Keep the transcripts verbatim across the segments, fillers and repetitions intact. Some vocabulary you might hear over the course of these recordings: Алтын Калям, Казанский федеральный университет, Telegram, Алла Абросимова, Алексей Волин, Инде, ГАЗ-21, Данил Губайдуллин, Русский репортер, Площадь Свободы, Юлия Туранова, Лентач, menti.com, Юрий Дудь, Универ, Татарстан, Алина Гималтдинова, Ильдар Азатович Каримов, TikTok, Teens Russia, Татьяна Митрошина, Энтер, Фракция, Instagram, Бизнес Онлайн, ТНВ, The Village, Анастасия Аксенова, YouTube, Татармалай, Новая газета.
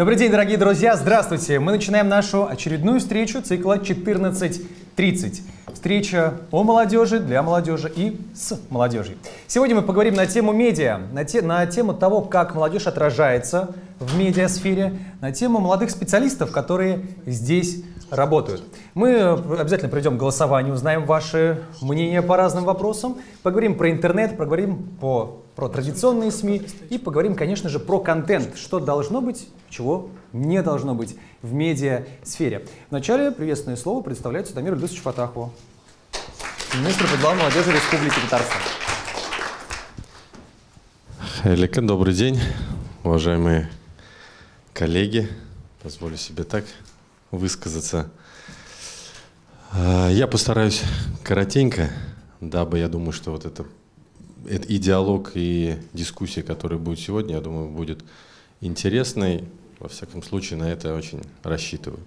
Добрый день, дорогие друзья, здравствуйте. Мы начинаем нашу очередную встречу цикла четырнадцать тридцать. Встреча о молодежи, для молодежи и с молодежью. Сегодня мы поговорим на тему медиа, на, те, на тему того, как молодежь отражается в медиасфере, на тему молодых специалистов, которые здесь работают. Мы обязательно придем к голосованию, узнаем ваши мнения по разным вопросам, поговорим про интернет, поговорим по, про традиционные СМИ и поговорим, конечно же, про контент, что должно быть, чего не должно быть в медиасфере. Вначале приветственное слово представляется Дамиру Ильдусовичу Фаттахову, министру по делам молодежи Республики Татарстан. Эликан, добрый день, уважаемые коллеги, позволю себе так высказаться. Я постараюсь коротенько, дабы, я думаю, что вот это, это и диалог, и дискуссия, которая будет сегодня, я думаю, будет интересной. Во всяком случае, на это очень рассчитываю.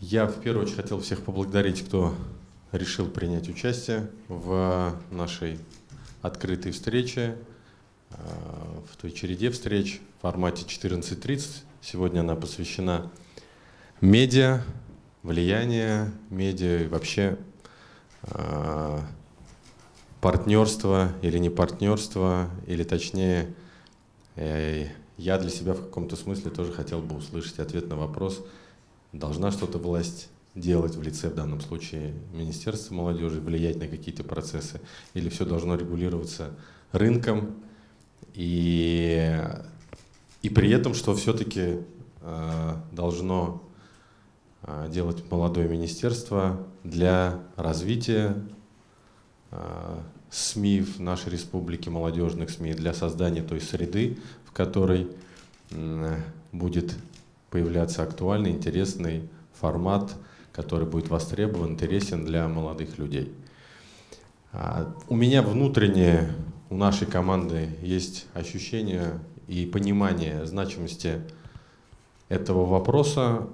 Я в первую очередь хотел всех поблагодарить, кто решил принять участие в нашей открытой встрече, в той череде встреч в формате четырнадцать тридцать. Сегодня она посвящена медиа, влияние медиа и вообще э, партнерство или не партнерство, или точнее, э, я для себя в каком-то смысле тоже хотел бы услышать ответ на вопрос, должна что-то власть делать в лице, в данном случае, Министерства молодежи, влиять на какие-то процессы, или все должно регулироваться рынком, и И при этом, что все-таки э, должно э, делать молодое министерство для развития э, СМИ в нашей республике, молодежных СМИ, для создания той среды, в которой э, будет появляться актуальный, интересный формат, который будет востребован, интересен для молодых людей. А у меня внутренне, у нашей команды есть ощущение и понимание значимости этого вопроса,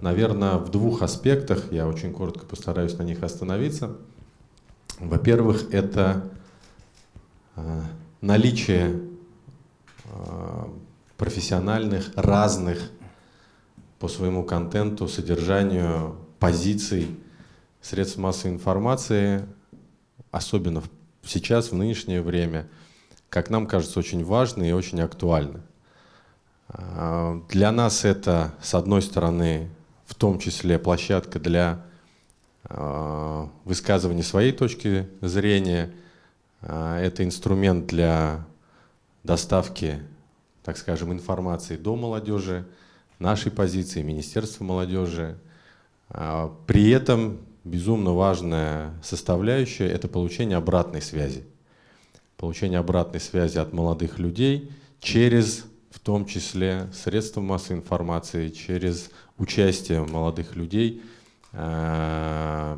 наверное, в двух аспектах. Я очень коротко постараюсь на них остановиться. Во-первых, это наличие профессиональных, разных по своему контенту, содержанию, позиций средств массовой информации, особенно сейчас, в нынешнее время, как нам кажется, очень важно и очень актуально. Для нас это, с одной стороны, в том числе площадка для высказывания своей точки зрения, это инструмент для доставки, так скажем, информации до молодежи, нашей позиции, Министерства молодежи. При этом безумно важная составляющая – это получение обратной связи. Получение обратной связи от молодых людей через, в том числе, средства массовой информации, через участие молодых людей э,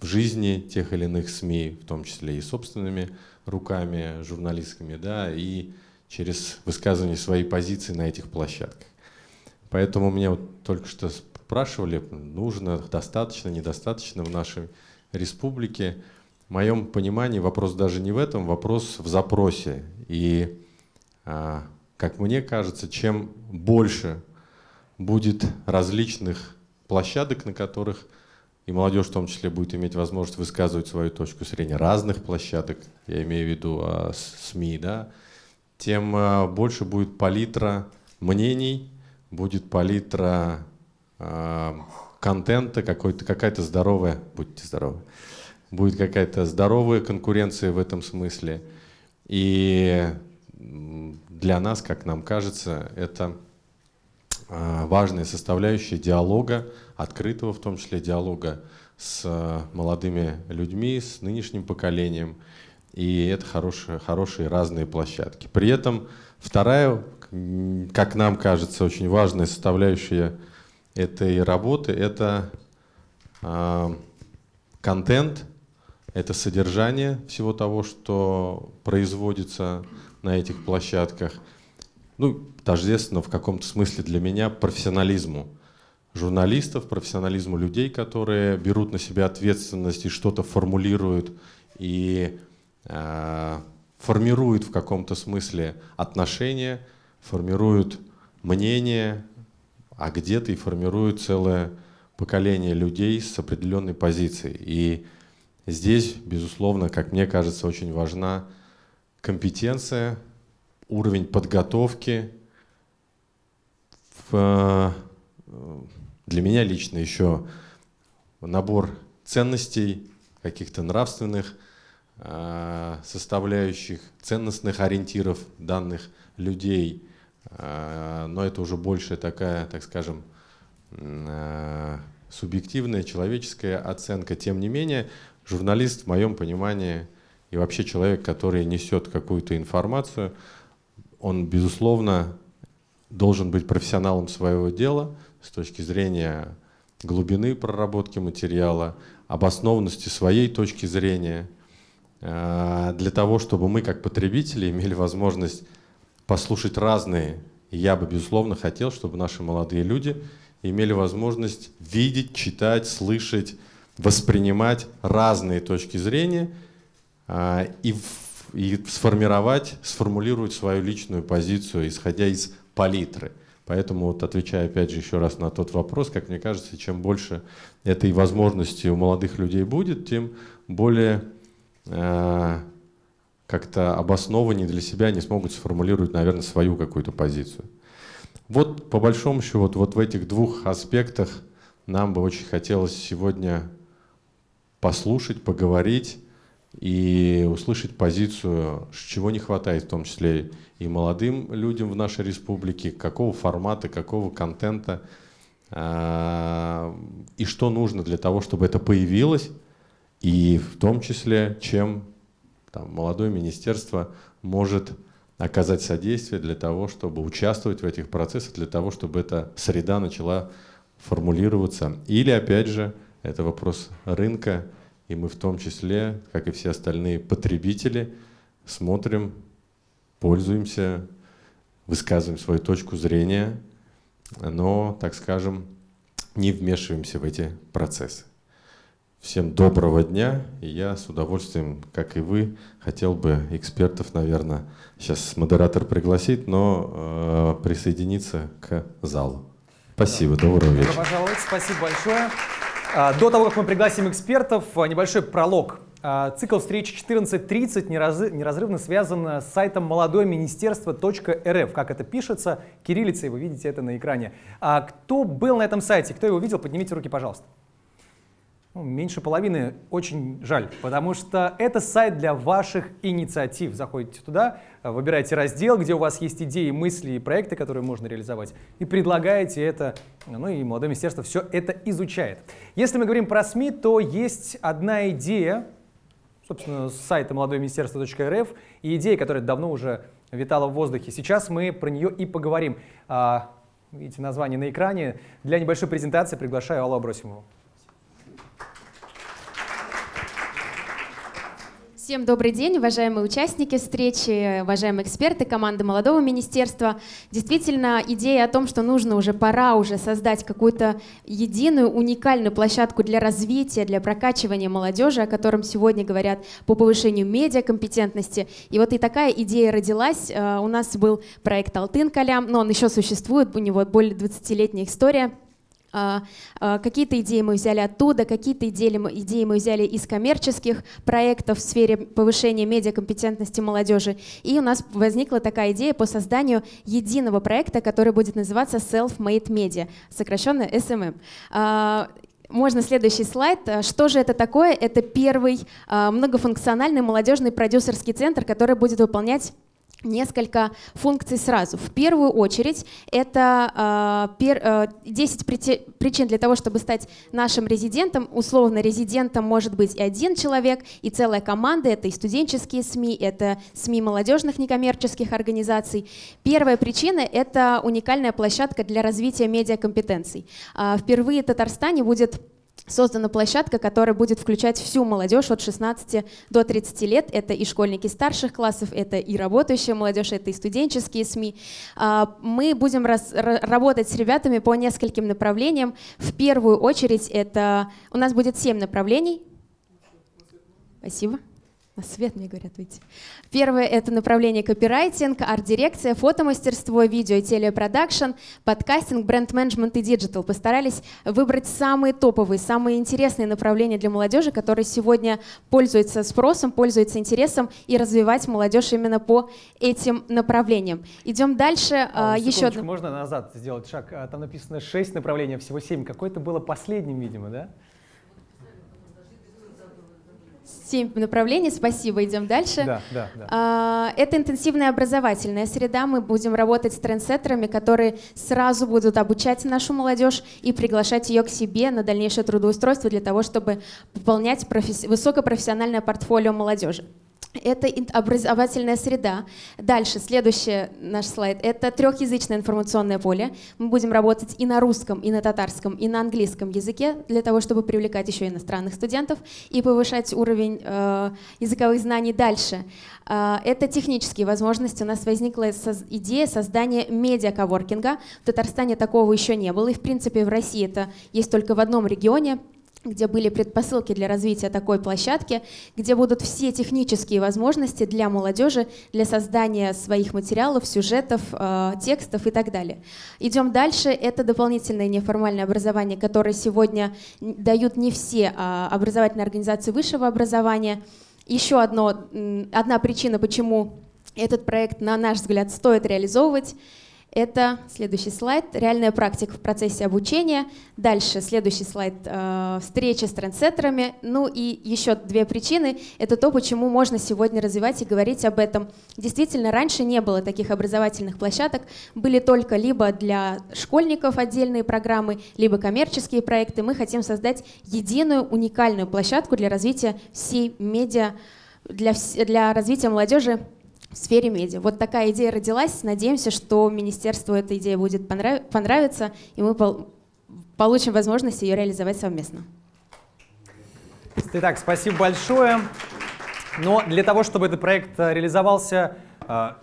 в жизни тех или иных СМИ, в том числе и собственными руками, журналистскими, да, и через высказывание своей позиции на этих площадках. Поэтому меня вот только что спрашивали, нужно, достаточно, недостаточно в нашей республике. В моем понимании вопрос даже не в этом, вопрос в запросе. И, как мне кажется, чем больше будет различных площадок, на которых и молодежь в том числе будет иметь возможность высказывать свою точку зрения, разных площадок, я имею в виду СМИ, да, тем больше будет палитра мнений, будет палитра контента, какая-то здоровая, будьте здоровы, будет какая-то здоровая конкуренция в этом смысле. И для нас, как нам кажется, это важная составляющая диалога, открытого в том числе диалога с молодыми людьми, с нынешним поколением. И это хорошие, хорошие разные площадки. При этом вторая, как нам кажется, очень важная составляющая этой работы – это контент. Это содержание всего того, что производится на этих площадках. Ну, тождественно в каком-то смысле для меня профессионализму журналистов, профессионализму людей, которые берут на себя ответственность и что-то формулируют, и э, формируют в каком-то смысле отношения, формируют мнение, а где-то и формирует целое поколение людей с определенной позицией. И здесь, безусловно, как мне кажется, очень важна компетенция, уровень подготовки. Для меня лично еще набор ценностей, каких-то нравственных составляющих, ценностных ориентиров данных людей. Но это уже больше такая, так скажем, субъективная человеческая оценка. Тем не менее, журналист, в моем понимании, и вообще человек, который несет какую-то информацию, он, безусловно, должен быть профессионалом своего дела с точки зрения глубины проработки материала, обоснованности своей точки зрения, для того, чтобы мы, как потребители, имели возможность послушать разные. И я бы, безусловно, хотел, чтобы наши молодые люди имели возможность видеть, читать, слышать, воспринимать разные точки зрения и, и сформировать, сформулировать свою личную позицию, исходя из палитры. Поэтому, вот, отвечая опять же еще раз на тот вопрос, как мне кажется, чем больше этой возможности у молодых людей будет, тем более э, как-то обоснованнее для себя они смогут сформулировать, наверное, свою какую-то позицию. Вот по большому счету вот, вот в этих двух аспектах нам бы очень хотелось сегодня послушать, поговорить и услышать позицию, чего не хватает, в том числе и молодым людям в нашей республике, какого формата, какого контента, и что нужно для того, чтобы это появилось, и в том числе, чем там, молодое министерство может оказать содействие для того, чтобы участвовать в этих процессах, для того, чтобы эта среда начала формулироваться. Или, опять же, это вопрос рынка, и мы в том числе, как и все остальные потребители, смотрим, пользуемся, высказываем свою точку зрения, но, так скажем, не вмешиваемся в эти процессы. Всем доброго дня, и я с удовольствием, как и вы, хотел бы экспертов, наверное, сейчас модератор пригласит, но э, присоединиться к залу. Спасибо, да. Доброго вечера. Добро пожаловать, спасибо большое. До того, как мы пригласим экспертов, небольшой пролог. Цикл встречи четырнадцать тридцать неразрывно связан с сайтом молодое министерство точка эр эф. Как это пишется, кириллицей, вы видите это на экране. А кто был на этом сайте, кто его видел, поднимите руки, пожалуйста. Ну, меньше половины, очень жаль, потому что это сайт для ваших инициатив. Заходите туда, выбираете раздел, где у вас есть идеи, мысли и проекты, которые можно реализовать, и предлагаете это, ну и молодое министерство все это изучает. Если мы говорим про СМИ, то есть одна идея, собственно, с сайта молодое министерство точка эр эф, и идея, которая давно уже витала в воздухе. Сейчас мы про нее и поговорим. А, видите название на экране. Для небольшой презентации приглашаю Аллу Абросимову. Всем добрый день, уважаемые участники встречи, уважаемые эксперты, команда молодого министерства. Действительно, идея о том, что нужно уже, пора уже создать какую-то единую, уникальную площадку для развития, для прокачивания молодежи, о котором сегодня говорят по повышению медиакомпетентности. И вот и такая идея родилась. У нас был проект «Алтын Калям», но он еще существует, у него более двадцатилетняя история. Какие-то идеи мы взяли оттуда, какие-то идеи мы взяли из коммерческих проектов в сфере повышения медиакомпетентности молодежи. И у нас возникла такая идея по созданию единого проекта, который будет называться Self-Made Media, сокращенно эс эм эм. Можно следующий слайд. Что же это такое? Это первый многофункциональный молодежный продюсерский центр, который будет выполнять несколько функций сразу. В первую очередь это десять причин для того, чтобы стать нашим резидентом. Условно резидентом может быть и один человек, и целая команда. Это и студенческие СМИ, это СМИ молодежных некоммерческих организаций. Первая причина — это уникальная площадка для развития медиакомпетенций. Впервые в Татарстане будет создана площадка, которая будет включать всю молодежь от шестнадцати до тридцати лет. Это и школьники старших классов, это и работающая молодежь, это и студенческие СМИ. Мы будем раз, работать с ребятами по нескольким направлениям. В первую очередь это у нас будет семь направлений. Спасибо. На свет мне говорят выйти. Первое — это направление копирайтинг, арт-дирекция, фотомастерство, видео и телепродакшн, подкастинг, бренд-менеджмент и диджитал. Постарались выбрать самые топовые, самые интересные направления для молодежи, которые сегодня пользуются спросом, пользуются интересом, и развивать молодежь именно по этим направлениям. Идем дальше. А, еще одна... Можно назад сделать шаг? Там написано шесть направлений, а всего семь. Какое-то было последним, видимо, да? Семь направлений, спасибо, идем дальше. Да, да, да. Это интенсивная образовательная среда. Мы будем работать с трендсеттерами, которые сразу будут обучать нашу молодежь и приглашать ее к себе на дальнейшее трудоустройство для того, чтобы пополнять высокопрофессиональное портфолио молодежи. Это образовательная среда. Дальше, следующий наш слайд — это трехязычное информационное поле. Мы будем работать и на русском, и на татарском, и на английском языке, для того, чтобы привлекать еще иностранных студентов и повышать уровень э, языковых знаний. Дальше. Это технические возможности. У нас возникла идея создания медиа-коворкинга. В Татарстане такого еще не было, и в принципе в России это есть только в одном регионе, где были предпосылки для развития такой площадки, где будут все технические возможности для молодежи, для создания своих материалов, сюжетов, э, текстов и так далее. Идем дальше. Это дополнительное неформальное образование, которое сегодня дают не все а образовательные организации высшего образования. Еще одно, одна причина, почему этот проект, на наш взгляд, стоит реализовывать. Это следующий слайд. Реальная практика в процессе обучения. Дальше следующий слайд. Э, встречи с трендсеттерами. Ну и еще две причины. Это то, почему можно сегодня развивать и говорить об этом. Действительно, раньше не было таких образовательных площадок. Были только либо для школьников отдельные программы, либо коммерческие проекты. Мы хотим создать единую, уникальную площадку для развития всей медиа, для, для развития молодежи в сфере медиа. Вот такая идея родилась. Надеемся, что министерству эта идея будет понрав... понравиться, и мы пол... получим возможность ее реализовать совместно. Итак, спасибо большое. Но для того, чтобы этот проект реализовался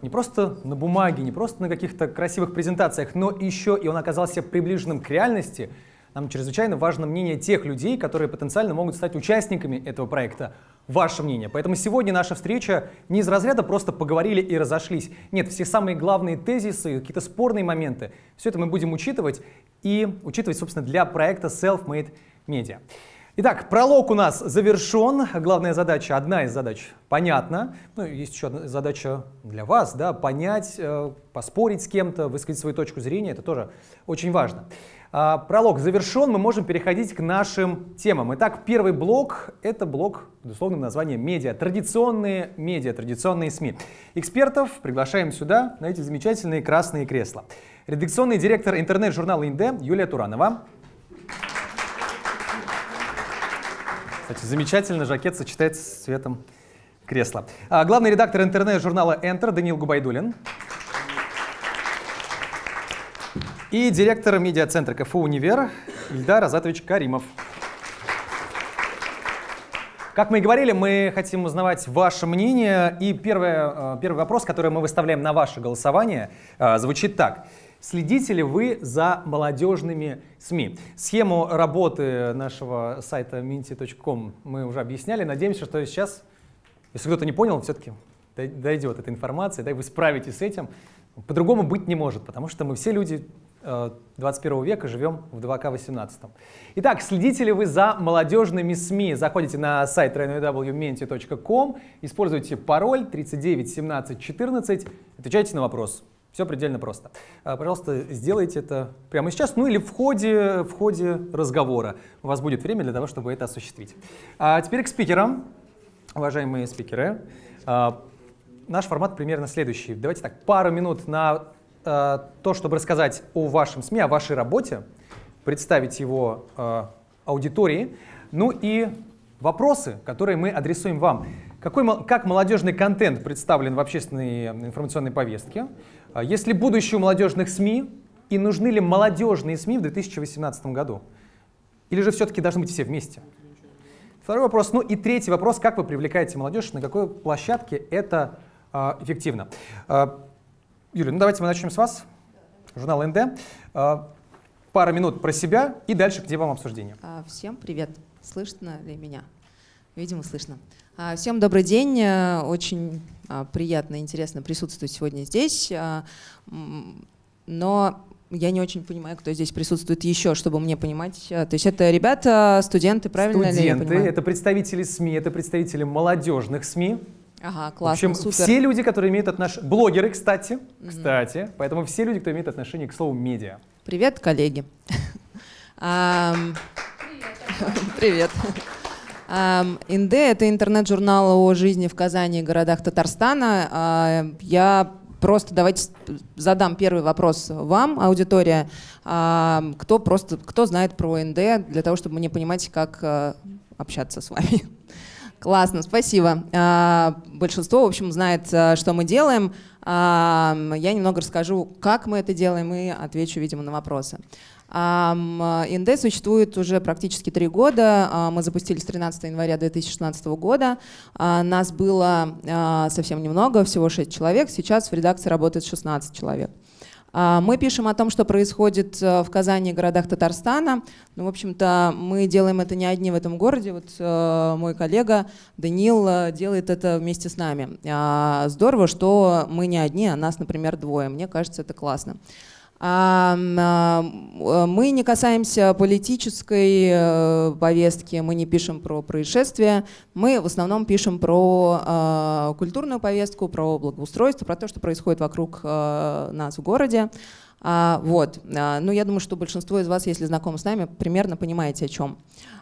не просто на бумаге, не просто на каких-то красивых презентациях, но еще и он оказался приближенным к реальности, нам чрезвычайно важно мнение тех людей, которые потенциально могут стать участниками этого проекта. Ваше мнение. Поэтому сегодня наша встреча не из разряда «просто поговорили и разошлись». Нет, все самые главные тезисы, какие-то спорные моменты, все это мы будем учитывать и учитывать, собственно, для проекта Self-Made Media. Итак, пролог у нас завершен. Главная задача, одна из задач, понятна. Ну, есть еще одна задача для вас, да, понять, поспорить с кем-то, высказать свою точку зрения. Это тоже очень важно. Пролог завершен, мы можем переходить к нашим темам. Итак, первый блок — это блок с условным названием «Медиа». Традиционные медиа, традиционные СМИ. Экспертов приглашаем сюда, на эти замечательные красные кресла. Редакционный директор интернет-журнала «Инде» Юлия Туранова. Кстати, замечательно, жакет сочетается с цветом кресла. Главный редактор интернет-журнала «Энтер» Данил Губайдуллин. И директор медиацентра КФУ «Универ» Ильдар Азатович Каримов. Как мы и говорили, мы хотим узнавать ваше мнение. И первое, первый вопрос, который мы выставляем на ваше голосование, звучит так. Следите ли вы за молодежными СМИ? Схему работы нашего сайта minty точка com мы уже объясняли. Надеемся, что сейчас, если кто-то не понял, все-таки дойдет эта информация, да, и вы справитесь с этим. По-другому быть не может, потому что мы все люди двадцать первого века живем в две тысячи восемнадцатом. Итак, следите ли вы за молодежными СМИ? Заходите на сайт дабл ю дабл ю дабл ю точка менти точка ком, используйте пароль тридцать девять семнадцать четырнадцать, отвечайте на вопрос. Все предельно просто. Пожалуйста, сделайте это прямо сейчас, ну или в ходе, в ходе разговора. У вас будет время для того, чтобы это осуществить. А теперь к спикерам, уважаемые спикеры. Наш формат примерно следующий. Давайте так, пару минут на э, то, чтобы рассказать о вашем СМИ, о вашей работе, представить его э, аудитории. Ну и вопросы, которые мы адресуем вам. Какой, как молодежный контент представлен в общественной информационной повестке? Есть ли будущее у молодежных СМИ? И нужны ли молодежные СМИ в две тысячи восемнадцатом году? Или же все-таки должны быть все вместе? Второй вопрос. Ну и третий вопрос. Как вы привлекаете молодежь? На какой площадке это эффективно. Юля, ну давайте мы начнем с вас. Журнал «Инде». Пара минут про себя и дальше к темам обсуждения. Всем привет. Слышно ли меня? Видимо, слышно. Всем добрый день. Очень приятно и интересно присутствовать сегодня здесь. Но я не очень понимаю, кто здесь присутствует еще, чтобы мне понимать. То есть это ребята, студенты, правильно? Студенты, ли я это представители СМИ, это представители молодежных СМИ. Ага, классно, в общем, супер. Все люди, которые имеют отношение... Блогеры, кстати. Mm-hmm. Кстати. Поэтому все люди, кто имеет отношение к слову медиа. Привет, коллеги. Привет. Инде — это интернет-журнал о жизни в Казани и городах Татарстана. Я... Просто давайте задам первый вопрос вам, аудитория. Кто, просто, кто знает про Инде, для того, чтобы мне понимать, как общаться с вами? Классно, спасибо. Большинство, в общем, знает, что мы делаем. Я немного расскажу, как мы это делаем, и отвечу, видимо, на вопросы. Инде существует уже практически три года. Мы запустились тринадцатого января две тысячи шестнадцатого года. Нас было совсем немного, всего шесть человек. Сейчас в редакции работает шестнадцать человек. Мы пишем о том, что происходит в Казани и городах Татарстана. Ну, в общем-то, мы делаем это не одни в этом городе. Вот мой коллега Данил делает это вместе с нами. Здорово, что мы не одни, а нас, например, двое. Мне кажется, это классно. Мы не касаемся политической повестки, мы не пишем про происшествия, мы в основном пишем про культурную повестку, про благоустройство, про то, что происходит вокруг нас в городе. Вот. Ну, я думаю, что большинство из вас, если знакомы с нами, примерно понимаете, о чем.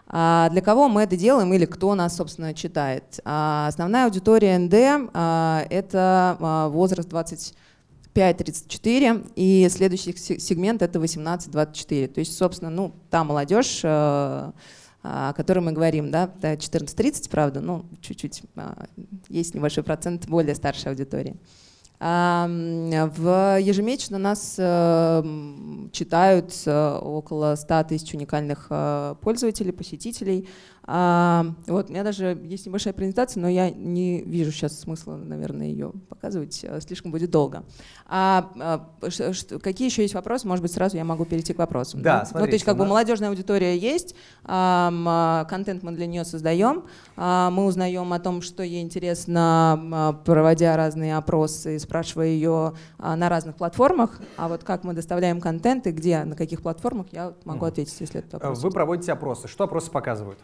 Для кого мы это делаем или кто нас, собственно, читает? Основная аудитория НД – это возраст двадцать пять — тридцать четыре, и следующий сегмент — это восемнадцать — двадцать четыре. То есть, собственно, ну, та молодежь, о которой мы говорим, да, четырнадцать — тридцать, правда, ну, чуть-чуть, есть небольшой процент более старшей аудитории. В ежемесячно нас читают около ста тысяч уникальных пользователей, посетителей. Вот, у меня даже есть небольшая презентация, но я не вижу сейчас смысла, наверное, ее показывать, слишком будет долго. А какие еще есть вопросы? Может быть, сразу я могу перейти к вопросам. Да, да? Смотрите, ну, то есть как бы молодежная аудитория есть, контент мы для нее создаем, мы узнаем о том, что ей интересно, проводя разные опросы, спрашивая ее на разных платформах. А вот как мы доставляем контент и где, на каких платформах, я могу ответить, если это вопрос. Вы проводите опросы. Что опросы показывают?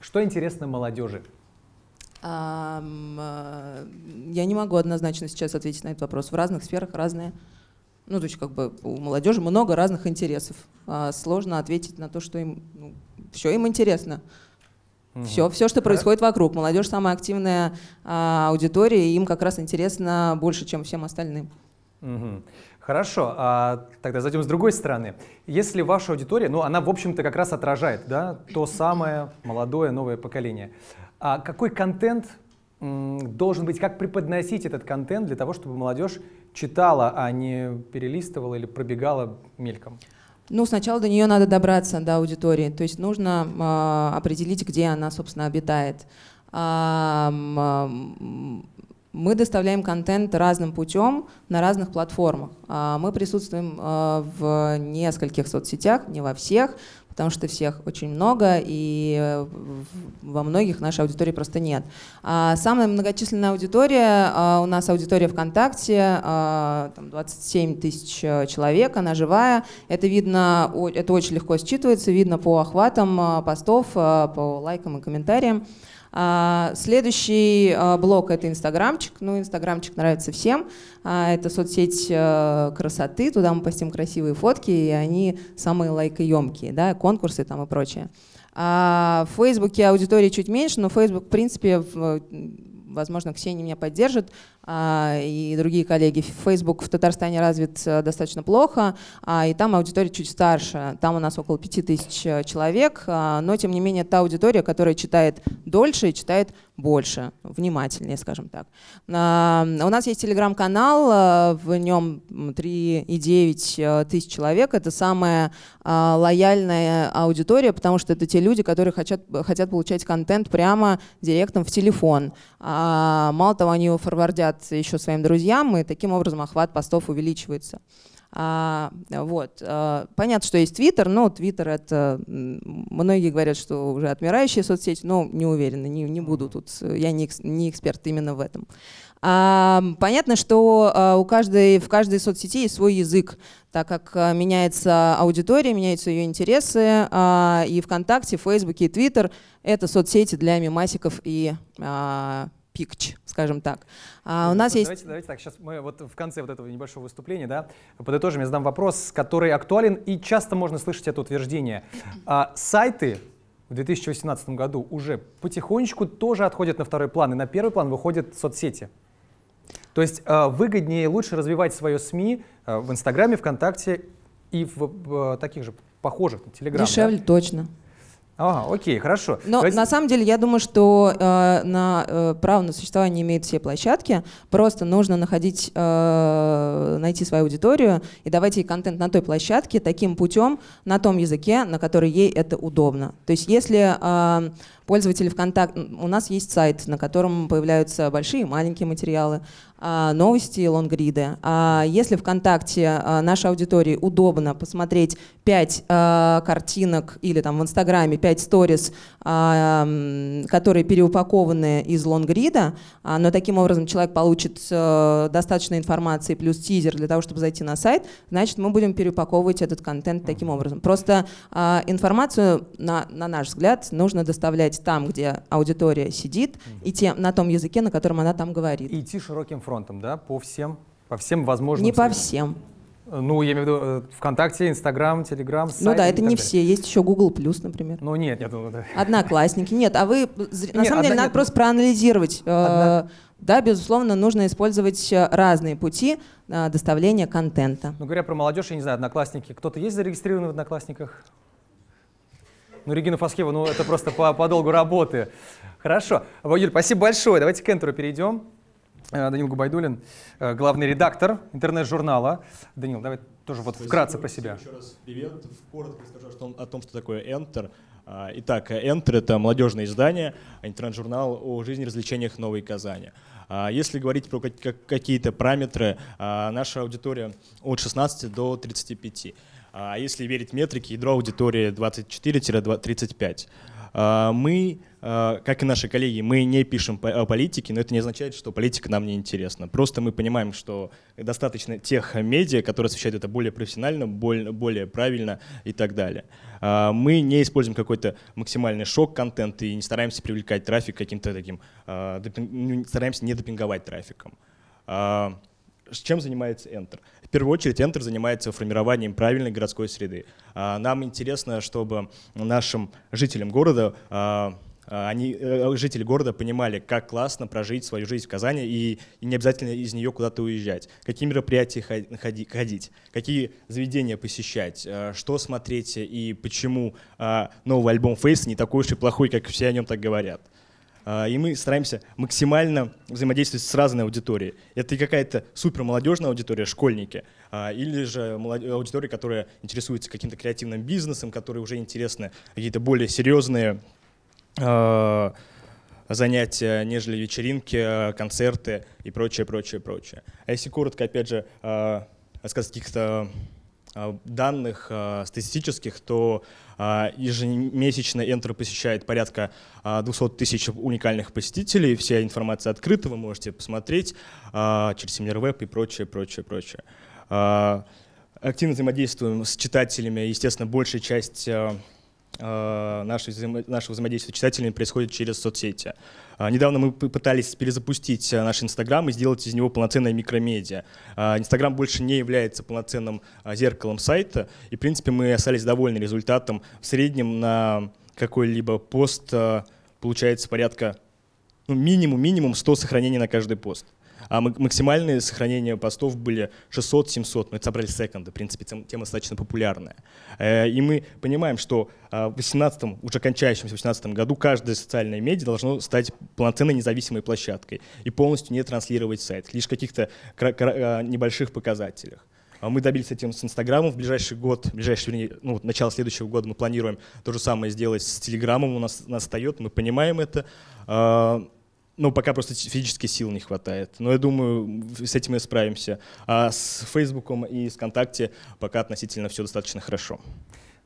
Что интересно молодежи? Я не могу однозначно сейчас ответить на этот вопрос. В разных сферах разные. Ну, то есть как бы у молодежи много разных интересов. Сложно ответить на то, что им, ну, все им интересно. Угу. Все, все, что происходит вокруг. Молодежь — самая активная аудитория, и им как раз интересно больше, чем всем остальным. Угу. Хорошо, а тогда зайдем с другой стороны. Если ваша аудитория, ну она в общем-то как раз отражает, да, то самое молодое новое поколение, а какой контент м, должен быть, как преподносить этот контент для того, чтобы молодежь читала, а не перелистывала или пробегала мельком? Ну, сначала до нее надо добраться, до аудитории, то есть нужно э, определить, где она, собственно, обитает. А, э, Мы доставляем контент разным путем на разных платформах. Мы присутствуем в нескольких соцсетях, не во всех, потому что всех очень много, и во многих нашей аудитории просто нет. Самая многочисленная аудитория, у нас аудитория ВКонтакте, двадцать семь тысяч человек, она живая. Это видно, это очень легко считывается, видно по охватам постов, по лайкам и комментариям. Следующий блок — это инстаграмчик. Ну, инстаграмчик нравится всем. Это соцсеть красоты, туда мы постим красивые фотки, и они самые лайкоемкие, да, конкурсы там и прочее. В Фейсбуке аудитории чуть меньше, но Фейсбук, в принципе, возможно, Ксения меня поддержит, и другие коллеги. Facebook в Татарстане развит достаточно плохо, и там аудитория чуть старше. Там у нас около пяти тысяч человек, но, тем не менее, та аудитория, которая читает дольше и читает больше, внимательнее, скажем так. У нас есть телеграм-канал, в нем три и девять тысяч человек. Это самая лояльная аудитория, потому что это те люди, которые хотят, хотят получать контент прямо директом в телефон. Мало того, они его форвардят еще своим друзьям, и таким образом охват постов увеличивается. А, вот. а, понятно, что есть Twitter, но Twitter это, многие говорят, что уже отмирающая соцсеть, но не уверена, не, не буду тут, я не, не эксперт именно в этом. А, понятно, что а, у каждой, в каждой соцсети есть свой язык, так как а, меняется аудитория, меняются ее интересы, а, и ВКонтакте, Фейсбуке и Twitter это соцсети для мемасиков и а, пикч, скажем так. А у нас давайте, есть... давайте так, сейчас мы вот в конце вот этого небольшого выступления, да, подытожим, я задам вопрос, который актуален, и часто можно слышать это утверждение. А, сайты в две тысячи восемнадцатом году уже потихонечку тоже отходят на второй план, и на первый план выходят соцсети. То есть а, выгоднее и лучше развивать свое СМИ а, в Инстаграме, ВКонтакте и в, в, в таких же похожих, на Телеграм. Дешевле, да? Точно. А, окей, хорошо. Но давайте... на самом деле я думаю, что э, на, э, право на существование имеют все площадки, просто нужно находить, э, найти свою аудиторию и давать ей контент на той площадке таким путем, на том языке, на который ей это удобно. То есть если э, пользователь ВКонтакте, у нас есть сайт, на котором появляются большие и маленькие материалы, новости, лонгриды. Если ВКонтакте нашей аудитории удобно посмотреть пять картинок или там в Инстаграме пять сторис, которые переупакованы из лонгрида, но таким образом человек получит достаточно информации плюс тизер для того, чтобы зайти на сайт, значит, мы будем переупаковывать этот контент таким образом. Просто информацию, на, на наш взгляд, нужно доставлять там, где аудитория сидит, и тем, на том языке, на котором она там говорит. Идти широким фронтом, да, по всем, по всем возможным. Не по всем. Ну, я имею в виду ВКонтакте, Инстаграм, Телеграм, сайт. Ну да, это не все. Есть еще Google+, например. Ну нет, я думаю, да. Одноклассники. Нет, а вы, на самом деле, надо просто проанализировать. Да, безусловно, нужно использовать разные пути доставления контента. Ну, говоря про молодежь, я не знаю, Одноклассники. Кто-то есть зарегистрированный в Одноклассниках? Ну, Регина Фаскева, ну это просто по долгу работы. Хорошо. Юль, спасибо большое. Давайте к Энтеру перейдем. Данил Губайдуллин, главный редактор интернет-журнала. Данил, давай тоже вот вкратце про себя. Еще раз привет. Коротко скажу о том, что такое Энтер. Итак, Энтер — это молодежное издание, интернет-журнал о жизни и развлечениях Новой Казани. Если говорить про какие-то параметры, наша аудитория от шестнадцати до тридцати пяти. А если верить метрике, ядро аудитории двадцать четыре — тридцать пять. Мы, как и наши коллеги, мы не пишем о политике, но это не означает, что политика нам не интересна. Просто мы понимаем, что достаточно тех медиа, которые освещают это более профессионально, более, более правильно и так далее. Мы не используем какой-то максимальный шок-контент и не стараемся привлекать трафик каким-то таким, стараемся не допинговать трафиком. Чем занимается Энтер? В первую очередь Энтер занимается формированием правильной городской среды. Нам интересно, чтобы нашим жителям города, они, жители города понимали, как классно прожить свою жизнь в Казани и не обязательно из нее куда-то уезжать, какие мероприятия ходить, какие заведения посещать, что смотреть и почему новый альбом «Фейс» не такой уж и плохой, как все о нем так говорят. И мы стараемся максимально взаимодействовать с разной аудиторией. Это какая-то супермолодежная аудитория, школьники, или же аудитория, которая интересуется каким-то креативным бизнесом, которой уже интересны какие-то более серьезные занятия, нежели вечеринки, концерты и прочее, прочее, прочее. А если коротко, опять же, рассказать каких-то данных э, статистических, то э, ежемесячно Энтер посещает порядка э, двухсот тысяч уникальных посетителей. Вся информация открыта, вы можете посмотреть э, через семинар-веб и прочее, прочее, прочее. Э, активно взаимодействуем с читателями. Естественно, большая часть э, э, нашего взаимодействия с читателями происходит через соцсети. Э, недавно мы пытались перезапустить наш Инстаграм и сделать из него полноценное микромедиа. Инстаграм больше не является полноценным зеркалом сайта, и, в принципе, мы остались довольны результатом. В среднем на какой-либо пост получается порядка, ну, минимум, минимум сто сохранений на каждый пост. А максимальные сохранения постов были шестьсот-семьсот, но это собрали секунды, в принципе, тема достаточно популярная. И мы понимаем, что в восемнадцатом, уже кончающемся восемнадцатом году каждая социальная медиа должна стать полноценной независимой площадкой и полностью не транслировать сайт, лишь в каких-то небольших показателях. Мы добились этим с Инстаграмом в ближайший год, в ближайший, вернее, ну, начало следующего года мы планируем то же самое сделать с Телеграмом, у нас, у нас остается, мы понимаем это. Ну, пока просто физически сил не хватает. Но я думаю, с этим мы справимся. А с Фейсбуком и с ВКонтакте пока относительно все достаточно хорошо.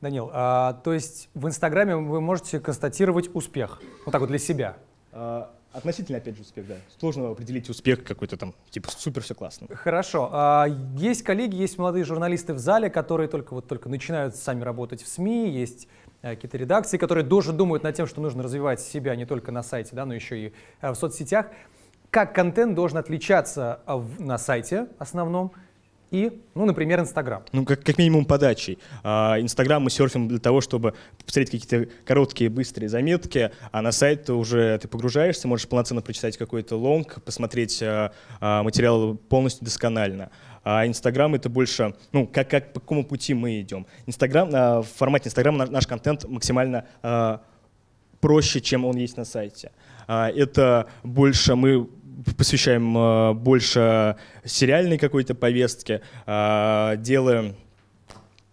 Данил, а, то есть в Инстаграме вы можете констатировать успех? Вот так вот для себя? А, относительно, опять же, успех, да. Сложно определить успех какой-то там, типа, супер, все классно. Хорошо. А, есть коллеги, есть молодые журналисты в зале, которые только, вот, только начинают сами работать в СМИ, есть... какие-то редакции, которые тоже думают над тем, что нужно развивать себя не только на сайте, да, но еще и в соцсетях. Как контент должен отличаться на сайте основном и, ну, например, Инстаграм? Ну, как, как минимум подачей. Инстаграм мы серфим для того, чтобы посмотреть какие-то короткие, быстрые заметки, а на сайт уже ты погружаешься, можешь полноценно прочитать какой-то лонг, посмотреть материал полностью досконально. А Инстаграм — это больше, ну, как, как, по какому пути мы идем. Инстаграм, в формате Инстаграм наш, наш контент максимально э, проще, чем он есть на сайте. Э, это больше мы посвящаем э, больше сериальной какой-то повестке, э, делаем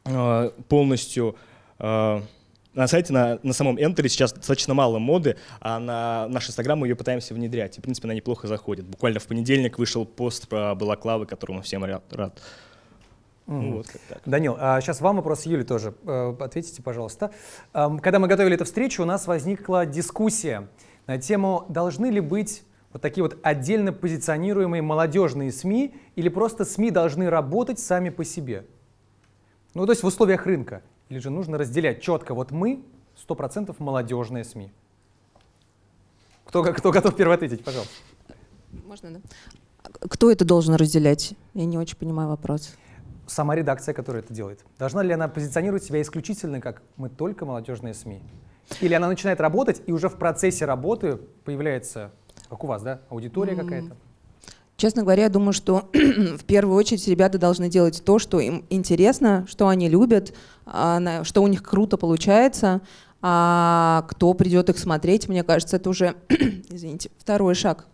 э, полностью… Э, На сайте, на, на самом Энтере сейчас достаточно мало моды, а на наш Инстаграм мы ее пытаемся внедрять. И, в принципе, она неплохо заходит. Буквально в понедельник вышел пост про балаклавы, которому всем рад. рад. Mm. Вот, Данил, а сейчас вам вопрос, Юли, тоже. Ответите, пожалуйста. Когда мы готовили эту встречу, у нас возникла дискуссия на тему, должны ли быть вот такие вот отдельно позиционируемые молодежные СМИ или просто СМИ должны работать сами по себе. Ну, то есть в условиях рынка. Или же нужно разделять четко, вот мы сто процентов молодежные СМИ? Кто, кто готов первый ответить, пожалуйста? Можно, да? Кто это должен разделять? Я не очень понимаю вопрос. Сама редакция, которая это делает. Должна ли она позиционировать себя исключительно как «мы только молодежные СМИ»? Или она начинает работать, и уже в процессе работы появляется, как у вас, да, аудитория mm-hmm. какая-то? Честно говоря, я думаю, что в первую очередь ребята должны делать то, что им интересно, что они любят, что у них круто получается. А кто придет их смотреть, мне кажется, это уже, извините, второй шаг.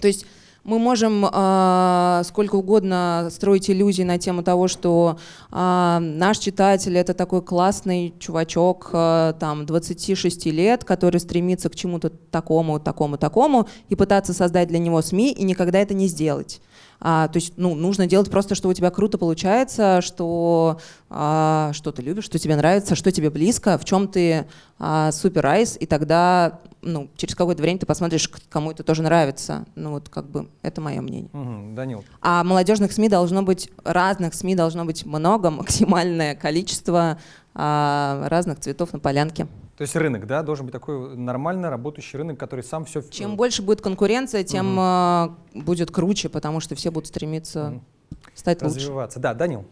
То есть мы можем э, сколько угодно строить иллюзии на тему того, что э, наш читатель — это такой классный чувачок э, там, двадцати шести лет, который стремится к чему-то такому, такому, такому, и пытаться создать для него СМИ, и никогда это не сделать. А, то есть ну, нужно делать просто, что у тебя круто получается, что, а, что ты любишь, что тебе нравится, что тебе близко, в чем ты а, супер-айс, и тогда ну, через какое-то время ты посмотришь, кому это тоже нравится. Ну вот как бы это мое мнение. Угу, Данил. А молодежных СМИ должно быть, разных СМИ должно быть много, максимальное количество а, разных цветов на полянке. То есть рынок, да, должен быть такой нормально работающий рынок, который сам все… Чем больше будет конкуренция, тем угу. будет круче, потому что все будут стремиться угу. стать лучше. Развиваться. Да, Данил?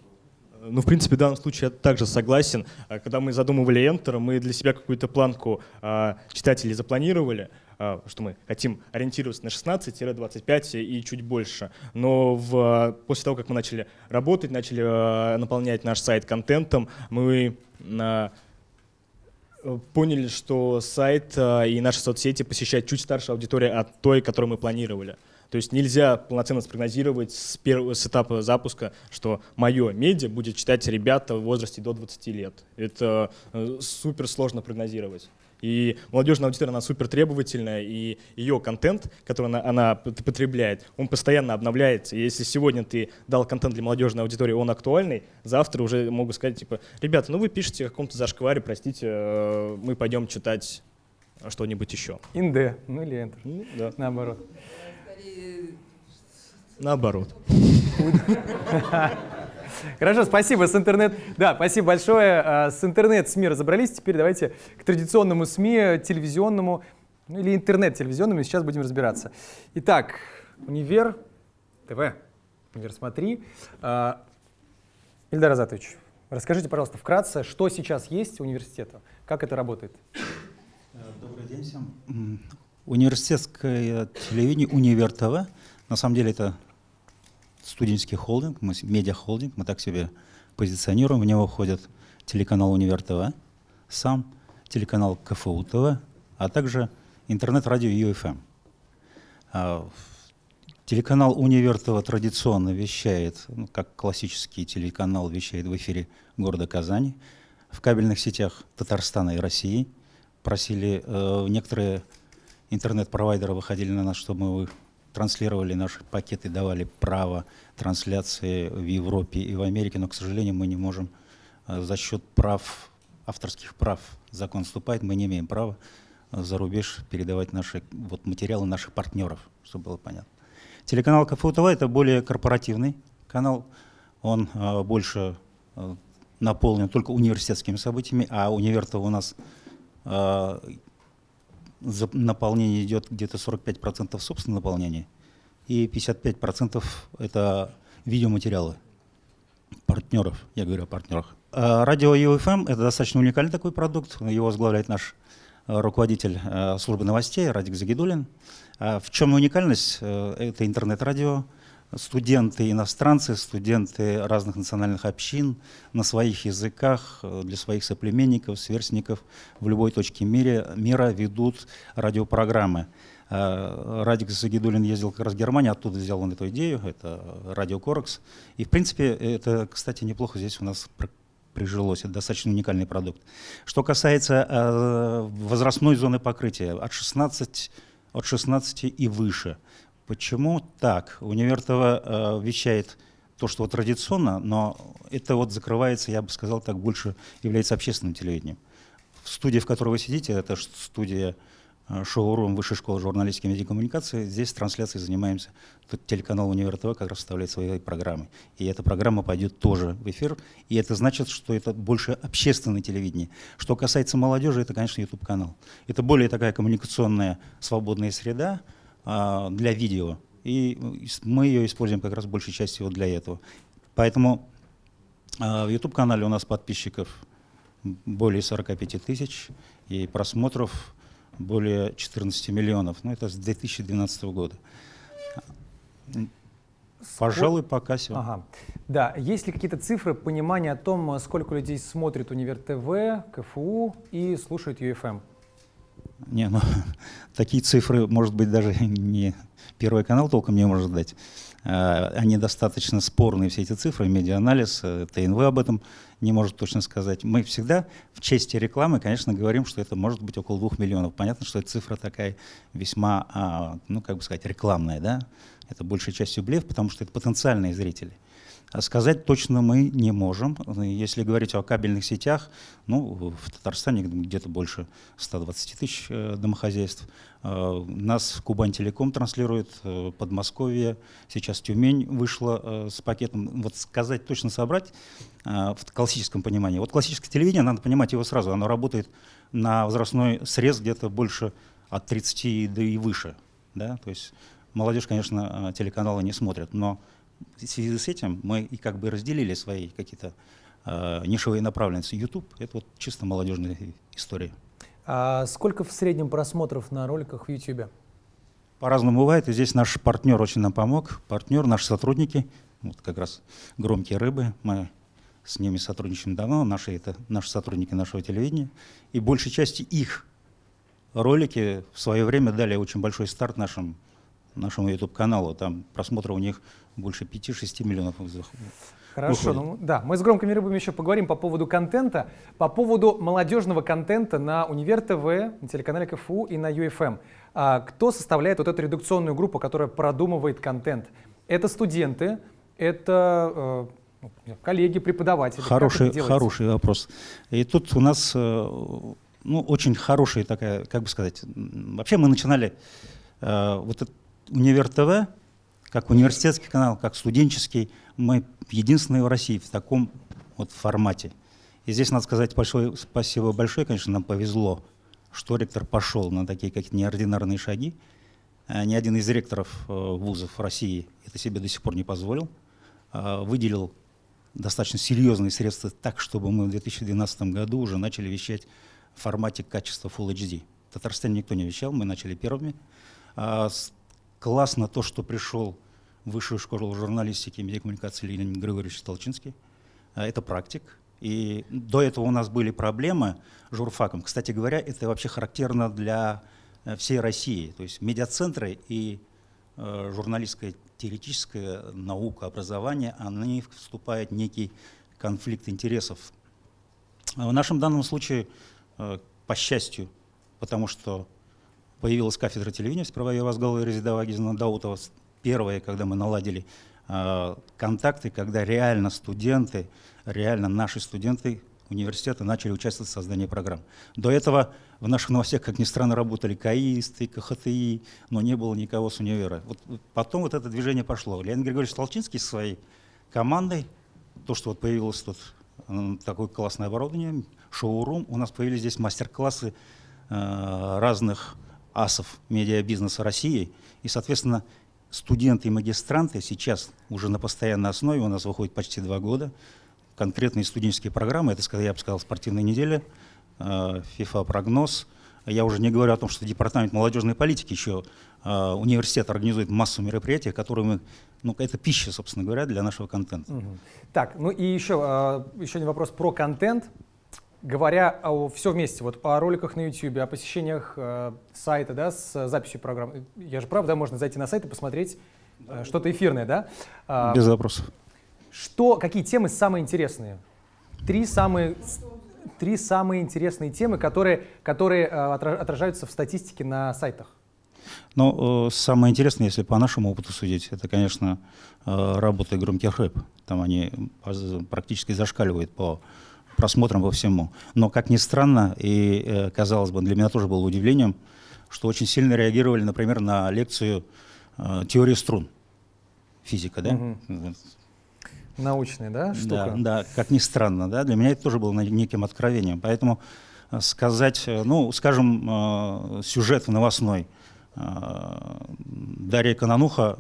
Ну, в принципе, в данном случае я также согласен. Когда мы задумывали Энтер, мы для себя какую-то планку читателей запланировали, что мы хотим ориентироваться на шестнадцать-двадцать пять и чуть больше. Но в, после того, как мы начали работать, начали наполнять наш сайт контентом, мы… поняли, что сайт и наши соцсети посещают чуть старше аудитории от той, которую мы планировали. То есть нельзя полноценно спрогнозировать с, первого, с этапа запуска, что мое медиа будет читать ребята в возрасте до двадцати лет. Это супер сложно прогнозировать. И молодежная аудитория, она супер требовательная, и ее контент, который она, она потребляет, он постоянно обновляется. И если сегодня ты дал контент для молодежной аудитории, он актуальный, завтра уже могут сказать, типа, ребята, ну вы пишете о каком-то зашкваре, простите, мы пойдем читать что-нибудь еще. Инде, ну или Энтер, ну, да. Наоборот. Наоборот. Хорошо, спасибо. С интернет... Да, спасибо большое. С интернет-СМИ разобрались. Теперь давайте к традиционному СМИ, телевизионному, ну или интернет-телевизионному. Сейчас будем разбираться. Итак, Универ ТВ. Универ, смотри. Ильдар Азатович, расскажите, пожалуйста, вкратце, что сейчас есть у университета? Как это работает? Добрый день всем. Университетское телевидение Универ ТВ. На самом деле это... студенческий холдинг, медиа-холдинг, мы так себе позиционируем. В него входят телеканал «Универ ТВ», сам телеканал «КФУ ТВ», а также интернет-радио «ЮФМ». Телеканал «Универ ТВ» традиционно вещает, ну, как классический телеканал, вещает в эфире города Казани, в кабельных сетях Татарстана и России. Просили э, некоторые интернет-провайдеры выходили на нас, чтобы мы транслировали наши пакеты, давали право трансляции в Европе и в Америке, но, к сожалению, мы не можем за счет прав, авторских прав, закон вступает, мы не имеем права за рубеж передавать наши вот, материалы наших партнеров, чтобы было понятно. Телеканал КФУ ТВ — это более корпоративный канал, он э, больше э, наполнен только университетскими событиями, а универ-то у нас э, за наполнение идет где-то сорок пять процентов собственного наполнения и пятьдесят пять процентов это видеоматериалы партнеров, я говорю о партнерах. А радио ЮФМ — это достаточно уникальный такой продукт, его возглавляет наш руководитель службы новостей Радик Загидуллин. В чем уникальность? Это интернет-радио. Студенты иностранцы, студенты разных национальных общин на своих языках, для своих соплеменников, сверстников в любой точке мира, мира ведут радиопрограммы. Радик Загидуллин ездил как раз в Германию, оттуда взял он эту идею, это радио Коракс. И в принципе это, кстати, неплохо здесь у нас прижилось. Это достаточно уникальный продукт. Что касается э, возрастной зоны покрытия, от шестнадцати, от шестнадцати и выше. Почему так? Универ ТВ э, вещает то, что вот традиционно, но это вот закрывается, я бы сказал, так больше является общественным телевидением. Студия, в которой вы сидите, это студия э, шоу-рум Высшей школы журналистики и медиакоммуникации. Здесь трансляцией занимаемся. Тут телеканал Универ ТВ как раз вставляет свои программы. И эта программа пойдет тоже в эфир. И это значит, что это больше общественное телевидение. Что касается молодежи, это, конечно, YouTube-канал. Это более такая коммуникационная свободная среда а, для видео. И мы ее используем как раз большей частью вот для этого. Поэтому а, в YouTube-канале у нас подписчиков более сорока пяти тысяч и просмотров более четырнадцати миллионов. Ну, это с две тысячи двенадцатого года. Пожалуй, пока все. Ага. Да, есть ли какие-то цифры, понимание о том, сколько людей смотрит Универ ТВ, КФУ и слушает ЮФМ? Не, ну, такие цифры, может быть, даже не Первый канал толком не может дать. Они достаточно спорные, все эти цифры, медиа-анализ, ТНВ об этом не может точно сказать. Мы всегда в чести рекламы, конечно, говорим, что это может быть около двух миллионов. Понятно, что эта цифра такая весьма, ну, как бы сказать, рекламная, да? Это большей частью блеф, потому что это потенциальные зрители. А сказать точно мы не можем. Если говорить о кабельных сетях, ну, в Татарстане где-то больше ста двадцати тысяч домохозяйств. Нас Кубань-Телеком транслирует, Подмосковье, сейчас Тюмень вышла с пакетом. Вот сказать точно собрать в классическом понимании. Вот классическое телевидение, надо понимать его сразу, оно работает на возрастной срез где-то больше от тридцати да и выше. Да? То есть молодежь, конечно, телеканалы не смотрит, но в связи с этим мы и как бы разделили свои какие-то э, нишевые направленности. YouTube — это вот чисто молодежная история. А сколько в среднем просмотров на роликах в YouTube? По-разному бывает. И здесь наш партнер очень нам помог. Партнер, наши сотрудники, вот как раз «Громкие рыбы». Мы с ними сотрудничаем давно. Наши — это наши сотрудники нашего телевидения. И большей части их ролики в свое время дали очень большой старт нашим нашему YouTube-каналу. Там просмотры у них больше пяти-шести миллионов. Хорошо. Ну, да, мы с «Громкими рыбами» еще поговорим по поводу контента, по поводу молодежного контента на Универ ТВ, на телеканале КФУ и на ЮФМ. А кто составляет вот эту редакционную группу, которая продумывает контент? Это студенты, это э, коллеги, преподаватели. Хороший, хороший вопрос. И тут у нас э, ну, очень хорошая такая, как бы сказать, вообще мы начинали э, вот это Универ ТВ, как университетский канал, как студенческий, мы единственные в России в таком вот формате. И здесь надо сказать большое, спасибо большое, конечно, нам повезло, что ректор пошел на такие какие-то неординарные шаги. Ни один из ректоров вузов России это себе до сих пор не позволил. Выделил достаточно серьезные средства так, чтобы мы в две тысячи двенадцатом году уже начали вещать в формате качества фулл эйч ди. В Татарстане никто не вещал, мы начали первыми. Классно то, что пришел в Высшую школу журналистики и медиакоммуникации Леонид Григорьевич Толчинский. Это практик. И до этого у нас были проблемы с журфаком. Кстати говоря, это вообще характерно для всей России. То есть медиацентры и журналистская теоретическая наука, образование, они вступают в некий конфликт интересов. В нашем данном случае, по счастью, потому что появилась кафедра телевидения в справа Евазгалова и Резидова Агизна Даутова. Первое, когда мы наладили э, контакты, когда реально студенты, реально наши студенты университета начали участвовать в создании программ. До этого в наших новостях, как ни странно, работали каисты, ка ха тэ и, но не было никого с универа. Вот, потом вот это движение пошло. Леонид Григорьевич Толчинский со своей командой, то, что вот появилось тут такое классное оборудование, шоу-рум, у нас появились здесь мастер-классы э, разных асов медиабизнеса России, и, соответственно, студенты и магистранты сейчас уже на постоянной основе, у нас выходит почти два года, конкретные студенческие программы, это, я бы сказал, спортивная неделя, фифа-прогноз. Я уже не говорю о том, что департамент молодежной политики еще, университет организует массу мероприятий, которые мы, ну, это пища, собственно говоря, для нашего контента. Угу. Так, ну и еще, еще один вопрос про контент. Говоря о все вместе, вот о роликах на YouTube, о посещениях э, сайта, да, с записью программы. Я же прав, да, можно зайти на сайт и посмотреть э, что-то эфирное, да? А, без вопросов. Что, какие темы самые интересные? Три самые, три самые интересные темы, которые, которые отражаются в статистике на сайтах. Но э, самое интересное, если по нашему опыту судить, это, конечно, э, работы громких рыб. Там они практически зашкаливают по просмотром во всему. Но, как ни странно, и, казалось бы, для меня тоже было удивлением, что очень сильно реагировали, например, на лекцию э, «Теория струн». Физика, да? Угу. Вот. Научная, да, штука? Да, да, как ни странно, да, для меня это тоже было неким откровением. Поэтому сказать, ну, скажем, э, сюжет в новостной. Э, Дарья Кононуха,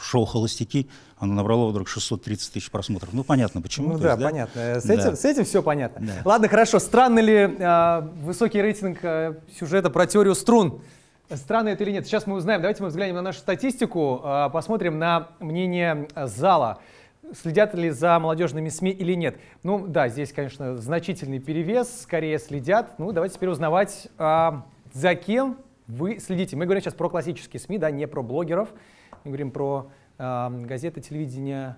шоу «Холостяки», оно набрало вдруг шестьсот тридцать тысяч просмотров. Ну, понятно, почему. Ну, да, есть, да, понятно. С этим, да. С этим все понятно. Да. Ладно, хорошо. Странно ли э, высокий рейтинг э, сюжета про теорию струн? Странно это или нет? Сейчас мы узнаем. Давайте мы взглянем на нашу статистику, э, посмотрим на мнение зала. Следят ли за молодежными СМИ или нет? Ну, да, здесь, конечно, значительный перевес. Скорее следят. Ну, давайте теперь узнавать, э, за кем вы следите. Мы говорим сейчас про классические СМИ, да, не про блогеров. Мы говорим про э, газеты, телевидение,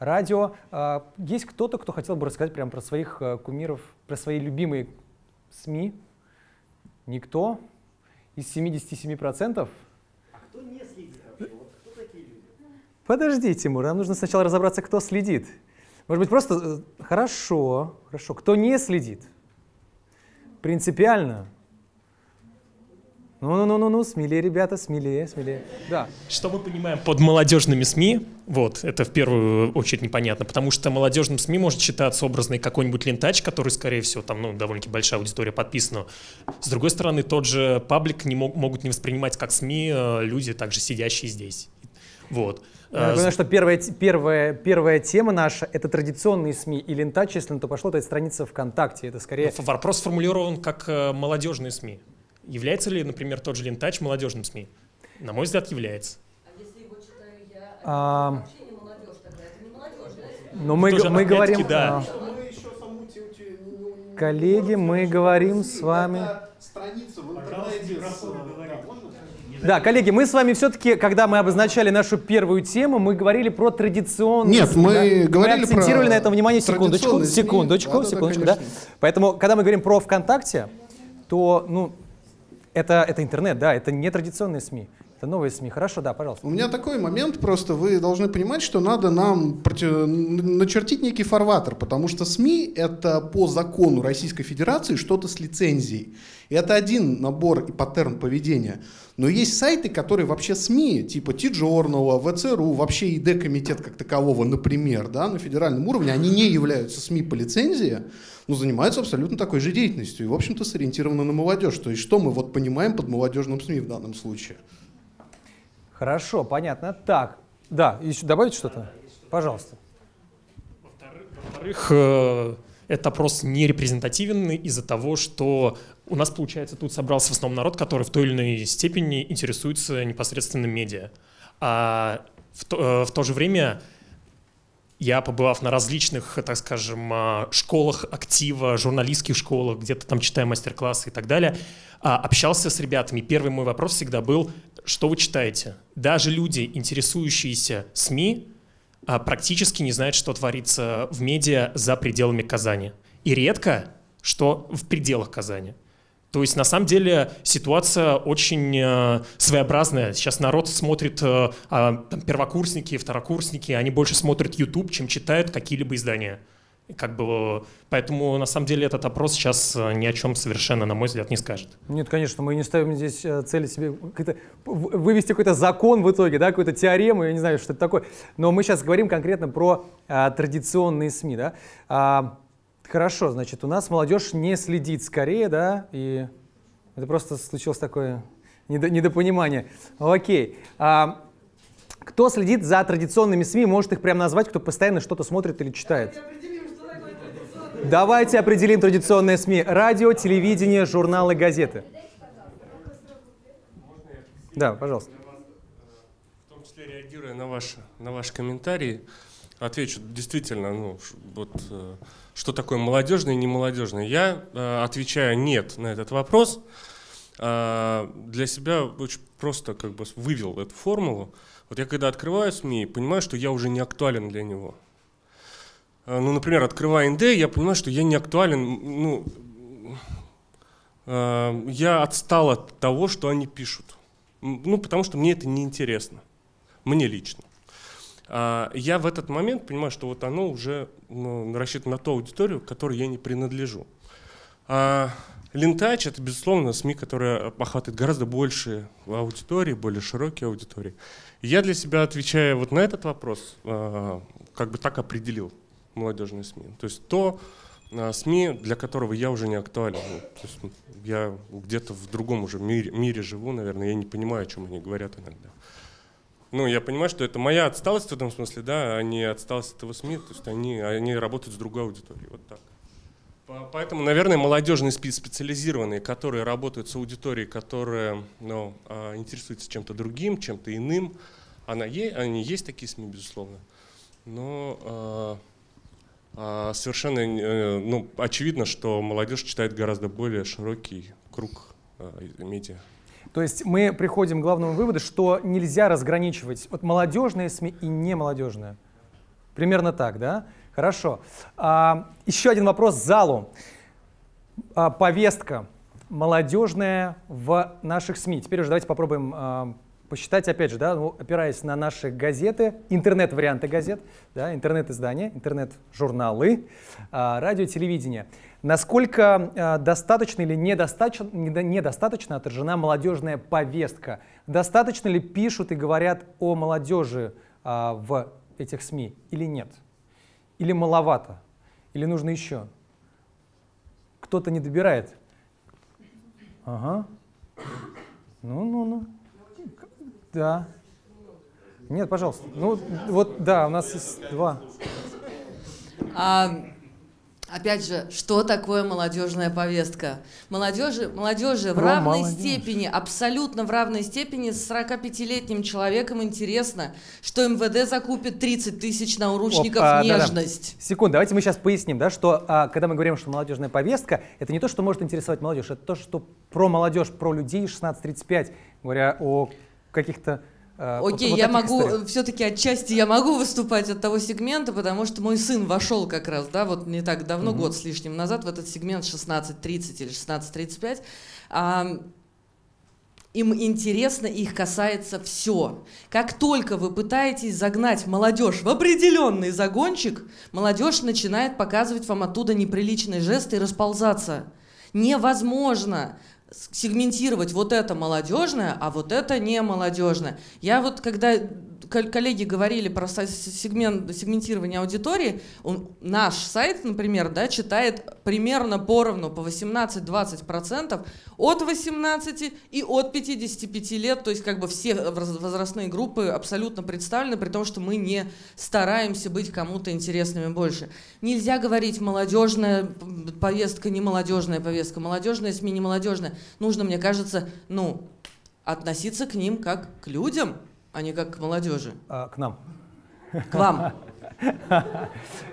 радио. Э, есть кто-то, кто хотел бы рассказать прямо про своих э, кумиров, про свои любимые СМИ? Никто? Из семидесяти семи процентов? А кто не следит вообще? Вот кто такие люди? Подожди, Тимур, нам нужно сначала разобраться, кто следит. Может быть, просто… Хорошо, хорошо. Кто не следит? Принципиально? Ну-ну-ну-ну, смелее, ребята, смелее, смелее. Да. Что мы понимаем под молодежными СМИ, вот, это в первую очередь непонятно, потому что молодежным СМИ может считаться образный какой-нибудь Лентач, который, скорее всего, там, ну, довольно-таки большая аудитория подписана. С другой стороны, тот же паблик не мог, могут не воспринимать как СМИ люди, также сидящие здесь. Вот. Я понимаю, что первая, первая, первая тема наша — это традиционные СМИ, и Лентач, если на то пошло, то это страница ВКонтакте, это скорее… Но вопрос сформулирован как молодежные СМИ. Является ли, например, тот же Лентач молодежным СМИ? На мой взгляд, является. А если его читаю я, а... это вообще не молодежь тогда, это не молодежь, да? Но мы, тоже, мы говорим, да. А... Коллеги, мы говорим с вами… Страница в интернете. Да, коллеги, мы с вами все-таки, когда мы обозначали нашу первую тему, мы говорили про традиционные. Нет, мы да? говорили мы акцентировали про на этом внимание секундочку, секундочку, да, секундочку, да, да. Поэтому, когда мы говорим про ВКонтакте, то, ну, это, это интернет, да, это не традиционные СМИ, это новые СМИ. Хорошо, да, пожалуйста. У меня такой момент, просто вы должны понимать, что надо нам начертить некий фарватер, потому что СМИ — это по закону Российской Федерации что-то с лицензией. И это один набор и паттерн поведения. Но есть сайты, которые вообще СМИ, типа Ти-Джорнала, вэ цэ ру, вообще и дэ-комитет как такового, например, да, на федеральном уровне, они не являются СМИ по лицензии, но занимаются абсолютно такой же деятельностью. И, в общем-то, сориентированы на молодежь. То есть что мы вот понимаем под молодежным СМИ в данном случае? Хорошо, понятно. Так, да, еще добавить что-то? Пожалуйста. Во-вторых, этот опрос не репрезентативный из-за того, что… У нас, получается, тут собрался в основном народ, который в той или иной степени интересуется непосредственно медиа. А в то, в то же время я, побывав на различных, так скажем, школах актива, журналистских школах, где-то там читая мастер-классы и так далее, общался с ребятами. Первый мой вопрос всегда был, что вы читаете? Даже люди, интересующиеся СМИ, практически не знают, что творится в медиа за пределами Казани. И редко, что в пределах Казани. То есть, на самом деле, ситуация очень э, своеобразная. Сейчас народ смотрит, э, э, первокурсники, второкурсники, они больше смотрят YouTube, чем читают какие-либо издания. Как бы, поэтому, на самом деле, этот опрос сейчас ни о чем совершенно, на мой взгляд, не скажет. Нет, конечно, мы не ставим здесь цели себе какой-то, вывести какой-то закон в итоге, да, какую-то теорему, я не знаю, что это такое. Но мы сейчас говорим конкретно про а, традиционные СМИ. Да? А, хорошо, значит, у нас молодежь не следит скорее, да, и это просто случилось такое недопонимание. Окей. А, кто следит за традиционными СМИ, может их прям назвать, кто постоянно что-то смотрит или читает? Давайте определим традиционные СМИ. Радио, телевидение, журналы, газеты. Да, пожалуйста. В том числе, реагируя на ваши, на ваши комментарии, отвечу действительно, ну, вот, что такое молодежное и немолодежное. Я, отвечая «нет» на этот вопрос, для себя очень просто как бы вывел эту формулу. Вот я когда открываю СМИ, понимаю, что я уже не актуален для него. Ну, например, открывая Инде, я понимаю, что я не актуален, ну, э, я отстал от того, что они пишут. Ну, потому что мне это неинтересно, мне лично. Э, я в этот момент понимаю, что вот оно уже, ну, рассчитано на ту аудиторию, к которой я не принадлежу. Э, Лентач — это, безусловно, СМИ, которые охватывают гораздо больше аудитории, более широкие аудитории. Я для себя, отвечая вот на этот вопрос, э, как бы так определил. Молодежные СМИ. То есть то а, СМИ, для которого я уже не актуален. То есть я где-то в другом уже мире, мире живу, наверное, я не понимаю, о чем они говорят иногда. Ну, я понимаю, что это моя отсталость в этом смысле, да, а не отсталость этого СМИ, то есть они, они работают с другой аудиторией. Вот так. Поэтому, наверное, молодежные СМИ специализированные, которые работают с аудиторией, которая, ну, интересуется чем-то другим, чем-то иным, она, они есть такие СМИ, безусловно, но... Совершенно, ну, очевидно, что молодежь читает гораздо более широкий круг медиа. То есть мы приходим к главному выводу, что нельзя разграничивать вот молодежные СМИ и немолодежные. Примерно так, да? Хорошо. А, еще один вопрос залу. А, повестка молодежная в наших СМИ. Теперь уже давайте попробуем а, посчитать, опять же, да, опираясь на наши газеты, интернет-варианты газет, да, интернет-издания, интернет-журналы, радио, телевидение. Насколько достаточно или недостаточно, недостаточно отражена молодежная повестка? Достаточно ли пишут и говорят о молодежи в этих СМИ или нет? Или маловато? Или нужно еще? Кто-то не добирает? Ага. Ну-ну-ну. Да. Нет, пожалуйста. Ну, вот, да, у нас есть два. А, опять же, что такое молодежная повестка? Молодежи, молодежи в равной молодежь. степени, абсолютно в равной степени с сорокапятилетним человеком интересно, что МВД закупит тридцать тысяч науручников. Оп, а, нежность. Да, да. Секунду, давайте мы сейчас поясним, да, что а, когда мы говорим, что молодежная повестка, это не то, что может интересовать молодежь, это то, что про молодежь, про людей шестнадцать тридцать пять, говоря о... каких-то... Э, Окей, вот я могу, все-таки отчасти я могу выступать от того сегмента, потому что мой сын вошел как раз, да, вот не так давно, mm-hmm. год с лишним назад, в этот сегмент шестнадцать тридцать или шестнадцать тридцать пять. А, им интересно, их касается все. Как только вы пытаетесь загнать молодежь в определенный загончик, молодежь начинает показывать вам оттуда неприличные жесты и расползаться. Невозможно сегментировать вот это молодежное, а вот это не молодежное. Я вот, когда коллеги говорили про сегмент, сегментирование аудитории, он, наш сайт, например, да, читает примерно поровну, по восемнадцать-двадцать процентов, от восемнадцати и от пятидесяти пяти лет, то есть как бы все возрастные группы абсолютно представлены, при том, что мы не стараемся быть кому-то интересными больше. Нельзя говорить молодежная повестка, не молодежная повестка, молодежная СМИ, не молодежная. Нужно, мне кажется, ну, относиться к ним как к людям, а не как к молодежи. А, к нам. К вам.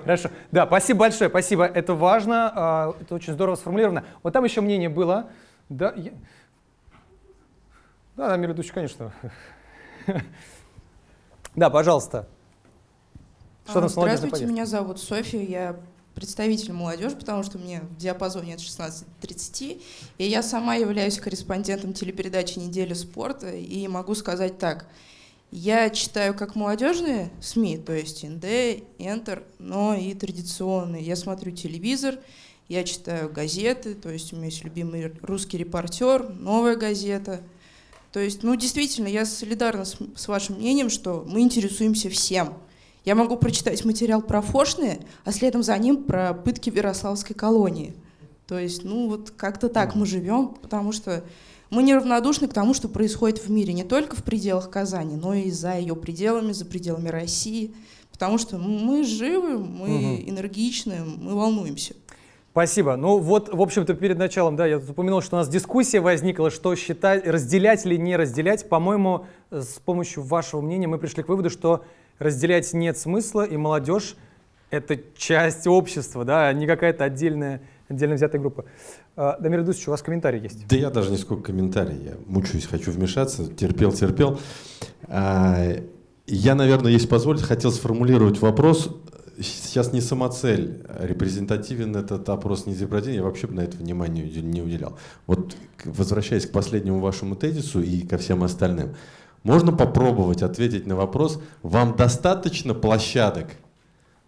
Хорошо. Да, спасибо большое, спасибо. Это важно, это очень здорово сформулировано. Вот там еще мнение было. Да, я... да Дамир Ильдусович, конечно. Да, пожалуйста. Что а, там здравствуйте, меня зовут Софья, я представитель молодежи, потому что у меня в диапазоне от шестнадцати до тридцати, и я сама являюсь корреспондентом телепередачи «Неделя спорта», и могу сказать так. Я читаю как молодежные СМИ, то есть Инде, Энтер, но и традиционные. Я смотрю телевизор, я читаю газеты, то есть у меня есть любимый «Русский репортер», «Новая газета». То есть, ну, действительно, я солидарна с, с вашим мнением, что мы интересуемся всем. Я могу прочитать материал про Фошны, а следом за ним про пытки в Ярославской колонии. То есть, ну, вот как-то так мы живем, потому что мы неравнодушны к тому, что происходит в мире, не только в пределах Казани, но и за ее пределами, за пределами России. Потому что мы живы, мы угу. энергичны, мы волнуемся. Спасибо. Ну вот, в общем-то, перед началом, да, я упомянул, что у нас дискуссия возникла, что считать, разделять или не разделять. По-моему, с помощью вашего мнения мы пришли к выводу, что разделять нет смысла, и молодежь — это часть общества, да, а не какая-то отдельная, отдельно взятая группа. Дамир Ильдусович, у вас комментарий есть? Да я даже не сколько комментариев, я мучаюсь, хочу вмешаться, терпел, терпел. Я, наверное, если позволите, хотел сформулировать вопрос. Сейчас не самоцель, репрезентативен этот опрос, не репрезентативен, я вообще бы на это внимание не уделял. Вот возвращаясь к последнему вашему тезису и ко всем остальным, можно попробовать ответить на вопрос, вам достаточно площадок,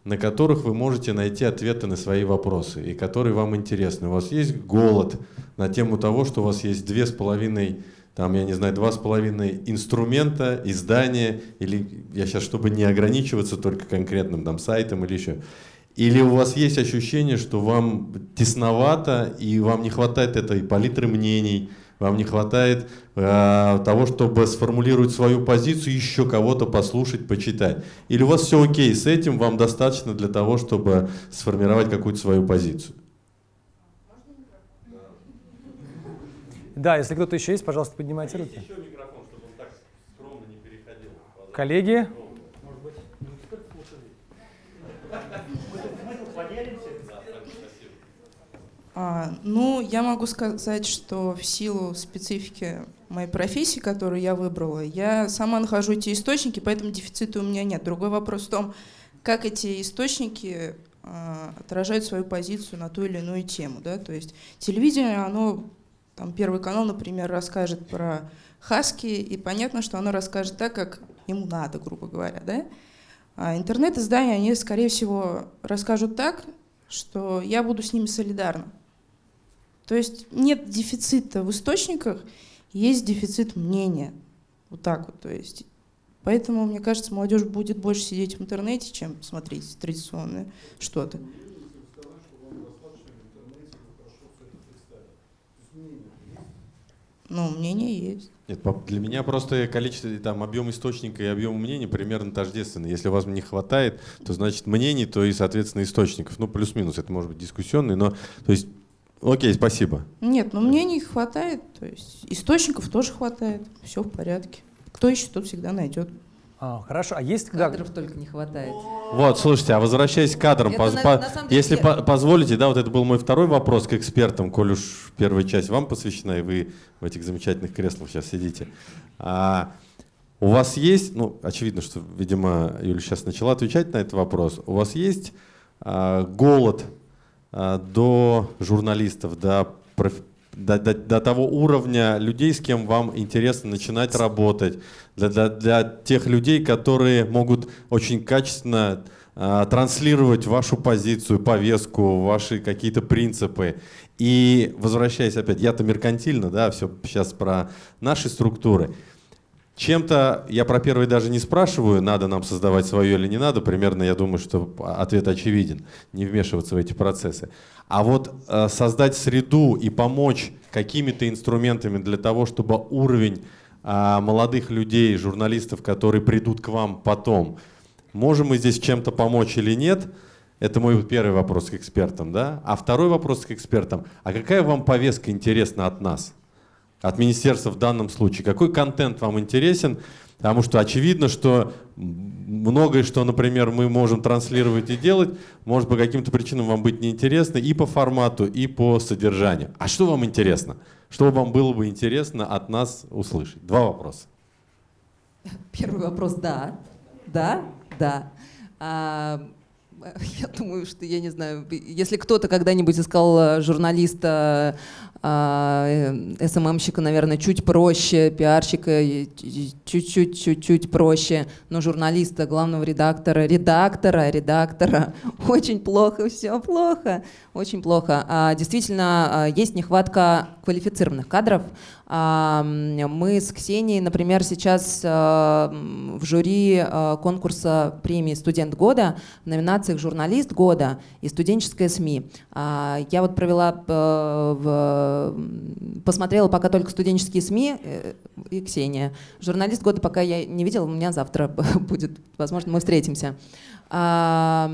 на которых вы можете найти ответы на свои вопросы, и которые вам интересны. У вас есть голод на тему того, что у вас есть две с половиной, там, я не знаю, два с половиной инструмента, издания, или я сейчас, чтобы не ограничиваться только конкретным там сайтом или еще. Или у вас есть ощущение, что вам тесновато, и вам не хватает этой палитры мнений, вам не хватает э, того, чтобы сформулировать свою позицию, еще кого-то послушать, почитать. Или у вас все окей с этим, вам достаточно для того, чтобы сформировать какую-то свою позицию. Да, если кто-то еще есть, пожалуйста, поднимайте руки. Еще микрофон, чтобы он так скромно не переходил. Коллеги? А, ну, я могу сказать, что в силу специфики моей профессии, которую я выбрала, я сама нахожу эти источники, поэтому дефицита у меня нет. Другой вопрос в том, как эти источники а, отражают свою позицию на ту или иную тему. Да? То есть телевидение, оно… Там Первый канал, например, расскажет про Хаски, и понятно, что оно расскажет так, как ему надо, грубо говоря. Да? А интернет-издания, они, скорее всего, расскажут так, что я буду с ними солидарна. То есть нет дефицита в источниках, есть дефицит мнения. Вот так вот. То есть. Поэтому, мне кажется, молодежь будет больше сидеть в интернете, чем смотреть традиционное что-то. Ну, мнение есть. Нет, для меня просто количество, там, объем источника и объем мнений примерно тождественны. Если вам не хватает, то значит мнений, то и, соответственно, источников. Ну, плюс-минус, это может быть дискуссионный, но, то есть, окей, спасибо. Нет, ну, мнений хватает, то есть, источников тоже хватает, все в порядке. Кто ищет, тот всегда найдет. А, хорошо, а есть кадров да. только не хватает. Вот, слушайте, а возвращаясь к кадрам, это, поз... на, на если по позволите, да, вот это был мой второй вопрос к экспертам, коль уж первая часть вам посвящена, и вы в этих замечательных креслах сейчас сидите. А, у вас есть, ну, очевидно, что, видимо, Юля сейчас начала отвечать на этот вопрос, у вас есть а, голод а, до журналистов, до профессионалов, До, до, до того уровня людей, с кем вам интересно начинать работать, для, для, для тех людей, которые могут очень качественно э, транслировать вашу позицию, повестку, ваши какие-то принципы. И возвращаясь опять, я-то меркантильно, да, все сейчас про наши структуры. Чем-то, я про первый даже не спрашиваю, надо нам создавать свое или не надо, примерно я думаю, что ответ очевиден, не вмешиваться в эти процессы. А вот э, создать среду и помочь какими-то инструментами для того, чтобы уровень э, молодых людей, журналистов, которые придут к вам потом, можем мы здесь чем-то помочь или нет, это мой первый вопрос к экспертам, да? А второй вопрос к экспертам, а какая вам повестка интересна от нас? От министерства в данном случае. Какой контент вам интересен? Потому что очевидно, что многое, что, например, мы можем транслировать и делать, может по каким-то причинам вам быть неинтересно и по формату, и по содержанию. А что вам интересно? Что вам было бы интересно от нас услышать? Два вопроса. Первый вопрос – да. Да, да. А, Я думаю, что, я не знаю, если кто-то когда-нибудь искал журналиста, эс эм эм-щика, наверное, чуть проще, пиарщика чуть-чуть-чуть-чуть проще, но журналиста, главного редактора, редактора, редактора, очень плохо, все плохо, очень плохо. А, действительно, есть нехватка квалифицированных кадров. А, мы с Ксенией, например, сейчас а, в жюри а, конкурса премии «Студент года» в номинациях «Журналист года» и «Студенческая СМИ». А, я вот провела а, в посмотрела пока только студенческие СМИ и Ксения. Журналист года пока я не видела, у меня завтра будет, возможно, мы встретимся. А,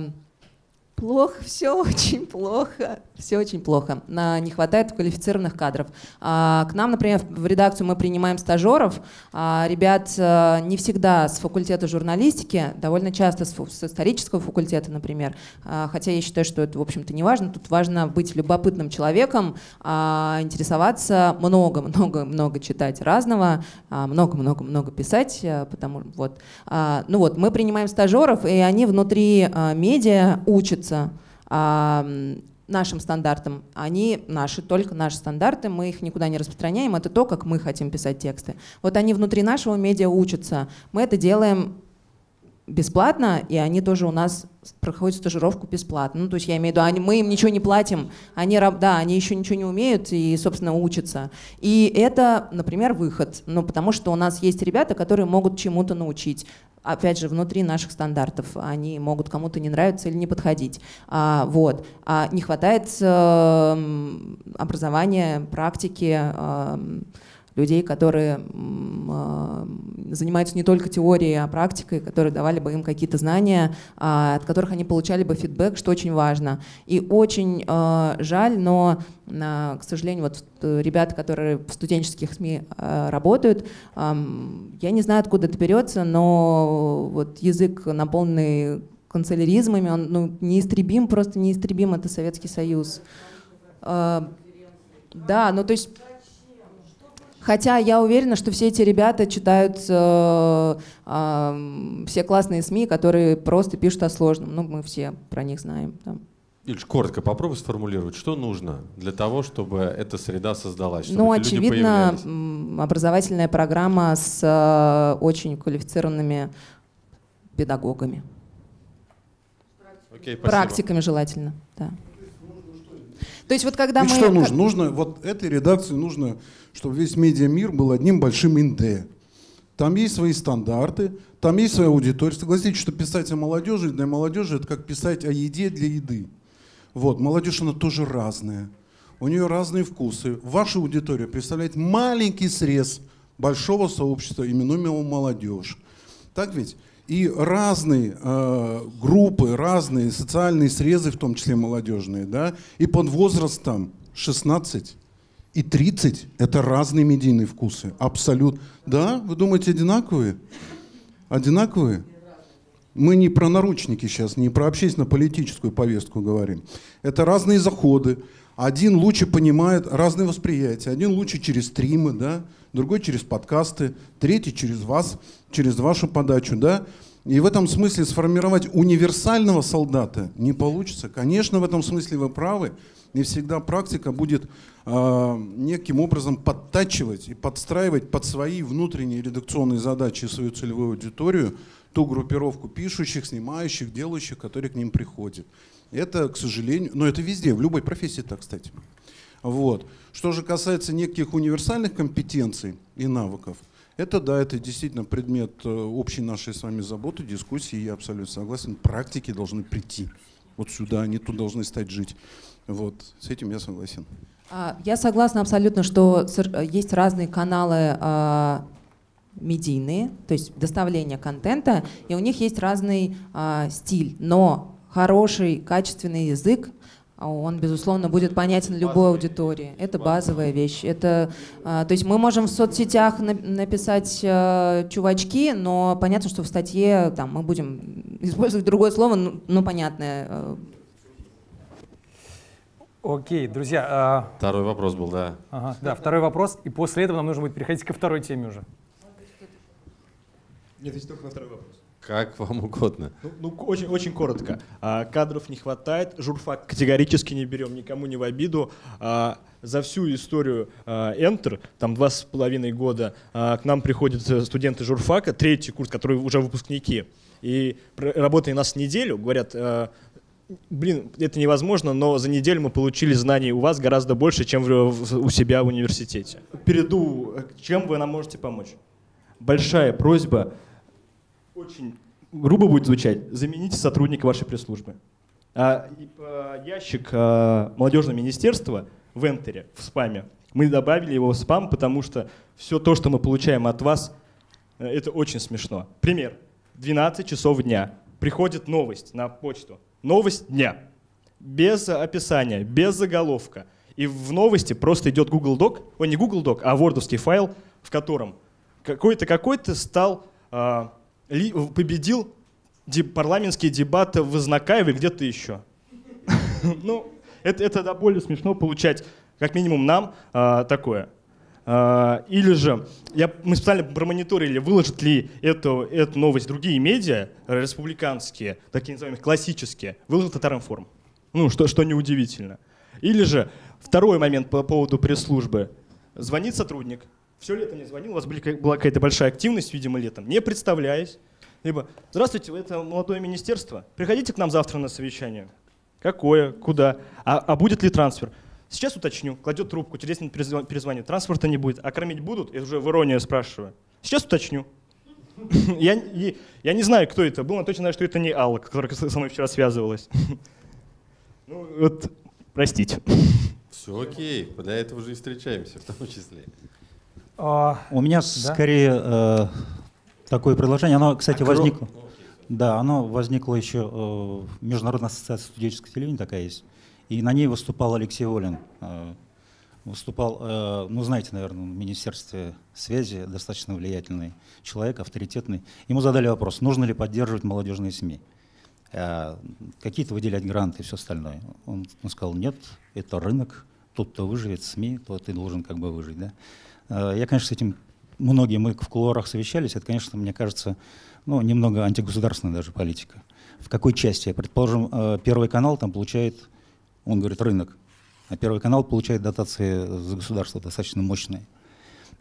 плохо, все очень плохо, все очень плохо. На, не хватает квалифицированных кадров. А, к нам, например, в редакцию мы принимаем стажеров. А, ребят а, не всегда с факультета журналистики, довольно часто с, с исторического факультета, например. А, хотя я считаю, что это, в общем-то, не важно. Тут важно быть любопытным человеком, а, интересоваться много-много-много читать разного, много-много-много а, писать. А, потому, вот. А, ну вот, мы принимаем стажеров, и они внутри а, медиа учатся. А, нашим стандартам. Они наши, только наши стандарты, мы их никуда не распространяем, это то, как мы хотим писать тексты. Вот они внутри нашего медиа учатся. Мы это делаем бесплатно, и они тоже у нас проходят стажировку бесплатно. Ну, то есть я имею в виду, они, мы им ничего не платим, они, да, они еще ничего не умеют и, собственно, учатся. И это, например, выход, ну, потому что у нас есть ребята, которые могут чему-то научить. Опять же, внутри наших стандартов они могут кому-то не нравиться или не подходить. А, вот. А не хватает э, образования, практики, э, людей, которые э, занимаются не только теорией, а практикой, которые давали бы им какие-то знания, э, от которых они получали бы фидбэк, что очень важно. И очень э, жаль, но, э, к сожалению, вот ребята, которые в студенческих СМИ э, работают, э, я не знаю, откуда это берется, но вот язык, наполненный канцеляризмами, он ну, неистребим, просто неистребим, это Советский Союз. Э, да, ну то есть… Хотя я уверена, что все эти ребята читают э, э, все классные СМИ, которые просто пишут о сложном. Ну, мы все про них знаем. Да. Ильич, коротко попробуй сформулировать, что нужно для того, чтобы эта среда создалась, чтобы ну, эти люди появлялись? Очевидно, образовательная программа с э, очень квалифицированными педагогами. Окей, практиками желательно, да. То есть вот когда Ведь мы… что нужно? Нужно, вот этой редакции нужно, чтобы весь медиамир был одним большим Инде. Там есть свои стандарты, там есть своя аудитория. Согласитесь, что писать о молодежи для молодежи – это как писать о еде для еды. Вот, молодежь, она тоже разная. У нее разные вкусы. Ваша аудитория представляет маленький срез большого сообщества, именуемого молодежь. Так ведь? И разные э, группы, разные социальные срезы, в том числе молодежные, да, и под возрастом шестнадцать и тридцать это разные медийные вкусы. Абсолютно. Да? Вы думаете, одинаковые? Одинаковые? Мы не про наручники сейчас, не про общественно-политическую повестку говорим. Это разные заходы. Один лучше понимает разные восприятия. Один лучше через стримы, да, другой через подкасты, третий через вас, через вашу подачу, да. И в этом смысле сформировать универсального солдата не получится. Конечно, в этом смысле вы правы. И всегда практика будет э, неким образом подтачивать и подстраивать под свои внутренние редакционные задачи и свою целевую аудиторию ту группировку пишущих, снимающих, делающих, которые к ним приходят. Это, к сожалению, но это везде, в любой профессии так, кстати. Вот. Что же касается неких универсальных компетенций и навыков, это да, это действительно предмет общей нашей с вами заботы, дискуссии, я абсолютно согласен, практики должны прийти вот сюда, они тут должны стать жить. Вот, с этим я согласен. Я согласна абсолютно, что есть разные каналы медийные, то есть доставление контента, и у них есть разный стиль, но… Хороший, качественный язык, он, безусловно, будет понятен любой аудитории. Это базовая вещь. Это, то есть мы можем в соцсетях написать чувачки, но понятно, что в статье там, мы будем использовать другое слово, но понятное. Окей, друзья. Второй вопрос был, да. Ага, да, второй вопрос. И после этого нам нужно будет переходить ко второй теме уже. Нет, здесь только на второй вопрос. Как вам угодно. Ну, ну очень, очень коротко. А, кадров не хватает, журфак категорически не берем, никому не в обиду. А, за всю историю Энтер, там два с половиной года, а, к нам приходят студенты журфака, третий курс, которые уже выпускники, и работая нас неделю, говорят, а, блин, это невозможно, но за неделю мы получили знаний у вас гораздо больше, чем у себя в университете. Перейду, чем вы нам можете помочь. Большая просьба. Очень грубо будет звучать. Замените сотрудника вашей пресс-службы. А, ящик а, молодежного министерства в Энтере, в спаме. Мы добавили его в спам, потому что все то, что мы получаем от вас, это очень смешно. Пример. двенадцать часов дня. Приходит новость на почту. Новость дня. Без описания, без заголовка. И в новости просто идет Google Doc, о, не Google Doc, а вордовский файл, в котором какой-то какой-то стал... А, победил парламентские дебаты в Изнакаеве где-то еще. Ну, это, это до боли смешно получать, как минимум нам, а, такое. А, или же я, мы специально промониторили, выложат ли эту, эту новость другие медиа, республиканские, такие называемые классические, выложат Татаринформ. Ну, что, что неудивительно. Или же второй момент по поводу пресс-службы. Звонит сотрудник. Все лето не звонил, у вас была какая-то большая активность, видимо, летом, не представляясь. Либо, здравствуйте, это молодое министерство, приходите к нам завтра на совещание. Какое, куда, а, а будет ли трансфер? Сейчас уточню, кладет трубку, через десять минут перезвон, перезвонит, трансферта не будет, а кормить будут? Я уже в иронию спрашиваю. Сейчас уточню. Я не знаю, кто это был, но точно знаю, что это не Алла, которая со мной вчера связывалась. Ну вот, простите. Все окей, для этого же и встречаемся в том числе. У меня, да? скорее э, такое предложение, оно, кстати, возникло, да, оно возникло еще э, в Международной ассоциации студенческого телевидения, такая есть, и на ней выступал Алексей Волин, э, выступал, э, ну знаете, наверное, в Министерстве связи, достаточно влиятельный человек, авторитетный, ему задали вопрос, нужно ли поддерживать молодежные СМИ, э, какие-то выделять гранты и все остальное. Он, он сказал, нет, это рынок, тот, кто выживет СМИ, тот и должен как бы выжить, да. Я, конечно, с этим, многие мы в кулуарах совещались, это, конечно, мне кажется, ну, немного антигосударственная даже политика. В какой части? Предположим, Первый канал там получает, он говорит, рынок, а Первый канал получает дотации за государство достаточно мощные.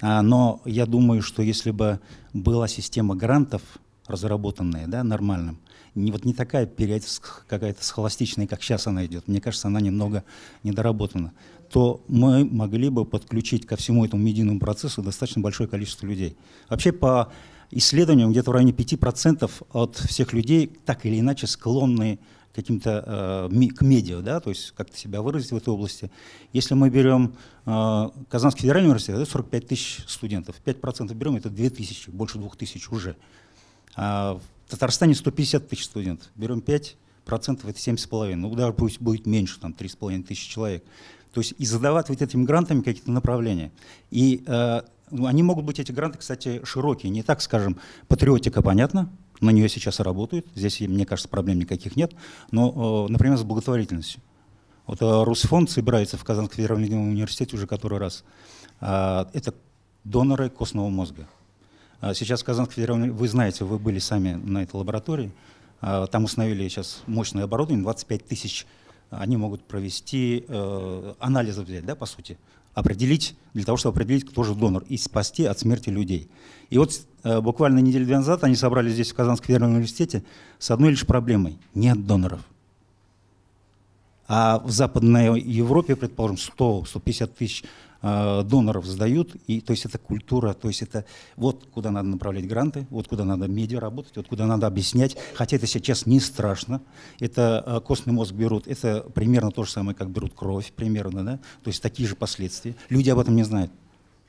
Но я думаю, что если бы была система грантов, разработанная, да, нормальным, не, вот не такая периодическая, какая-то схоластичная, как сейчас она идет, мне кажется, она немного недоработана, то мы могли бы подключить ко всему этому медийному процессу достаточно большое количество людей. Вообще, по исследованиям, где-то в районе пяти процентов от всех людей так или иначе склонны к каким-то, э, к медиа, да, то есть как-то себя выразить в этой области. Если мы берем э, Казанский федеральный университет, это сорок пять тысяч студентов, пять процентов берем, это две тысячи, больше двух тысяч уже. А в Татарстане сто пятьдесят тысяч студентов, берем пять процентов, это семь с половиной, ну даже пусть будет меньше, там три с половиной тысячи человек. То есть и задавать вот этими грантами какие-то направления. И э, они могут быть, эти гранты, кстати, широкие. Не так, скажем, патриотика, понятно, на нее сейчас и работают. Здесь, мне кажется, проблем никаких нет. Но, э, например, с благотворительностью. Вот э, Русфонд собирается в Казанском федеральном университете уже который раз. Э, это доноры костного мозга. Э, сейчас в Казанском федеральном, вы знаете, вы были сами на этой лаборатории. Э, там установили сейчас мощное оборудование, двадцать пять тысяч. Они могут провести э, анализы, взять, да, по сути, определить, для того, чтобы определить, кто же донор, и спасти от смерти людей. И вот э, буквально неделю две назад они собрались здесь, в Казанском федеральном университете, с одной лишь проблемой – нет доноров. А в Западной Европе, предположим, сто — сто пятьдесят тысяч э, доноров сдают, и, то есть это культура, то есть это вот куда надо направлять гранты, вот куда надо медиа работать, вот куда надо объяснять, хотя это сейчас не страшно, это э, костный мозг берут, это примерно то же самое, как берут кровь, примерно, да, то есть такие же последствия, люди об этом не знают.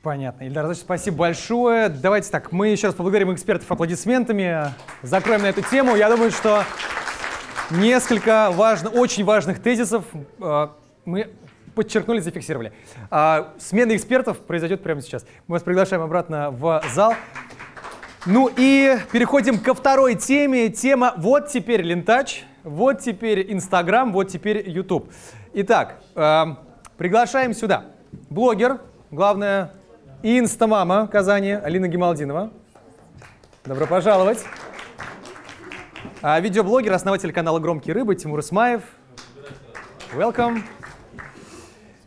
Понятно. Ильдар Азович, спасибо большое. Давайте так, мы еще раз поблагодарим экспертов аплодисментами, закроем на эту тему, я думаю, что… Несколько важных, очень важных тезисов э, мы подчеркнули, зафиксировали. Э, смена экспертов произойдет прямо сейчас. Мы вас приглашаем обратно в зал. Ну и переходим ко второй теме. Тема «Вот теперь Лентач», «Вот теперь Инстаграм», «Вот теперь Ютуб». Итак, э, приглашаем сюда блогер, главная инстамама Казани Алина Гималтдинова. Добро пожаловать. Видеоблогер, основатель канала «Громкие рыбы» Тимур Исмаев. Welcome.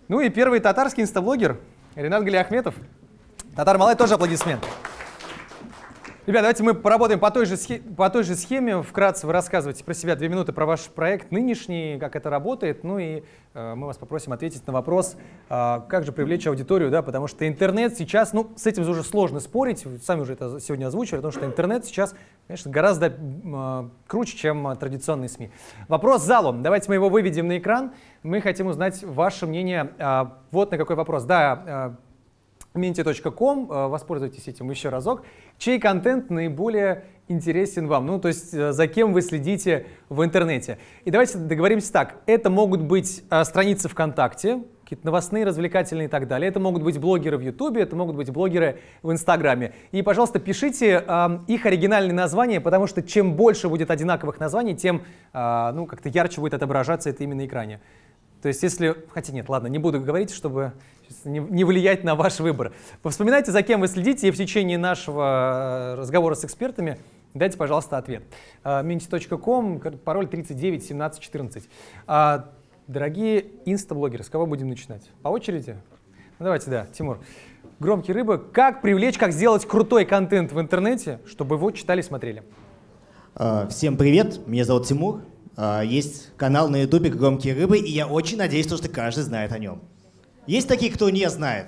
Ну и первый татарский инстаблогер Ринат Галиахметов. Татармалай тоже аплодисмент. Ребята, давайте мы поработаем по той же схеме. По той же схеме. Вкратце вы рассказывайте про себя две минуты, про ваш проект нынешний, как это работает. Ну и э, мы вас попросим ответить на вопрос, э, как же привлечь аудиторию, да, потому что интернет сейчас, ну, с этим уже сложно спорить, вы сами уже это сегодня озвучили, потому что интернет сейчас, конечно, гораздо э, круче, чем традиционные СМИ. Вопрос залу. Давайте мы его выведем на экран. Мы хотим узнать ваше мнение. Э, вот на какой вопрос. Да, э, Minty точка ком, воспользуйтесь этим еще разок. Чей контент наиболее интересен вам? Ну, то есть за кем вы следите в интернете? И давайте договоримся так. Это могут быть страницы ВКонтакте, какие-то новостные, развлекательные и так далее. Это могут быть блогеры в Ютубе, это могут быть блогеры в Инстаграме. И, пожалуйста, пишите э, их оригинальные названия, потому что чем больше будет одинаковых названий, тем э, ну, как-то ярче будет отображаться это именно на экране. То есть если... Хотя нет, ладно, не буду говорить, чтобы не влиять на ваш выбор. Вспоминайте, за кем вы следите, и в течение нашего разговора с экспертами дайте, пожалуйста, ответ. Minty точка ком, пароль тридцать девять семнадцать четырнадцать. Дорогие инстаблогеры, с кого будем начинать? По очереди? Ну, давайте, да, Тимур. Громкие рыбы. Как привлечь, как сделать крутой контент в интернете, чтобы его читали и смотрели? Всем привет, меня зовут Тимур. Есть канал на ютубе «Громкие рыбы», и я очень надеюсь, что каждый знает о нем. Есть такие, кто не знает?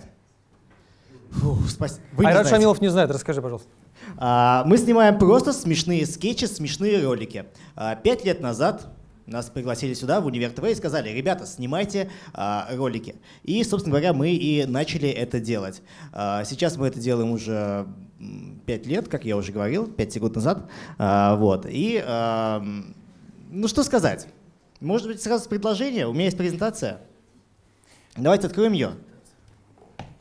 Фу, спасибо. Айрат Шамилов не знает, расскажи, пожалуйста. А, мы снимаем просто смешные скетчи, смешные ролики. А, пять лет назад нас пригласили сюда, в Универ ТВ, и сказали: ребята, снимайте а, ролики. И, собственно говоря, мы и начали это делать. А, сейчас мы это делаем уже пять лет, как я уже говорил, пять секунд назад. А, вот. И, а, ну что сказать? Может быть, сразу предложение? У меня есть презентация. Давайте откроем ее.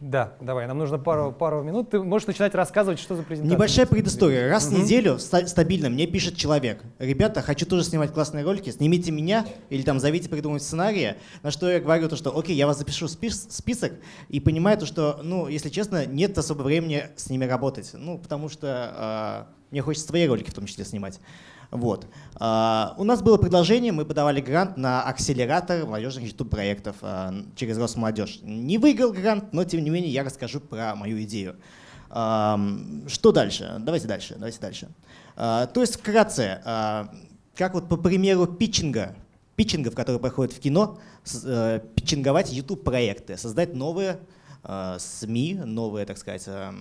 Да, давай, нам нужно пару, пару минут. Ты можешь начинать рассказывать, что за презентация. Небольшая предыстория. Раз угу. в неделю стабильно мне пишет человек: ребята, хочу тоже снимать классные ролики, снимите меня или там зовите придумать сценарии. На что я говорю, то, что окей, я вас запишу в список, и понимаю, то, что, ну, если честно, нет особо времени с ними работать. Ну, потому что э, мне хочется свои ролики в том числе снимать. Вот. Uh, у нас было предложение, мы подавали грант на акселератор молодежных YouTube-проектов uh, через Росмолодежь. Не выиграл грант, но тем не менее я расскажу про мою идею. Uh, что дальше? Давайте дальше. Давайте дальше. Uh, то есть вкратце, uh, как вот по примеру питчинга, питчингов, которые проходят в кино, uh, питчинговать YouTube-проекты, создать новые uh, СМИ, новые, так сказать, uh,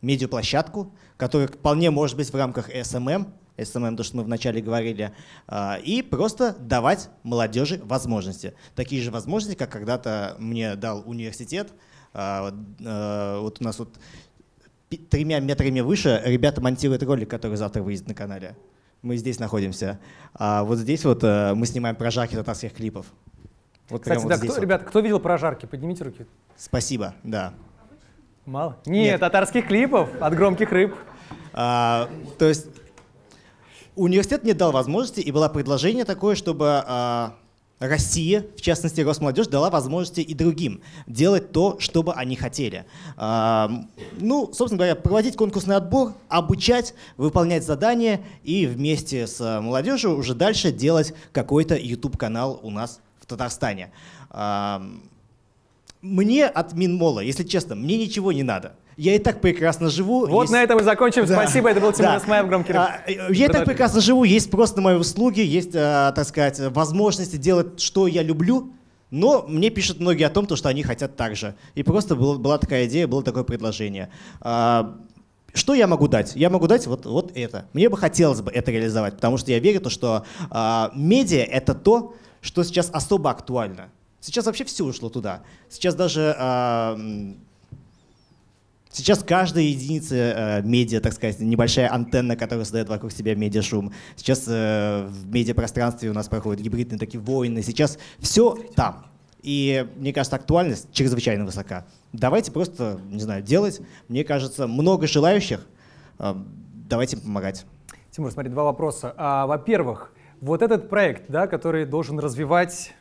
медиаплощадку, которая вполне может быть в рамках эс эм эм, эс эм эм, то, что мы вначале говорили, и просто давать молодежи возможности. Такие же возможности, как когда-то мне дал университет. Вот у нас вот тремя метрами выше ребята монтируют ролик, который завтра выйдет на канале. Мы здесь находимся. А вот здесь вот мы снимаем прожарки татарских клипов. Вот. Кстати, да, вот кто, вот. Ребят, кто видел прожарки, поднимите руки. Спасибо, да. Мало? Нет, Нет. татарских клипов от «Громких рыб». А, то есть... Университет мне дал возможности, и было предложение такое, чтобы э, Россия, в частности Росмолодежь, дала возможности и другим делать то, что бы они хотели. Э, ну, собственно говоря, проводить конкурсный отбор, обучать, выполнять задания и вместе с молодежью уже дальше делать какой-то YouTube-канал у нас в Татарстане. Э, мне от Минмола, если честно, мне ничего не надо. Я и так прекрасно живу. Вот есть... на этом и закончим. Да. Спасибо, это был Тимур да. Исмаев, «Громкий рыб». Я и так прекрасно живу, есть просто мои услуги, есть, так сказать, возможности делать, что я люблю, но мне пишут многие о том, что они хотят так же. И просто была такая идея, было такое предложение. Что я могу дать? Я могу дать вот, вот это. Мне бы хотелось бы это реализовать, потому что я верю, что медиа — это то, что сейчас особо актуально. Сейчас вообще все ушло туда. Сейчас даже... Сейчас каждая единица э, медиа, так сказать, небольшая антенна, которая создает вокруг себя медиашум. Сейчас э, в медиапространстве у нас проходят гибридные такие войны. Сейчас все там. И, мне кажется, актуальность чрезвычайно высока. Давайте просто, не знаю, делать. Мне кажется, много желающих. Э, давайте им помогать. Тимур, смотри, два вопроса. А, во-первых, вот этот проект, да, который должен развивать...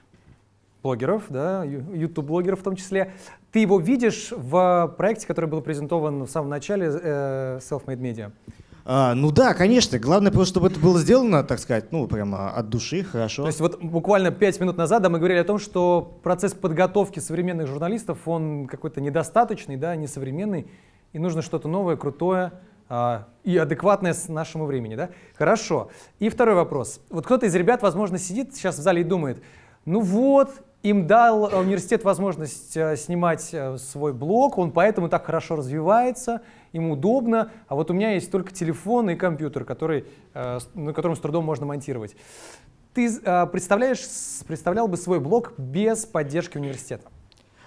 блогеров, да, ютуб-блогеров в том числе. Ты его видишь в проекте, который был презентован в самом начале Self-Made Media? А, ну да, конечно. Главное просто, чтобы это было сделано, так сказать, ну прямо от души, хорошо. То есть вот буквально пять минут назад да, мы говорили о том, что процесс подготовки современных журналистов, он какой-то недостаточный, да, несовременный, и нужно что-то новое, крутое а, и адекватное с нашему времени, да? Хорошо. И второй вопрос. Вот кто-то из ребят, возможно, сидит сейчас в зале и думает, ну вот, им дал университет возможность снимать свой блог, он поэтому так хорошо развивается, ему удобно, а вот у меня есть только телефон и компьютер, который, на котором с трудом можно монтировать. Ты представляешь, представлял бы свой блог без поддержки университета?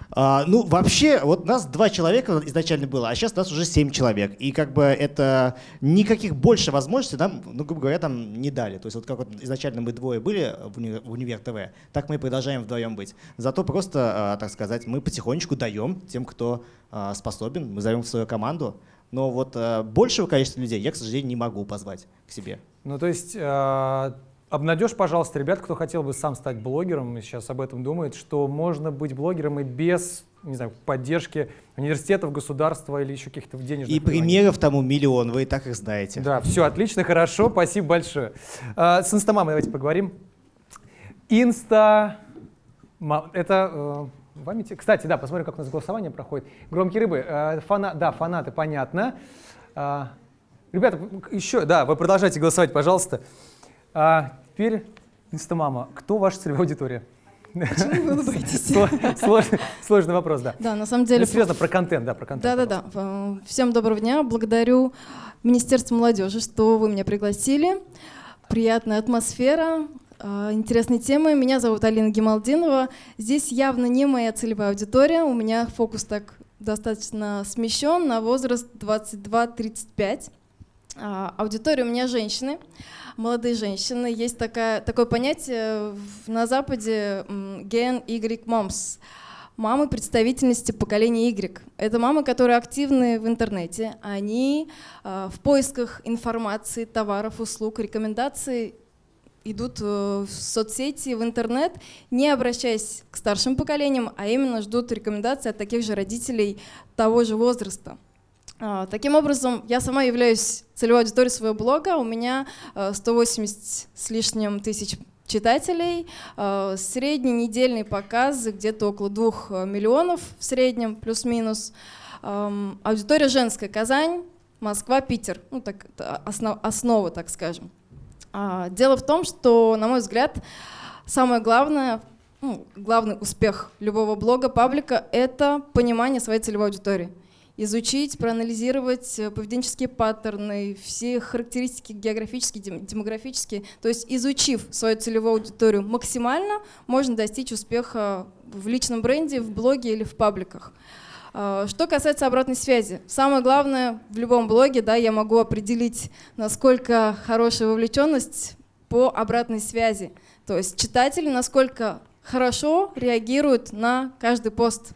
А, ну, вообще, вот нас два человека изначально было, а сейчас нас уже семь человек. И как бы это никаких больше возможностей нам, ну, грубо говоря, там не дали. То есть вот как вот изначально мы двое были в, уни в Универ ТВ, так мы и продолжаем вдвоем быть. Зато просто, а, так сказать, мы потихонечку даем тем, кто а, способен, мы зовем в свою команду. Но вот а, большего количества людей я, к сожалению, не могу позвать к себе. Ну, то есть... А... Обнадежь, пожалуйста, ребят, кто хотел бы сам стать блогером и сейчас об этом думает, что можно быть блогером и без, не знаю, поддержки университетов, государства или еще каких-то денежных. И примеров тому миллион, вы и так их знаете. Да, все отлично, хорошо, спасибо большое. С инстамамой давайте поговорим. Инста... Это... Вами... Кстати, да, посмотрим, как у нас голосование проходит. Громкие рыбы. Фана... Да, фанаты, понятно. Ребята, еще, да, вы продолжайте голосовать, пожалуйста. А теперь, Инстамама, кто ваша целевая аудитория? Почему вы боитесь? Сложный, сложный вопрос, да. Да, на самом деле... Ну, серьезно, про контент, да, про контент. Да-да-да. Всем доброго дня. Благодарю Министерство молодежи, что вы меня пригласили. Приятная атмосфера, интересные темы. Меня зовут Алина Гималтдинова. Здесь явно не моя целевая аудитория. У меня фокус так достаточно смещен на возраст двадцать два — тридцать пять. Аудитория у меня женщины, молодые женщины. Есть такая, такое понятие на Западе Gen Y Moms. Мамы представительности поколения Y. Это мамы, которые активны в интернете. Они в поисках информации, товаров, услуг, рекомендаций идут в соцсети, в интернет, не обращаясь к старшим поколениям, а именно ждут рекомендаций от таких же родителей того же возраста. Таким образом, я сама являюсь целевой аудиторией своего блога. У меня сто восемьдесят с лишним тысяч читателей. Средний недельный показ где-то около двух миллионов в среднем, плюс-минус. Аудитория женская. Казань, Москва, Питер. Ну, так, основ, основа, так скажем. Дело в том, что, на мой взгляд, самое главное, ну, главный успех любого блога, паблика — это понимание своей целевой аудитории. Изучить, проанализировать поведенческие паттерны, все характеристики географические, демографические. То есть изучив свою целевую аудиторию максимально, можно достичь успеха в личном бренде, в блоге или в пабликах. Что касается обратной связи. Самое главное в любом блоге, да, я могу определить, насколько хорошая вовлеченность по обратной связи. То есть читатели насколько хорошо реагируют на каждый пост.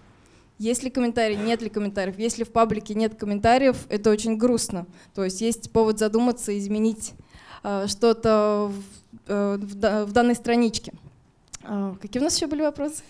Есть ли комментарии, нет ли комментариев. Если в паблике нет комментариев, это очень грустно. То есть есть повод задуматься, изменить э, что-то в, э, в, да, в данной страничке. Э, какие у нас еще были вопросы?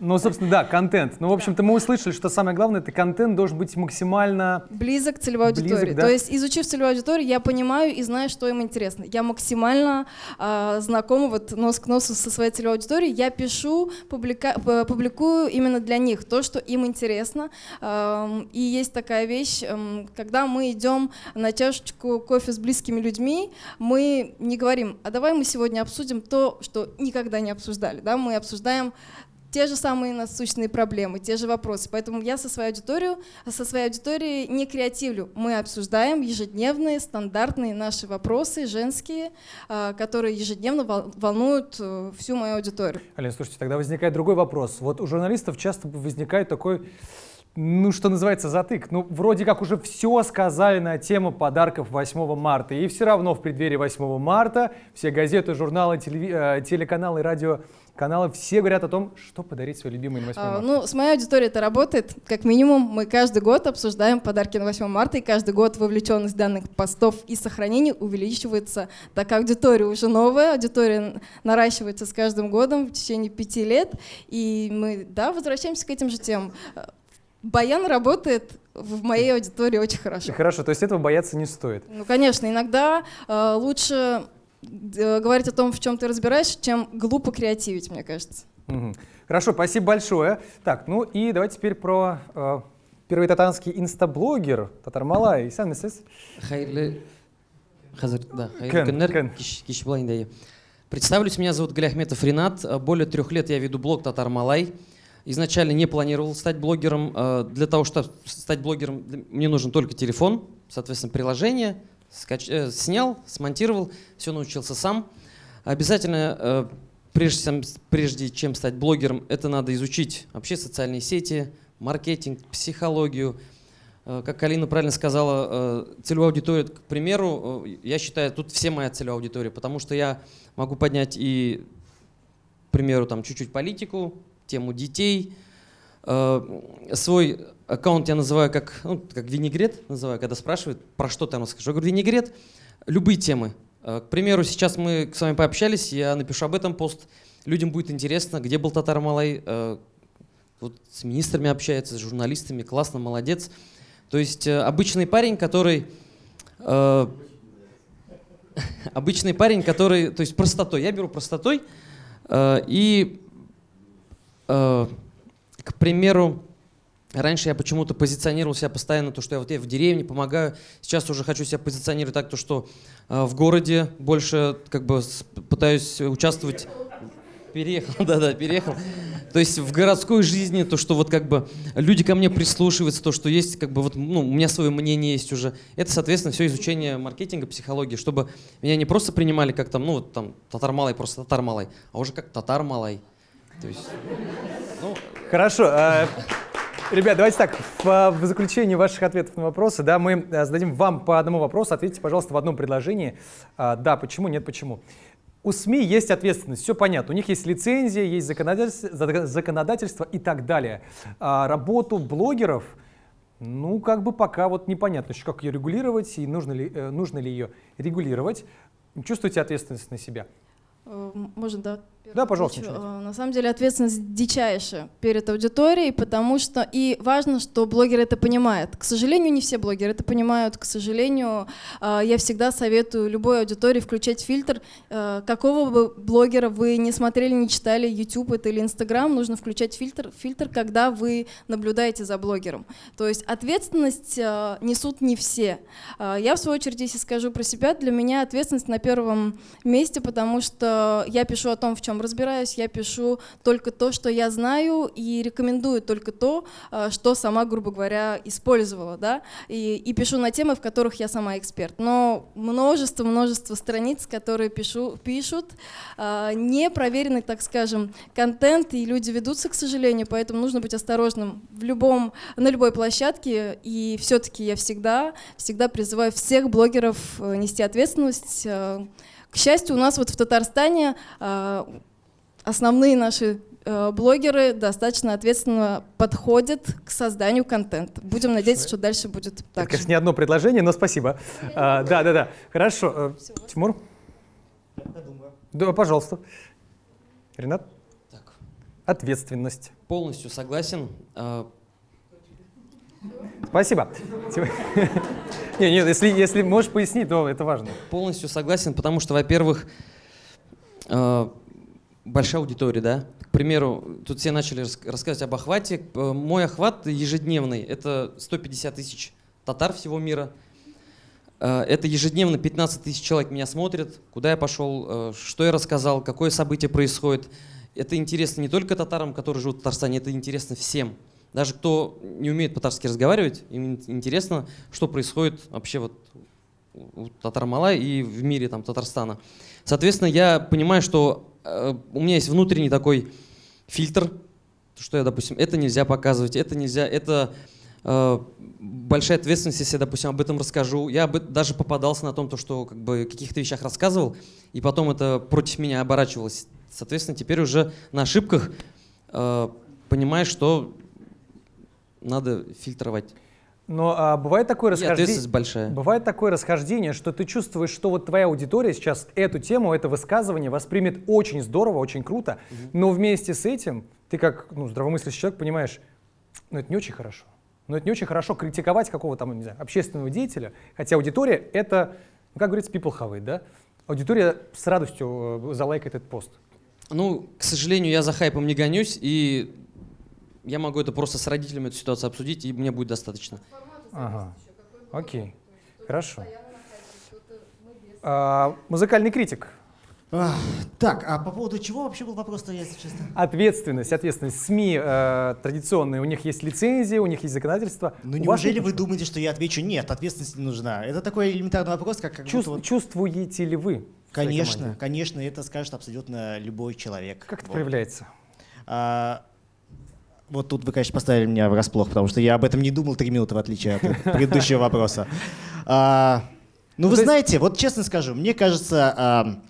Ну, собственно, да, контент. Ну, в общем-то, мы услышали, что самое главное, это контент должен быть максимально… Близок к целевой аудитории. Близок, да? То есть, изучив целевую аудиторию, я понимаю и знаю, что им интересно. Я максимально э, знакома вот, нос к носу со своей целевой аудиторией. Я пишу, публика, публикую именно для них то, что им интересно. Э, и есть такая вещь, э, когда мы идем на чашечку кофе с близкими людьми, мы не говорим, а давай мы сегодня обсудим то, что никогда не обсуждали. Да? Мы обсуждаем те же самые насущные проблемы, те же вопросы. Поэтому я со своей аудиторией, со своей аудиторией не креативлю. Мы обсуждаем ежедневные, стандартные наши вопросы, женские, которые ежедневно волнуют всю мою аудиторию. Алина, слушайте, тогда возникает другой вопрос. Вот у журналистов часто возникает такой, ну, что называется, затык. Ну, вроде как уже все сказали на тему подарков восьмого марта. И все равно в преддверии восьмого марта все газеты, журналы, телеканалы, радио... каналы, все говорят о том, что подарить своей любимой на восьмое марта. Ну, с моей аудиторией это работает. Как минимум, мы каждый год обсуждаем подарки на восьмое марта, и каждый год вовлеченность данных постов и сохранений увеличивается, так как аудитория уже новая, аудитория наращивается с каждым годом в течение пяти лет, и мы, да, возвращаемся к этим же темам. баян работает в моей аудитории очень хорошо. Хорошо, то есть этого бояться не стоит? Ну, конечно, иногда э, лучше говорить о том, в чем ты разбираешься, чем глупо креативить, мне кажется. Угу. Хорошо, спасибо большое. Так, ну и давайте теперь про э, первый татарский инстаблогер Татармалай. Представлюсь, меня зовут Галиахметов Ринат. Более трех лет я веду блог Татармалай. Изначально не планировал стать блогером. Для того, чтобы стать блогером, мне нужен только телефон, соответственно, приложение. Скач... Снял, смонтировал, все научился сам. Обязательно, прежде, прежде чем стать блогером, это надо изучить вообще социальные сети, маркетинг, психологию. Как Алина правильно сказала, целевую аудиторию, к примеру, я считаю, тут все моя целевая аудитория, потому что я могу поднять и, к примеру, там чуть-чуть политику, тему детей. Свой аккаунт я называю как, ну, как винегрет, называю, когда спрашивают, про что там расскажу. Я говорю, винегрет, любые темы. К примеру, сейчас мы с вами пообщались, я напишу об этом пост. Людям будет интересно, где был Татармалай, вот с министрами общается, с журналистами, классно, молодец. То есть обычный парень, который… Обычный парень, который… То есть простотой. Я беру простотой и… К примеру, раньше я почему-то позиционировал себя постоянно, то, что я вот я в деревне помогаю. Сейчас уже хочу себя позиционировать так, то, что э, в городе больше как бы с, пытаюсь участвовать. Переехал, да-да, переехал. То есть в городской жизни, то, что вот как бы люди ко мне прислушиваются, то, что есть, как бы вот, ну, у меня свое мнение есть уже. Это, соответственно, все изучение маркетинга, психологии, чтобы меня не просто принимали как там, ну, вот там, Татармалай, просто Татармалай, а уже как Татармалай. То есть, ну... Хорошо. Ребят, давайте так, в заключении ваших ответов на вопросы, да, мы зададим вам по одному вопросу, ответьте, пожалуйста, в одном предложении. Да, почему, нет, почему. У СМИ есть ответственность, все понятно, у них есть лицензия, есть законодательство, законодательство и так далее. А работу блогеров, ну, как бы пока вот непонятно, как ее регулировать и нужно ли, нужно ли ее регулировать. Чувствуете ответственность на себя? Можно, да? Да, пожалуйста. На самом деле ответственность дичайшая перед аудиторией, потому что и важно, что блогер это понимает. К сожалению, не все блогеры это понимают. К сожалению, я всегда советую любой аудитории включать фильтр. Какого бы блогера вы не смотрели, не читали, YouTube это или Instagram, нужно включать фильтр, фильтр, когда вы наблюдаете за блогером. То есть ответственность несут не все. Я в свою очередь, если скажу про себя, для меня ответственность на первом месте, потому что я пишу о том, в чем разбираюсь, я пишу только то, что я знаю, и рекомендую только то, что сама, грубо говоря, использовала, да, и, и пишу на темы, в которых я сама эксперт. Но множество-множество страниц, которые пишу, пишут, непроверенный, так скажем, контент, и люди ведутся, к сожалению, поэтому нужно быть осторожным в любом, на любой площадке, и все-таки я всегда, всегда призываю всех блогеров нести ответственность. К счастью, у нас вот в Татарстане э, основные наши э, блогеры достаточно ответственно подходят к созданию контента. Будем надеяться, что дальше будет так. Это, же. Конечно, не одно предложение, но спасибо. А, да, да, да. Хорошо. Всего. Тимур? Да, пожалуйста. Ринат? Так. Ответственность. Полностью согласен. Спасибо. Не, не, если, если можешь пояснить, то это важно. Полностью согласен, потому что, во-первых, э, большая аудитория, да. К примеру, тут все начали рас рассказывать об охвате. Э, мой охват ежедневный — это сто пятьдесят тысяч татар всего мира. Э, это ежедневно пятнадцать тысяч человек меня смотрят, куда я пошел, э, что я рассказал, какое событие происходит. Это интересно не только татарам, которые живут в Татарстане, это интересно всем. Даже кто не умеет по-татарски разговаривать, им интересно, что происходит вообще вот у Татармалая и в мире там, Татарстана. Соответственно, я понимаю, что э, у меня есть внутренний такой фильтр, что я, допустим, это нельзя показывать, это нельзя, это э, большая ответственность, если я, допустим, об этом расскажу. Я даже попадался на том, то, что как бы, о каких-то вещах рассказывал, и потом это против меня оборачивалось. Соответственно, теперь уже на ошибках э, понимаешь, что… Надо фильтровать. Но а, бывает такое расхождение, большая. Бывает такое расхождение, что ты чувствуешь, что вот твоя аудитория сейчас эту тему, это высказывание воспримет очень здорово, очень круто, угу. Но вместе с этим ты как ну, здравомыслящий человек понимаешь, ну это не очень хорошо. но это не очень хорошо критиковать какого-то там, не знаю, общественного деятеля, хотя аудитория это, как говорится, people have it, да? Аудитория с радостью залайкает этот пост. Ну, к сожалению, я за хайпом не гонюсь, и я могу это просто с родителями эту ситуацию обсудить, и мне будет достаточно. Ага. Окей. Хорошо. А, музыкальный критик. А, так, а по поводу чего вообще был вопрос-то, если честно? Ответственность, ответственность. СМИ э, традиционные, у них есть лицензии, у них есть законодательство. Ну неужели вы думаете, что я отвечу нет, ответственность не нужна? Это такой элементарный вопрос, как... как Чувств, вот... Чувствуете ли вы? Конечно, конечно, это скажет абсолютно любой человек. Как это вот. проявляется? А, вот тут вы, конечно, поставили меня врасплох, потому что я об этом не думал три минуты, в отличие от предыдущего вопроса. Ну вы знаете, вот честно скажу, мне кажется...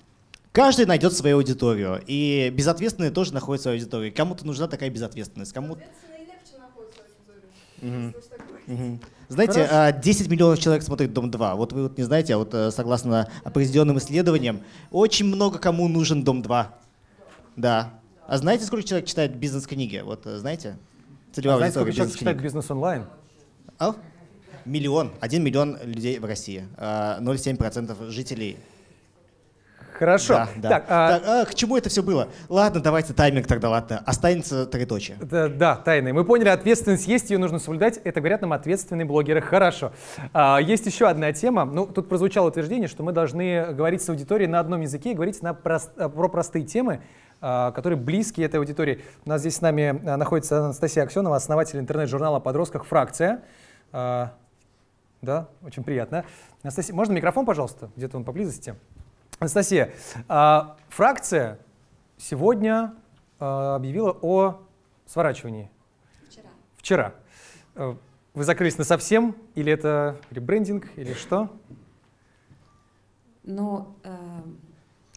Каждый найдет свою аудиторию, и безответственные тоже находят свою аудиторию. Кому-то нужна такая безответственность, кому-то… Безответственные легче находят свою аудиторию. Знаете, десять миллионов человек смотрит «Дом-два». Вот вы вот не знаете, а вот согласно определенным исследованиям, очень много кому нужен «Дом-два». Да. А знаете, сколько человек читает бизнес-книги? Вот знаете? Целевая аудитория. Знаете, сколько человек читает бизнес-онлайн? Миллион. Один миллион людей в России. ноль целых семь десятых процента жителей. Хорошо. Да, да. Так, а... Так, а, к чему это все было? Ладно, давайте тайминг тогда, ладно. Останется троеточие. Да, да, тайны. Мы поняли, ответственность есть, ее нужно соблюдать. Это говорят нам ответственные блогеры. Хорошо. А, есть еще одна тема. Ну, тут прозвучало утверждение, что мы должны говорить с аудиторией на одном языке и говорить на прост... про простые темы, которые близки этой аудитории. У нас здесь с нами находится Анастасия Аксенова, основатель интернет-журнала о подростках «Фракция». А, да, очень приятно. Анастасия, можно микрофон, пожалуйста? Где-то он поблизости. Анастасия, фракция сегодня объявила о сворачивании. Вчера. Вчера. Вы закрылись насовсем? Или это ребрендинг, или что? Ну,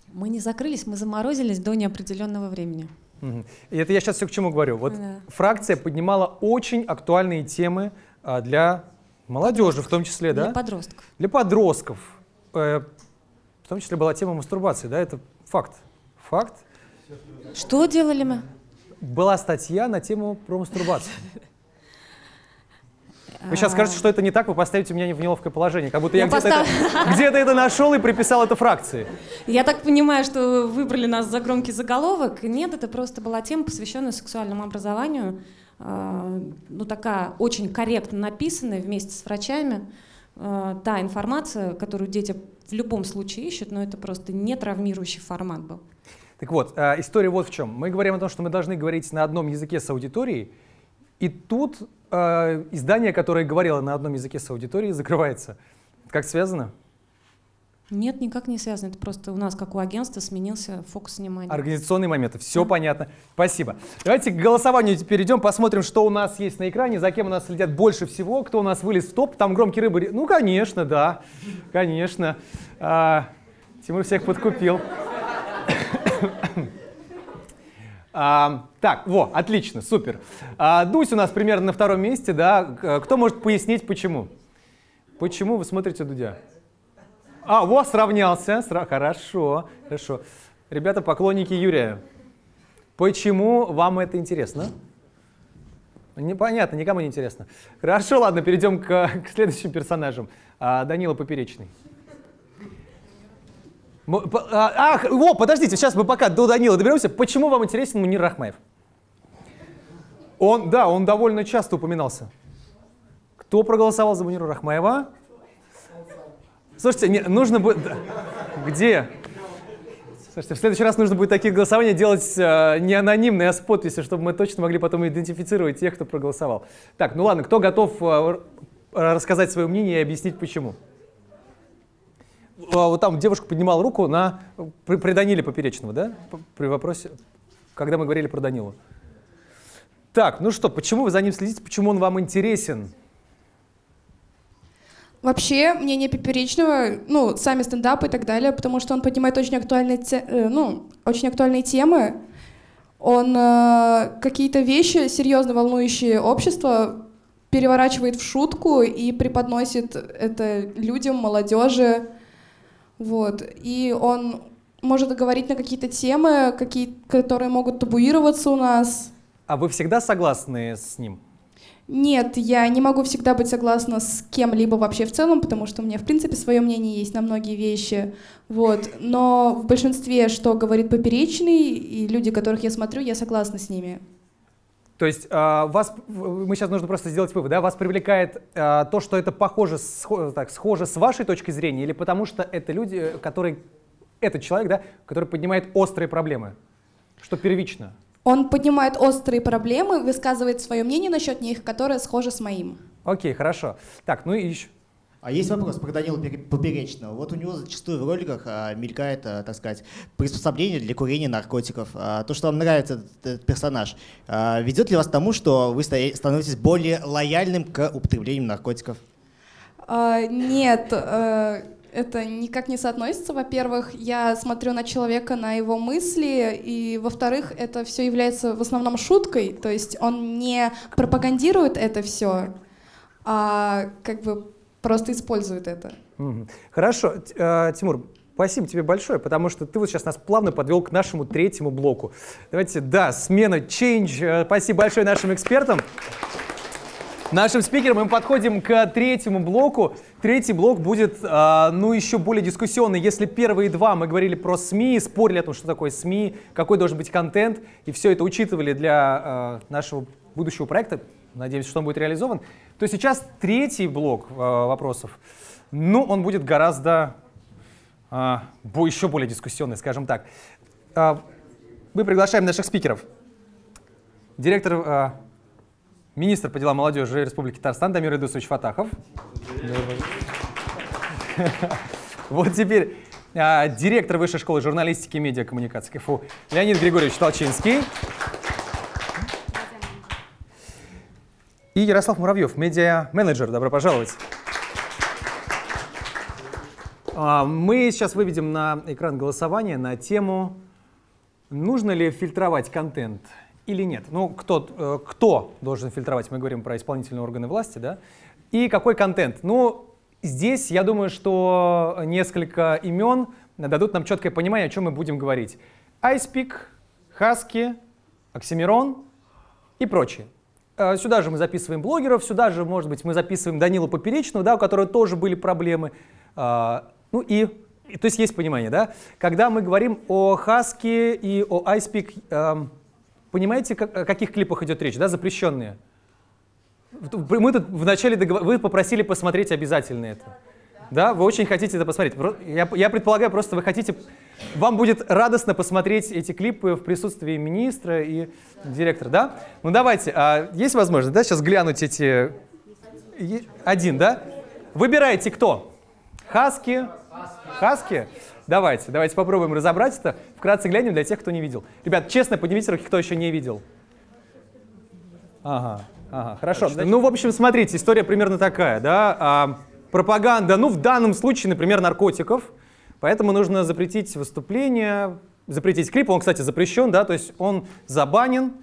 мы не закрылись, мы заморозились до неопределенного времени. И это я сейчас все к чему говорю. Вот да. Фракция поднимала очень актуальные темы для молодежи, в том числе, для да? подростков. Для подростков. В том числе была тема мастурбации, да, это факт. Факт. Что делали мы? Была статья на тему про мастурбацию. Вы сейчас скажете, что это не так, вы поставите меня в неловкое положение, как будто я где-то это нашел и приписал это фракции. Я так понимаю, что выбрали нас за громкий заголовок. Нет, это просто была тема, посвященная сексуальному образованию. Ну, такая очень корректно написанная вместе с врачами. Та информация, которую дети в любом случае ищут, но это просто не травмирующий формат был. Так вот, история вот в чем. Мы говорим о том, что мы должны говорить на одном языке с аудиторией, и тут э, издание, которое говорило на одном языке с аудиторией, закрывается. Как связано? Нет, никак не связано. Это просто у нас, как у агентства, сменился фокус внимания. Организационные моменты. Все да. понятно. Спасибо. Давайте к голосованию теперь идем, посмотрим, что у нас есть на экране, за кем у нас следят больше всего, кто у нас вылез в топ. Там громкие рыбы. Ну, конечно, да. Конечно. А, Тимур всех подкупил. А, так, во, отлично, супер. А, Дусь у нас примерно на втором месте, да. Кто может пояснить, почему? Почему вы смотрите Дудя? А, вот, сравнялся. Сра... Хорошо, хорошо. Ребята, поклонники Юрия, почему вам это интересно? Непонятно, никому не интересно. Хорошо, ладно, перейдем к, к следующим персонажам. А, Данила Поперечный. Ах, о, подождите, сейчас мы пока до Данила доберемся. Почему вам интересен Мунир Рахмаев? Он, да, он довольно часто упоминался. Кто проголосовал за Мунира Рахмаева? Слушайте, не, нужно будет... Где? Слушайте, в следующий раз нужно будет такие голосования делать э, не анонимные, а с подписью, чтобы мы точно могли потом идентифицировать тех, кто проголосовал. Так, ну ладно, кто готов э, рассказать свое мнение и объяснить, почему? Вот там девушка поднимала руку на... При, при Даниле Поперечного, да? При вопросе, когда мы говорили про Данилу. Так, ну что, почему вы за ним следите, почему он вам интересен? Вообще, мнение Поперечного, ну, сами стендапы и так далее, потому что он поднимает очень актуальные, те, ну, очень актуальные темы. Он э, какие-то вещи, серьезно волнующие общество, переворачивает в шутку и преподносит это людям, молодежи. Вот. И он может говорить на какие-то темы, какие, которые могут табуироваться у нас. А вы всегда согласны с ним? Нет, я не могу всегда быть согласна с кем-либо вообще в целом, потому что у меня, в принципе, свое мнение есть на многие вещи. Вот. Но в большинстве, что говорит Поперечный, и люди, которых я смотрю, я согласна с ними. То есть вас, мы сейчас нужно просто сделать вывод, да? Вас привлекает то, что это похоже, так, схоже с вашей точки зрения, или потому что это люди, которые, этот человек, да, который поднимает острые проблемы, что первично? Он поднимает острые проблемы, высказывает свое мнение насчет них, которое схоже с моим. Окей, хорошо. Так, ну и еще. А есть вопрос про Данила Поперечного. Вот у него зачастую в роликах а, мелькает, а, так сказать, приспособление для курения наркотиков. А, то, что вам нравится этот, этот персонаж, а, ведет ли вас к тому, что вы становитесь более лояльным к употреблению наркотиков? А, нет, а, это никак не соотносится. Во-первых, я смотрю на человека, на его мысли, и, во-вторых, это все является в основном шуткой, то есть он не пропагандирует это все, а как бы просто используют это. Хорошо. Тимур, спасибо тебе большое, потому что ты вот сейчас нас плавно подвел к нашему третьему блоку. Давайте, да, смена, change. Спасибо большое нашим экспертам. Нашим спикерам мы подходим к третьему блоку. Третий блок будет, ну, еще более дискуссионный. Если первые два мы говорили про СМИ, спорили о том, что такое СМИ, какой должен быть контент, и все это учитывали для нашего будущего проекта, надеюсь, что он будет реализован, то сейчас третий блок э, вопросов, ну, он будет гораздо э, еще более дискуссионный, скажем так. Э, мы приглашаем наших спикеров. Директор, э, министр по делам молодежи Республики Татарстан Дамир Ильдусович Фаттахов. Вот теперь директор Высшей школы журналистики и медиакоммуникации КФУ Леонид Григорьевич Толчинский. И Ярослав Муравьев, медиа-менеджер. Добро пожаловать. Мы сейчас выведем на экран голосование на тему, нужно ли фильтровать контент или нет. Ну, кто, кто должен фильтровать, мы говорим про исполнительные органы власти, да? И какой контент. Ну, здесь, я думаю, что несколько имен дадут нам четкое понимание, о чем мы будем говорить. Айспик, Хаски, Оксимирон и прочие. Сюда же мы записываем блогеров, сюда же, может быть, мы записываем Данилу Поперечного, да, у которого тоже были проблемы. А, ну и, и, то есть есть понимание, да? Когда мы говорим о Хаске и о Айспик, а, понимаете, как, о каких клипах идет речь, да, запрещенные? Мы тут вначале договор... Вы попросили посмотреть обязательно это. Да, вы очень хотите это посмотреть. Я, я предполагаю, просто вы хотите... Вам будет радостно посмотреть эти клипы в присутствии министра и директора, да? Ну давайте, а есть возможность, да, сейчас глянуть эти... Один, да? Выбирайте кто? Хаски? Хаски? Давайте, давайте попробуем разобрать это. Вкратце глянем для тех, кто не видел. Ребят, честно, поднимите руки, кто еще не видел. Ага, ага, хорошо. Ну, в общем, смотрите, история примерно такая, да? Пропаганда, ну, в данном случае, например, наркотиков. Поэтому нужно запретить выступление, запретить клип. Он, кстати, запрещен, да, то есть он забанен.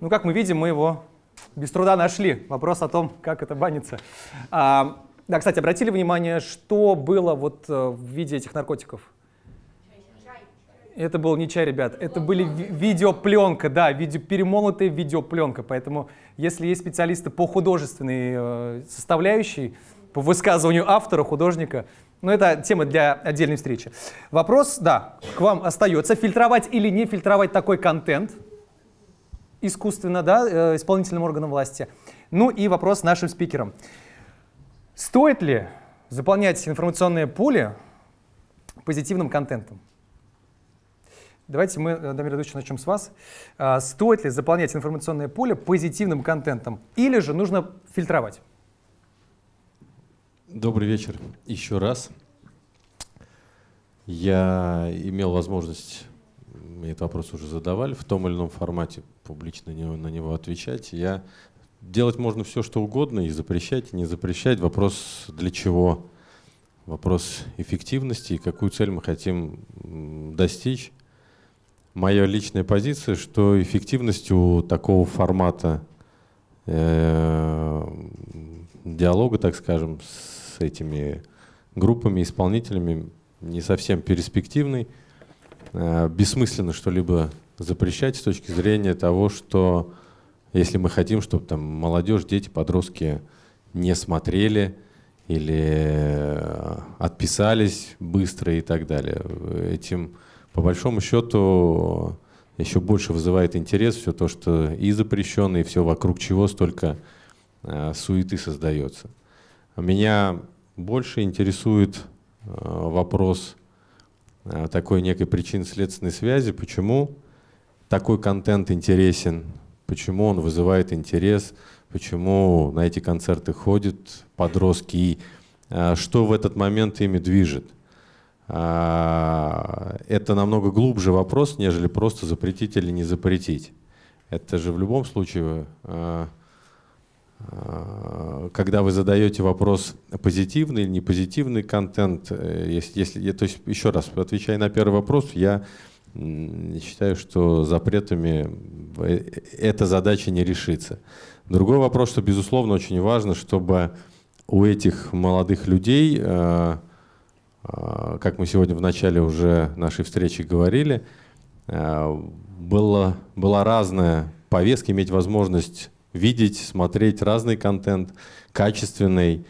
Ну, как мы видим, мы его без труда нашли. Вопрос о том, как это банится. А, да, кстати, обратили внимание, что было вот в виде этих наркотиков? Это был не чай, ребят, это были видеопленка, да, видео, перемолотая видеопленка. Поэтому, если есть специалисты по художественной э, составляющей, по высказыванию автора, художника. Но это тема для отдельной встречи. Вопрос, да, к вам остается. Фильтровать или не фильтровать такой контент искусственно, да, исполнительным органам власти. Ну и вопрос нашим спикерам. Стоит ли заполнять информационное поле позитивным контентом? Давайте мы, Дамир Ильдусович, начнем с вас. Стоит ли заполнять информационное поле позитивным контентом или же нужно фильтровать? Добрый вечер еще раз. Я имел возможность, мне этот вопрос уже задавали, в том или ином формате публично на него отвечать. Я, делать можно все, что угодно, и запрещать, и не запрещать. Вопрос для чего? Вопрос эффективности и какую цель мы хотим достичь. Моя личная позиция, что эффективностью такого формата э, диалога, так скажем, с с этими группами, исполнителями, не совсем перспективный. Бессмысленно что-либо запрещать с точки зрения того, что Если мы хотим, чтобы там молодежь, дети, подростки не смотрели или отписались быстро и так далее. Этим, по большому счету, еще больше вызывает интерес все то, что и запрещено, и все вокруг чего столько суеты создается. Меня больше интересует вопрос такой некой причинно-следственной связи, почему такой контент интересен, почему он вызывает интерес, почему на эти концерты ходят подростки и а, что в этот момент ими движет. А, это намного глубже вопрос, нежели просто запретить или не запретить. Это же в любом случае, а, а, когда вы задаете вопрос позитивный или непозитивный контент, если, если, то есть еще раз, отвечая на первый вопрос, я считаю, что запретами эта задача не решится. Другой вопрос, что, безусловно, очень важно, чтобы у этих молодых людей, как мы сегодня в начале уже нашей встречи говорили, была, была разная повестка, иметь возможность видеть, смотреть разный контент, качественный,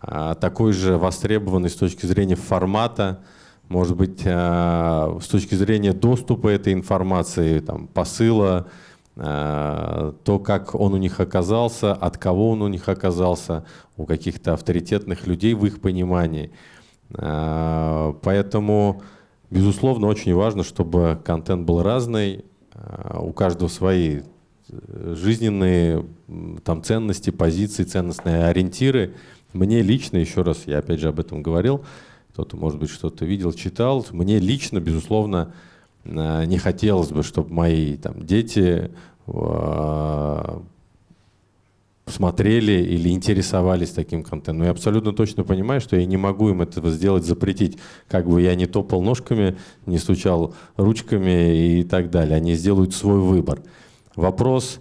такой же востребованный с точки зрения формата, может быть, с точки зрения доступа этой информации, там, посыла, то, как он у них оказался, от кого он у них оказался, у каких-то авторитетных людей в их понимании. Поэтому, безусловно, очень важно, чтобы контент был разный, у каждого свои жизненные там, ценности, позиции, ценностные ориентиры. Мне лично, еще раз, я опять же об этом говорил, кто-то, может быть, что-то видел, читал, мне лично, безусловно, не хотелось бы, чтобы мои там, дети э, смотрели или интересовались таким контентом. Но я абсолютно точно понимаю, что я не могу им этого сделать, запретить. Как бы я ни топал ножками, не стучал ручками и так далее. Они сделают свой выбор. Вопрос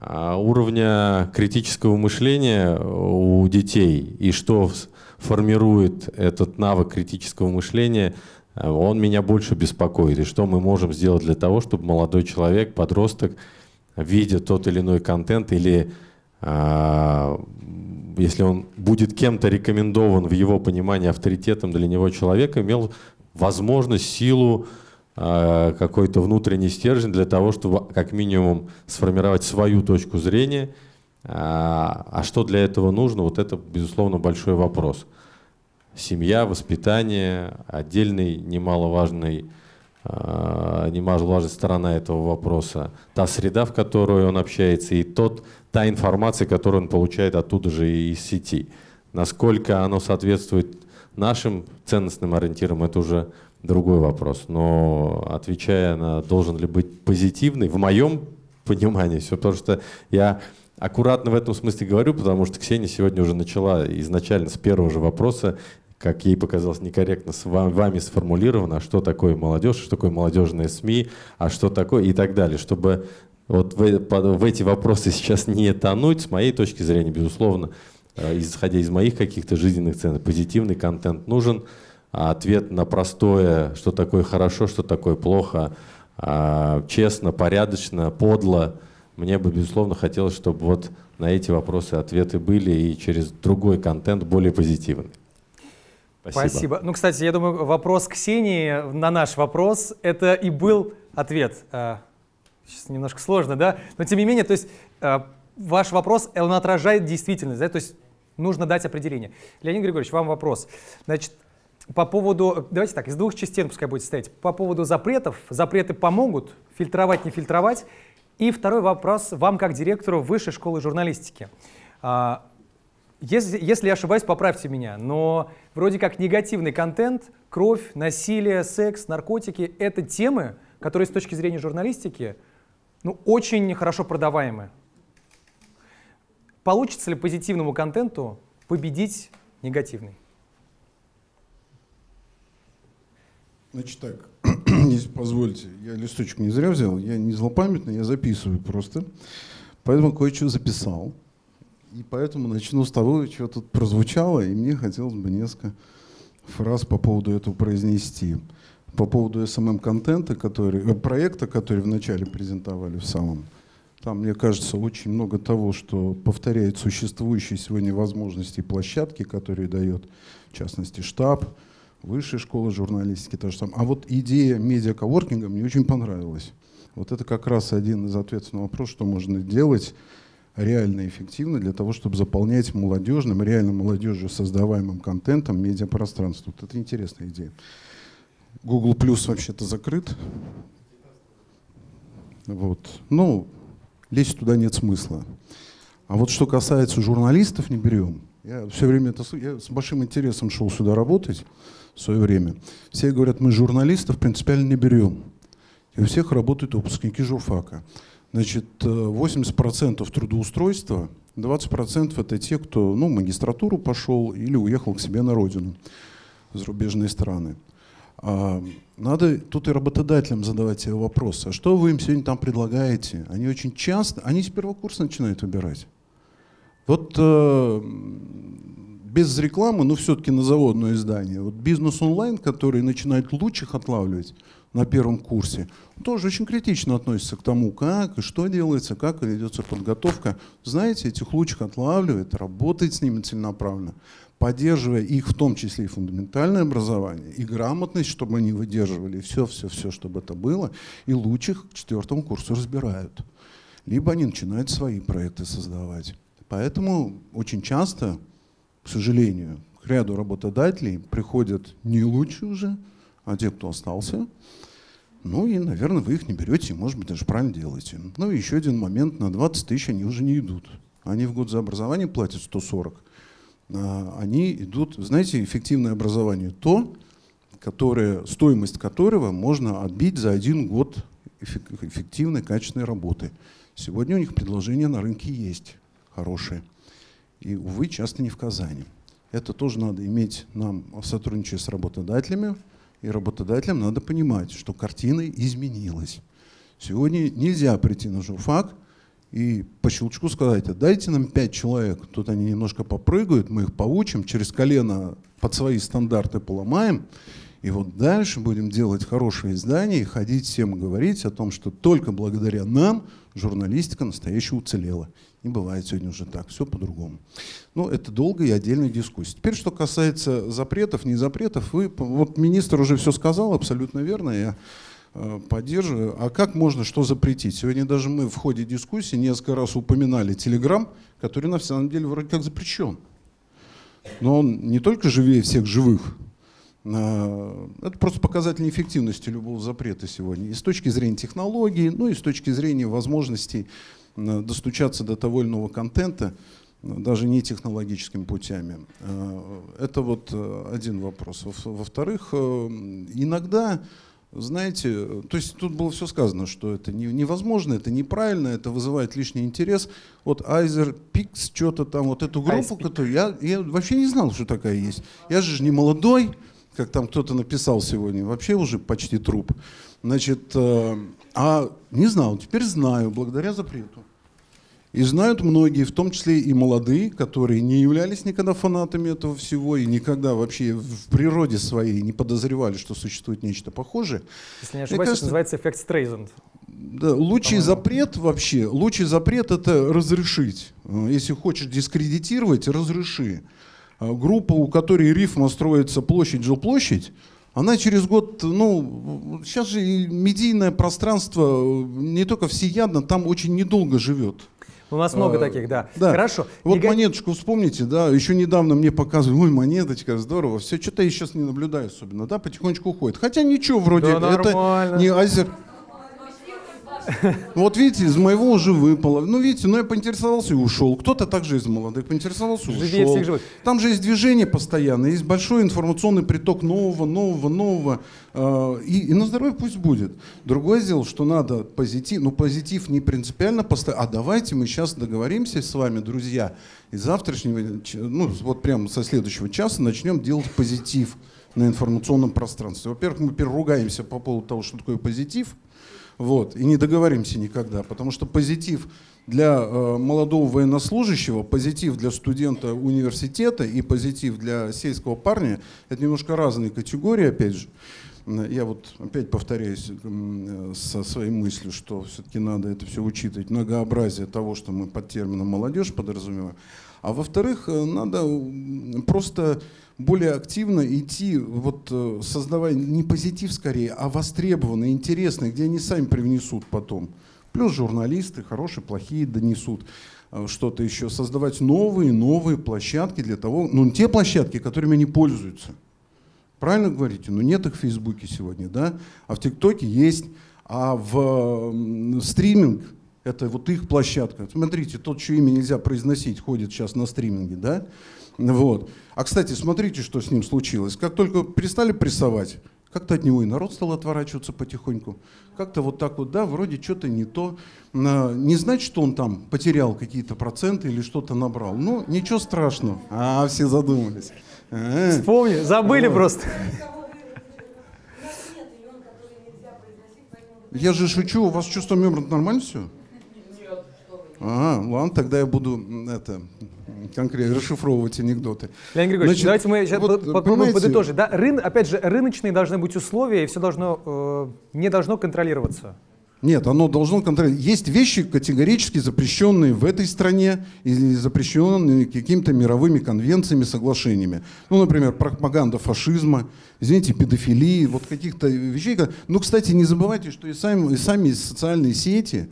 э, уровня критического мышления у детей и что формирует этот навык критического мышления – он меня больше беспокоит. И что мы можем сделать для того, чтобы молодой человек, подросток, видя тот или иной контент, или э, если он будет кем-то рекомендован в его понимании авторитетом для него человека, имел возможность, силу, э, какой-то внутренний стержень для того, чтобы как минимум сформировать свою точку зрения. Э, а что для этого нужно? Вот это, безусловно, большой вопрос. Семья, воспитание, отдельный немаловажный, э, немаловажная сторона этого вопроса. Та среда, в которой он общается, и тот, та информация, которую он получает оттуда же и из сети. Насколько оно соответствует нашим ценностным ориентирам, это уже другой вопрос. Но отвечая на должен ли быть позитивный, в моем понимании, все потому что я... Аккуратно в этом смысле говорю, потому что Ксения сегодня уже начала изначально с первого же вопроса, как ей показалось некорректно с вами сформулировано, а что такое молодежь, что такое молодежные СМИ, а что такое и так далее. Чтобы вот в эти вопросы сейчас не тонуть, с моей точки зрения, безусловно, исходя из моих каких-то жизненных ценностей, позитивный контент нужен, а ответ на простое, что такое хорошо, что такое плохо, честно, порядочно, подло. Мне бы, безусловно, хотелось, чтобы вот на эти вопросы ответы были и через другой контент более позитивный. Спасибо. Спасибо. Ну, кстати, я думаю, вопрос Ксении на наш вопрос — это и был ответ. Сейчас немножко сложно, да? Но, тем не менее, то есть ваш вопрос, он отражает действительность, да? То есть нужно дать определение. Леонид Григорьевич, вам вопрос. Значит, по поводу… Давайте так, из двух частей пускай будет состоять. По поводу запретов. Запреты помогут фильтровать, не фильтровать. И второй вопрос вам, как директору Высшей школы журналистики. Если, если я ошибаюсь, поправьте меня, но вроде как негативный контент, кровь, насилие, секс, наркотики — это темы, которые с точки зрения журналистики ну, очень хорошо продаваемы. Получится ли позитивному контенту победить негативный? Значит так. Если позвольте, я листочек не зря взял, я не злопамятный, я записываю просто, поэтому кое-что записал, и поэтому начну с того, что тут прозвучало, и мне хотелось бы несколько фраз по поводу этого произнести, по поводу эс эм эм-контента, который, проекта, который вначале презентовали в самом Там, мне кажется, очень много того, что повторяет существующие сегодня возможности и площадки, которые дает, в частности, штаб, высшая школа журналистики, то же самое. А вот идея медиаковоркинга мне очень понравилась. Вот это как раз один из ответов на вопрос, что можно делать реально эффективно для того, чтобы заполнять молодежным, реально молодежью создаваемым контентом медиапространство. Вот это интересная идея. Google Плюс вообще-то закрыт. Вот. Ну, лезть туда нет смысла. А вот что касается журналистов, не берем. Я все время это, я с большим интересом шел сюда работать в свое время. Все говорят, мы журналистов принципиально не берем. И у всех работают выпускники журфака. Значит, восемьдесят процентов трудоустройства, двадцать процентов это те, кто, ну, в магистратуру пошел или уехал к себе на родину, в зарубежные страны. Надо тут и работодателям задавать себе вопрос, а что вы им сегодня там предлагаете? Они очень часто, они с первого курса начинают выбирать. Вот э, без рекламы, но все-таки на заводное издание. Вот бизнес онлайн, который начинает лучших отлавливать на первом курсе, тоже очень критично относится к тому, как и что делается, как ведется подготовка. Знаете, этих лучших отлавливает, работает с ними целенаправленно, поддерживая их, в том числе и фундаментальное образование, и грамотность, чтобы они выдерживали все-все-все, чтобы это было, и лучших к четвертому курсу разбирают. Либо они начинают свои проекты создавать. Поэтому очень часто, к сожалению, к ряду работодателей приходят не лучшие уже, а те, кто остался. Ну и, наверное, вы их не берете, может быть, даже правильно делаете. Ну и еще один момент, на двадцать тысяч они уже не идут. Они в год за образование платят сто сорок. Они идут, знаете, эффективное образование то, которое, стоимость которого можно отбить за один год эффективной, качественной работы. Сегодня у них предложения на рынке есть хорошие. И, увы, часто не в Казани. Это тоже надо иметь нам в сотрудничестве с работодателями. И работодателям надо понимать, что картина изменилась. Сегодня нельзя прийти на журфак и по щелчку сказать, а дайте нам пять человек, тут они немножко попрыгают, мы их поучим, через колено под свои стандарты поломаем, и вот дальше будем делать хорошее издание и ходить всем говорить о том, что только благодаря нам журналистика настоящая уцелела. Не бывает сегодня уже так, все по-другому. Но это долгая и отдельная дискуссия. Теперь, что касается запретов, не запретов, вы, вот министр уже все сказал, абсолютно верно, я поддерживаю. А как можно что запретить? Сегодня даже мы в ходе дискуссии несколько раз упоминали Telegram, который на самом деле вроде как запрещен. Но он не только живее всех живых. Это просто показатель неэффективности любого запрета сегодня. И с точки зрения технологий, ну и с точки зрения возможностей достучаться до того или иного контента, даже не технологическими путями. Это вот один вопрос. Во-вторых, иногда... Знаете, то есть тут было все сказано, что это невозможно, это неправильно, это вызывает лишний интерес. Вот Айзер, Пикс, что-то там, вот эту группу, которую я, я вообще не знал, что такая есть. Я же не молодой, как там кто-то написал сегодня, вообще уже почти труп. Значит, а не знал, теперь знаю, благодаря запрету. И знают многие, в том числе и молодые, которые не являлись никогда фанатами этого всего и никогда вообще в природе своей не подозревали, что существует нечто похожее. Если не ошибаюсь, это называется эффект Стрейзанд. Да, лучший запрет вообще, лучший запрет — это разрешить. Если хочешь дискредитировать, разреши. Группа, у которой рифма строится площадь-жилплощадь, она через год, ну, сейчас же медийное пространство не только всеядно, там очень недолго живет. У нас много а, таких, да. да. Хорошо. Вот Нега... монеточку вспомните, да, еще недавно мне показывали, ой, монеточка, здорово, все, что-то я сейчас не наблюдаю особенно, да, потихонечку уходит. Хотя ничего, вроде, да, это не азер. Вот видите, из моего уже выпало. Ну видите, но я поинтересовался и ушел. Кто-то также из молодых поинтересовался и ушел. Там же есть движение постоянно, есть большой информационный приток нового, нового, нового. И, и на здоровье пусть будет. Другое дело, что надо позитив, но позитив не принципиально постоянно. А давайте мы сейчас договоримся с вами, друзья, из завтрашнего, ну вот прямо со следующего часа начнем делать позитив на информационном пространстве. Во-первых, мы переругаемся по поводу того, что такое позитив. Вот. И не договоримся никогда, потому что позитив для э, молодого военнослужащего, позитив для студента университета и позитив для сельского парня — это немножко разные категории, опять же. Я вот опять повторяюсь со своей мыслью, что все-таки надо это все учитывать, многообразие того, что мы под термином молодежь подразумеваем. А во-вторых, надо просто более активно идти, вот, создавая не позитив скорее, а востребованные, интересные, где они сами привнесут потом. Плюс журналисты, хорошие, плохие, донесут что-то еще. Создавать новые, новые площадки для того, ну те площадки, которыми они пользуются. Правильно говорите? Ну нет их в Фейсбуке сегодня, да? А в ТикТоке есть, а в стриминг — это вот их площадка. Смотрите, тот, чье имя нельзя произносить, ходит сейчас на стриминге, да? Вот. А, кстати, смотрите, что с ним случилось. Как только перестали прессовать, как-то от него и народ стал отворачиваться потихоньку. Как-то вот так вот, да, вроде что-то не то. Не значит, что он там потерял какие-то проценты или что-то набрал. Ну, ничего страшного. А, все задумались. Вспомни, забыли просто. Я же шучу, у вас чувство юмора нормально все? Нет. Ага, ладно, тогда я буду это, конкретно расшифровывать анекдоты. Леонид Григорьевич, значит, давайте мы сейчас вот, под, под, подытожим. Да? Рын, опять же, рыночные должны быть условия, и все должно, э, не должно контролироваться. Нет, оно должно контролировать. Есть вещи, категорически запрещенные в этой стране или запрещенные какими-то мировыми конвенциями, соглашениями. Ну, например, пропаганда фашизма, извините, педофилии, вот каких-то вещей. Ну, кстати, не забывайте, что и сами, и сами социальные сети,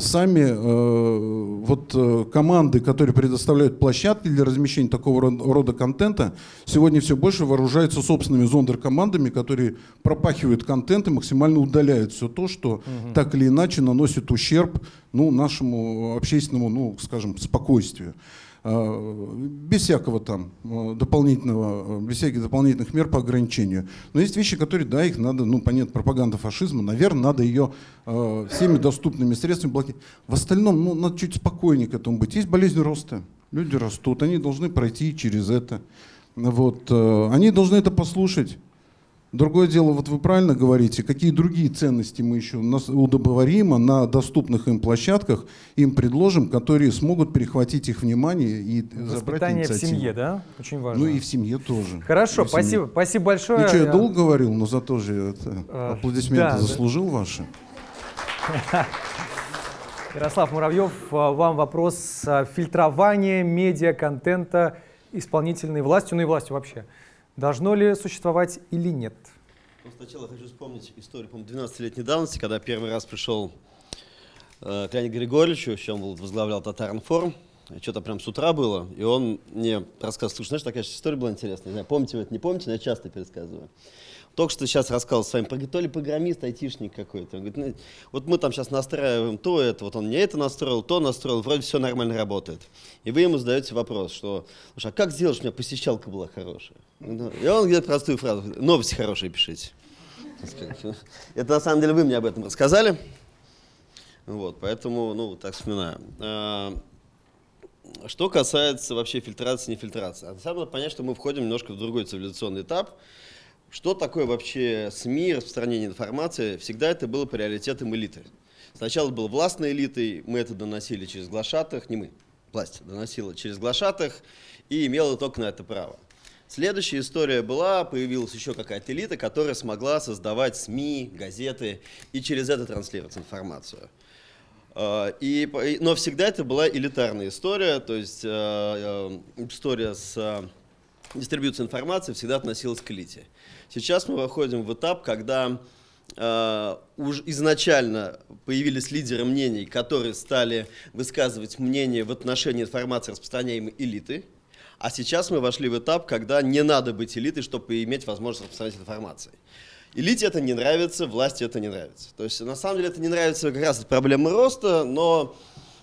сами вот команды, которые предоставляют площадки для размещения такого рода контента, сегодня все больше вооружаются собственными зондеркомандами, которые пропахивают контент и максимально удаляют все то, что угу. так или иначе наносит ущерб, ну, нашему общественному, ну, скажем, спокойствию. Без всякого там дополнительного, без всяких дополнительных мер по ограничению. Но есть вещи, которые, да, их надо, ну, понятно, пропаганда фашизма, наверное, надо ее э, всеми доступными средствами блокировать. В остальном, ну, надо чуть спокойнее к этому быть. Есть болезнь роста. Люди растут, они должны пройти через это. Вот, э, они должны это послушать. Другое дело, вот вы правильно говорите, какие другие ценности мы еще удобоварим, а на доступных им площадках им предложим, которые смогут перехватить их внимание и забрать инициативу. Воспитание в семье, да? Очень важно. Ну и в семье тоже. Хорошо, спасибо, спасибо большое. Ну что, я долго говорил, но зато же это, аплодисменты да, заслужил да. ваши. Ярослав Муравьев, вам вопрос: фильтрование медиа, контента исполнительной властью, ну и властью вообще. Должно ли существовать или нет? Ну, сначала хочу вспомнить историю, по-моему, двенадцатилетней давности, когда первый раз пришел э, к Леониду Григорьевичу, еще он был, возглавлял Татаринформ, что-то прям с утра было, и он мне рассказывал, слушай, знаешь, такая история была интересная, не знаю, помните вы это, не помните, но я часто пересказываю. Только что сейчас рассказывал с вами, то ли программист, айтишник какой-то, он говорит, вот мы там сейчас настраиваем то, это, вот он мне это настроил, то настроил, вроде все нормально работает. И вы ему задаете вопрос, что, слушай, а как сделать, чтобы у меня посещалка была хорошая? И он говорит простую фразу, новости хорошие пишите. Это на самом деле вы мне об этом рассказали, вот, поэтому, ну, так вспоминаю. Что касается вообще фильтрации, не фильтрации, а на самом деле понять, что мы входим немножко в другой цивилизационный этап. Что такое вообще СМИ, распространение информации? Всегда это было приоритетом элиты. Сначала была властной элитой, мы это доносили через глашатых, не мы, власть доносила через глашатых и имела только на это право. Следующая история была, появилась еще какая-то элита, которая смогла создавать СМИ, газеты и через это транслировать информацию. И, но всегда это была элитарная история, то есть история с дистрибьюцией информации всегда относилась к элите. Сейчас мы выходим в этап, когда э, уж изначально появились лидеры мнений, которые стали высказывать мнение в отношении информации, распространяемой элиты, а сейчас мы вошли в этап, когда не надо быть элитой, чтобы иметь возможность распространять информацию. Элите это не нравится, власти это не нравится. То есть на самом деле это не нравится как раз проблемы роста, но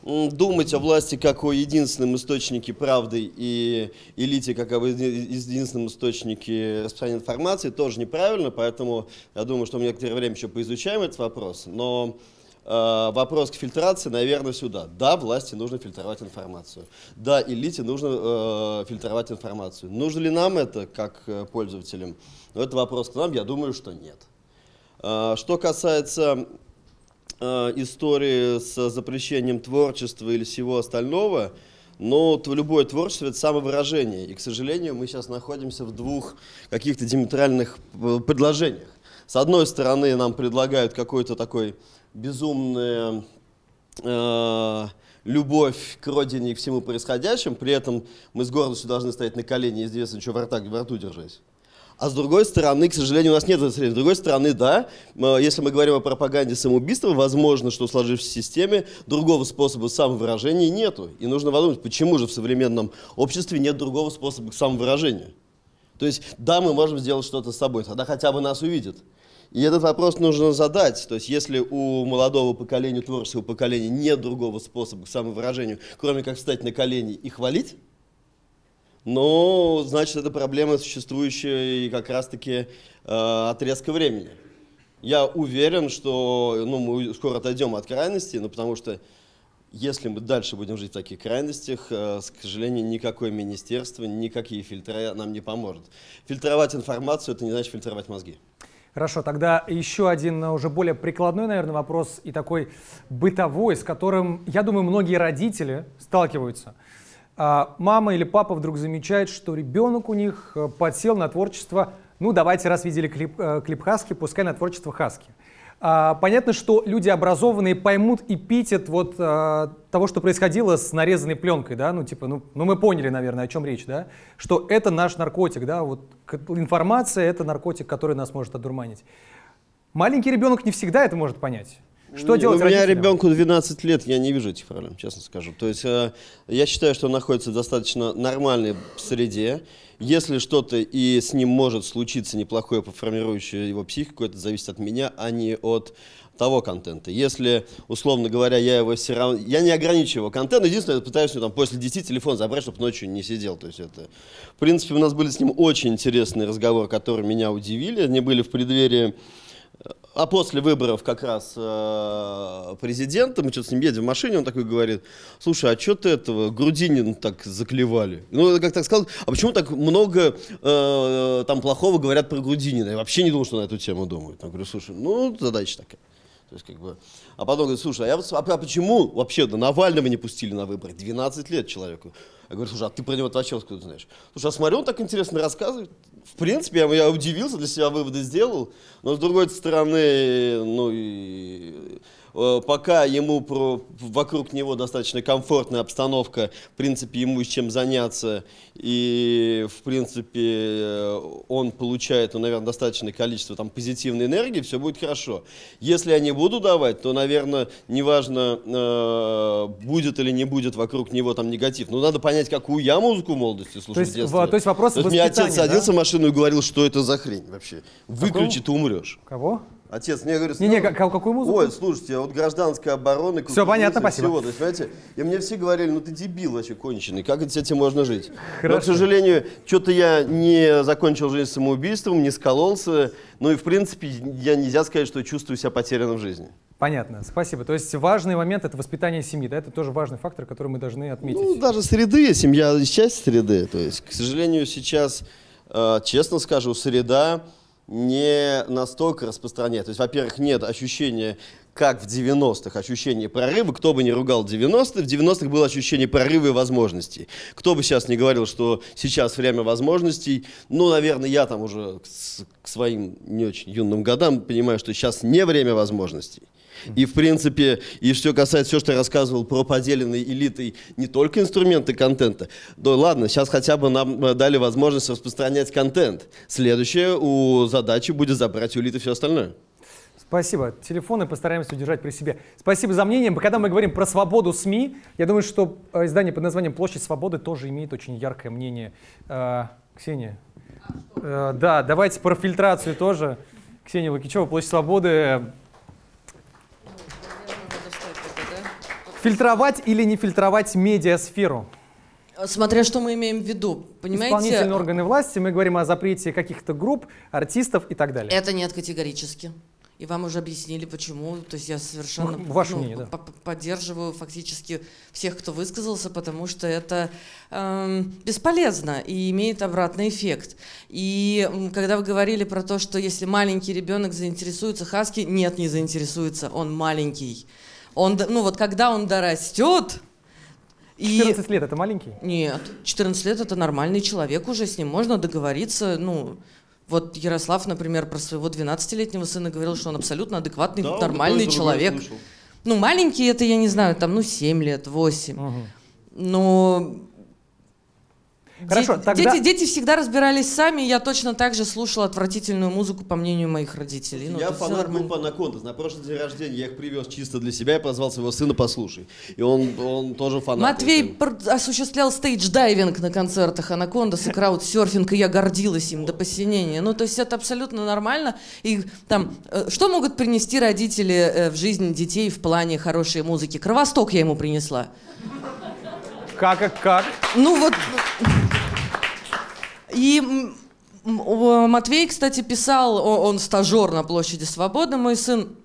думать о власти как о единственном источнике правды и элите как о единственном источнике распространения информации тоже неправильно, поэтому я думаю, что мы некоторое время еще поизучаем этот вопрос, но э, вопрос к фильтрации, наверное, сюда. Да, власти нужно фильтровать информацию, да, элите нужно э, фильтровать информацию. Нужно ли нам это как пользователям? Но это вопрос к нам, я думаю, что нет. Э, что касается истории с запрещением творчества или всего остального, но любое творчество — это самовыражение. И, к сожалению, мы сейчас находимся в двух каких-то диаметральных предложениях. С одной стороны, нам предлагают какой-то такой безумный... Э, любовь к родине и к всему происходящему, при этом мы с гордостью должны стоять на колени, неизвестно, что во рта, во рту держать. А с другой стороны, к сожалению, у нас нет этого средства. С другой стороны, да, если мы говорим о пропаганде самоубийства, возможно, что в сложившейся системе другого способа самовыражения нету. И нужно подумать, почему же в современном обществе нет другого способа к самовыражению. То есть, да, мы можем сделать что-то с собой, тогда хотя бы нас увидят. И этот вопрос нужно задать. То есть, если у молодого поколения, творческого поколения нет другого способа к самовыражению, кроме как встать на колени и хвалить, ну, значит, это проблема, существующая и как раз-таки э, отрезка времени. Я уверен, что ну, мы скоро отойдем от крайности, ну, потому что если мы дальше будем жить в таких крайностях, э, к сожалению, никакое министерство, никакие фильтры нам не поможет. Фильтровать информацию – это не значит фильтровать мозги. Хорошо, тогда еще один уже более прикладной, наверное, вопрос и такой бытовой, с которым, я думаю, многие родители сталкиваются. Мама или папа вдруг замечает, что ребенок у них подсел на творчество, ну давайте, раз видели клип, клип Хаски, пускай на творчество Хаски. Понятно, что люди образованные поймут эпитет вот того, что происходило с нарезанной пленкой, да, ну типа, ну, ну мы поняли, наверное, о чем речь, да, что это наш наркотик, да, вот информация — это наркотик, который нас может одурманить. Маленький ребенок не всегда это может понять. Что делать родителям? У меня ребенку двенадцать лет, я не вижу этих проблем, честно скажу. То есть я считаю, что он находится в достаточно нормальной среде. Если что-то и с ним может случиться неплохое, формирующее его психику, это зависит от меня, а не от того контента. Если, условно говоря, я его все равно... Я не ограничиваю его контент, единственное, я пытаюсь там, после десяти телефон забрать, чтобы ночью не сидел. То есть это... В принципе, у нас были с ним очень интересные разговоры, которые меня удивили. Они были в преддверии... А после выборов как раз э, президента, мы что-то с ним едем в машине, он такой говорит: слушай, а что ты этого Грудинина так заклевали? Ну, как так сказал, а почему так много э, там плохого говорят про Грудинина? Я вообще не думал, что на эту тему думают. Я говорю: слушай, ну, задача такая. То есть, как бы... А потом говорит: слушай, а, я, а почему вообще до Навального не пустили на выборы? двенадцать лет человеку. Я говорю: слушай, а ты про него вообще откуда знаешь? Слушай, а смотрю, он так интересно рассказывает. В принципе, я, я удивился, для себя выводы сделал. Но, с другой стороны, ну, и, э, пока ему про, вокруг него достаточно комфортная обстановка, в принципе, ему есть чем заняться. И, в принципе, он получает, ну, наверное, достаточное количество там, позитивной энергии, все будет хорошо. Если я не буду давать, то, наверное, неважно, э, будет или не будет вокруг него там негатив. Но надо понять, какую я музыку в молодости слушал в детстве. То есть вопрос то есть воспитания, меня отец садился, да, в машину и говорил, что это за хрень вообще. Выключи, ты умрешь. Кого? Отец мне говорит: не, не, какую музыку? Ой, слушайте, вот гражданская оборона. Все понятно, спасибо. То есть, знаете, и мне все говорили: ну ты дебил вообще конченый, как с этим можно жить? Хорошо. Но, к сожалению, что-то я не закончил жизнь самоубийством, не скололся. Ну и, в принципе, я нельзя сказать, что чувствую себя потерянным в жизни. Понятно, спасибо. То есть важный момент — это воспитание семьи, да? Это тоже важный фактор, который мы должны отметить. Ну, даже среды, семья — часть среды. То есть, к сожалению, сейчас, э, честно скажу, среда не настолько распространяет. То есть, во-первых, нет ощущения, как в девяностых, ощущение прорыва. Кто бы ни ругал девяностые, в девяностых было ощущение прорыва и возможностей. Кто бы сейчас не говорил, что сейчас время возможностей, ну, наверное, я там уже к своим не очень юным годам понимаю, что сейчас не время возможностей. И, в принципе, и все касается, все, что я рассказывал про поделенные элитой не только инструменты контента. Да ладно, сейчас хотя бы нам дали возможность распространять контент. Следующее у задачи будет забрать у элиты все остальное. Спасибо. Телефоны постараемся удержать при себе. Спасибо за мнение. Когда мы говорим про свободу СМИ, я думаю, что издание под названием «Площадь свободы» тоже имеет очень яркое мнение. Ксения, да, давайте про фильтрацию тоже. Ксения Лукичева, «Площадь свободы». Фильтровать или не фильтровать медиасферу? Смотря что мы имеем в виду, понимаете? Исполнительные органы власти, мы говорим о запрете каких-то групп, артистов и так далее. Это нет категорически. И вам уже объяснили, почему. То есть я совершенно Ваше ну, мнение, да. поддерживаю фактически всех, кто высказался, потому что это э, бесполезно и имеет обратный эффект. И когда вы говорили про то, что если маленький ребенок заинтересуется хаски, нет, не заинтересуется, он маленький. Он, ну вот когда он дорастет... И... четырнадцать лет — это маленький? Нет, четырнадцать лет — это нормальный человек уже, с ним можно договориться, ну, Вот Ярослав, например, про своего двенадцатилетнего сына говорил, что он абсолютно адекватный, да, нормальный человек. Ну, маленький это, я не знаю, там, ну, семь лет, восемь. Угу. Но... Хорошо, де тогда... дети, дети всегда разбирались сами, я точно так же слушала отвратительную музыку, по мнению моих родителей. Ну, я фанат группы «Анакондас». На прошлый день рождения я их привез чисто для себя и позвал своего сына «Послушай». И он, он тоже фанат. Матвей осуществлял стейдж-дайвинг на концертах «Анакондас» и краудсерфинг, и я гордилась им до посинения. Ну, то есть это абсолютно нормально. И там, что могут принести родители в жизни детей в плане хорошей музыки? Кровосток я ему принесла. Как, как, как? Ну вот... И Матвей, кстати, писал, он стажер на Площади Свободы, мой сын,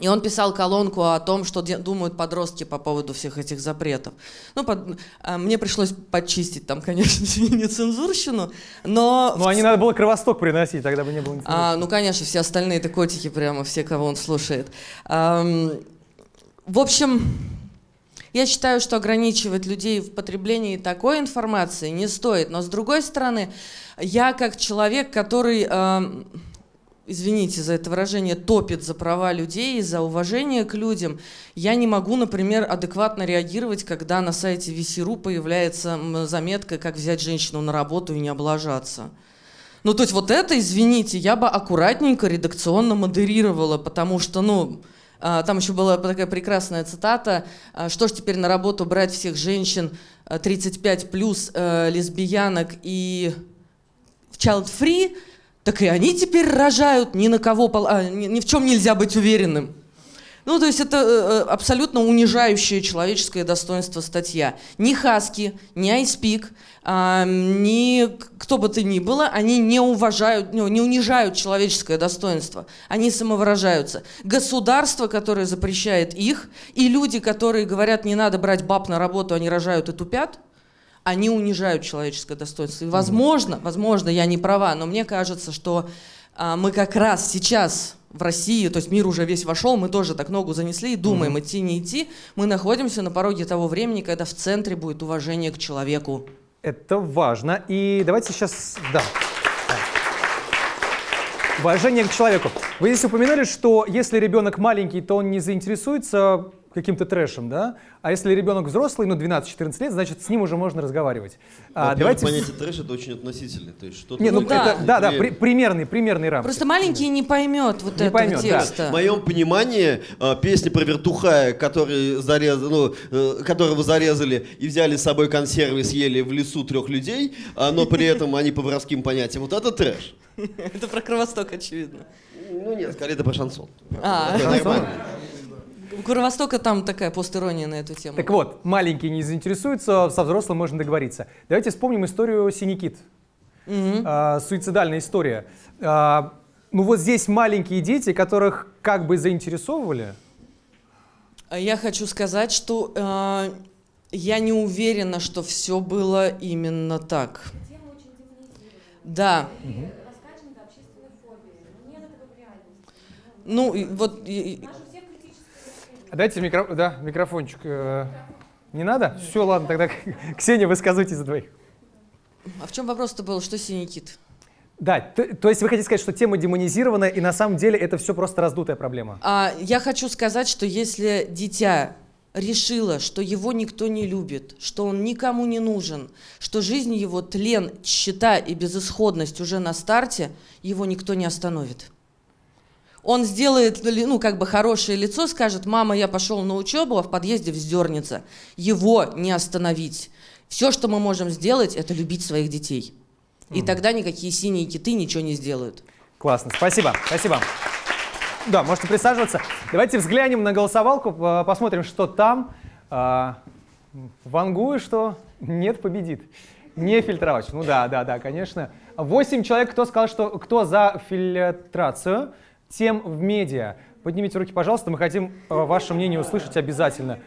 и он писал колонку о том, что думают подростки по поводу всех этих запретов. Ну, под, а мне пришлось подчистить там, конечно, нецензурщину, но... Ну, а не надо было кровосток приносить, тогда бы не было нецензурщины. А, ну, конечно, все остальные-то котики прямо, все, кого он слушает. А, в общем... Я считаю, что ограничивать людей в потреблении такой информации не стоит. Но, с другой стороны, я как человек, который, э, извините за это выражение, топит за права людей, за уважение к людям, я не могу, например, адекватно реагировать, когда на сайте ви си точка ру появляется заметка «Как взять женщину на работу и не облажаться». Ну, то есть вот это, извините, я бы аккуратненько редакционно модерировала, потому что, ну... Там еще была такая прекрасная цитата: «Что ж теперь на работу брать всех женщин тридцать пять плюс, лесбиянок и child-free, так и они теперь рожают, ни на кого, а, ни, ни в чем нельзя быть уверенным». Ну, то есть это абсолютно унижающее человеческое достоинство статья. Ни Хаски, ни Айспик, ни кто бы то ни было, они не уважают, не унижают человеческое достоинство. Они самовыражаются. Государство, которое запрещает их, и люди, которые говорят, не надо брать баб на работу, они рожают и тупят, они унижают человеческое достоинство. И возможно, возможно, я не права, но мне кажется, что мы как раз сейчас... В России, то есть мир уже весь вошел, мы тоже так ногу занесли и думаем, идти, не идти. Мы находимся на пороге того времени, когда в центре будет уважение к человеку. Это важно. И давайте сейчас... Да. Уважение к человеку. Вы здесь упоминали, что если ребенок маленький, то он не заинтересуется каким-то трэшем, да? А если ребенок взрослый, ну, двенадцать-четырнадцать лет, значит, с ним уже можно разговаривать. А, давайте... Понятие трэш — это очень относительное. То есть что-то... Ну, да, да, да, при, примерный, примерный рамки. Просто маленький не поймет вот не этого поймет, текста. Да. В моем понимании песни про вертухая, который зарез... ну, которого зарезали и взяли с собой консервы, съели в лесу трех людей, но при этом они по воровским понятиям. Вот это трэш. Это про Кровосток, очевидно. Ну нет, скорее это про шансон. А, шансон? У Кровостока там такая постирония на эту тему. Так вот, маленький не заинтересуется, со взрослым можно договориться. Давайте вспомним историю «Синий кит». Mm-hmm. а, суицидальная история. А, ну вот здесь маленькие дети, которых как бы заинтересовывали. Я хочу сказать, что э, я не уверена, что все было именно так. Тема очень демонизирует. Да. Mm-hmm. Раскачивает общественной фобии. Нет такой реальности. Ну, и, вот... И, Дайте микро... да, микрофончик. Не надо? Все, ладно, тогда Ксения, вы сказывайте за двоих. А в чем вопрос-то был? Что «Синий кит»? Да, то, то есть вы хотите сказать, что тема демонизирована, и на самом деле это все просто раздутая проблема? А, я хочу сказать, что если дитя решило, что его никто не любит, что он никому не нужен, что жизнь его тлен, счета и безысходность уже на старте, его никто не остановит. Он сделает, ну, как бы хорошее лицо, скажет: «Мама, я пошел на учебу», а в подъезде вздернется. Его не остановить. Все, что мы можем сделать, это любить своих детей. И mm. тогда никакие синие киты ничего не сделают. Классно, спасибо, спасибо. Да, можете присаживаться. Давайте взглянем на голосовалку, посмотрим, что там. Вангую, что нет, победит. Не фильтровать. Ну да, да, да, конечно. Восемь человек, кто сказал, что кто за фильтрацию? Тем в медиа. Поднимите руки, пожалуйста, мы хотим э, ваше мнение услышать обязательно.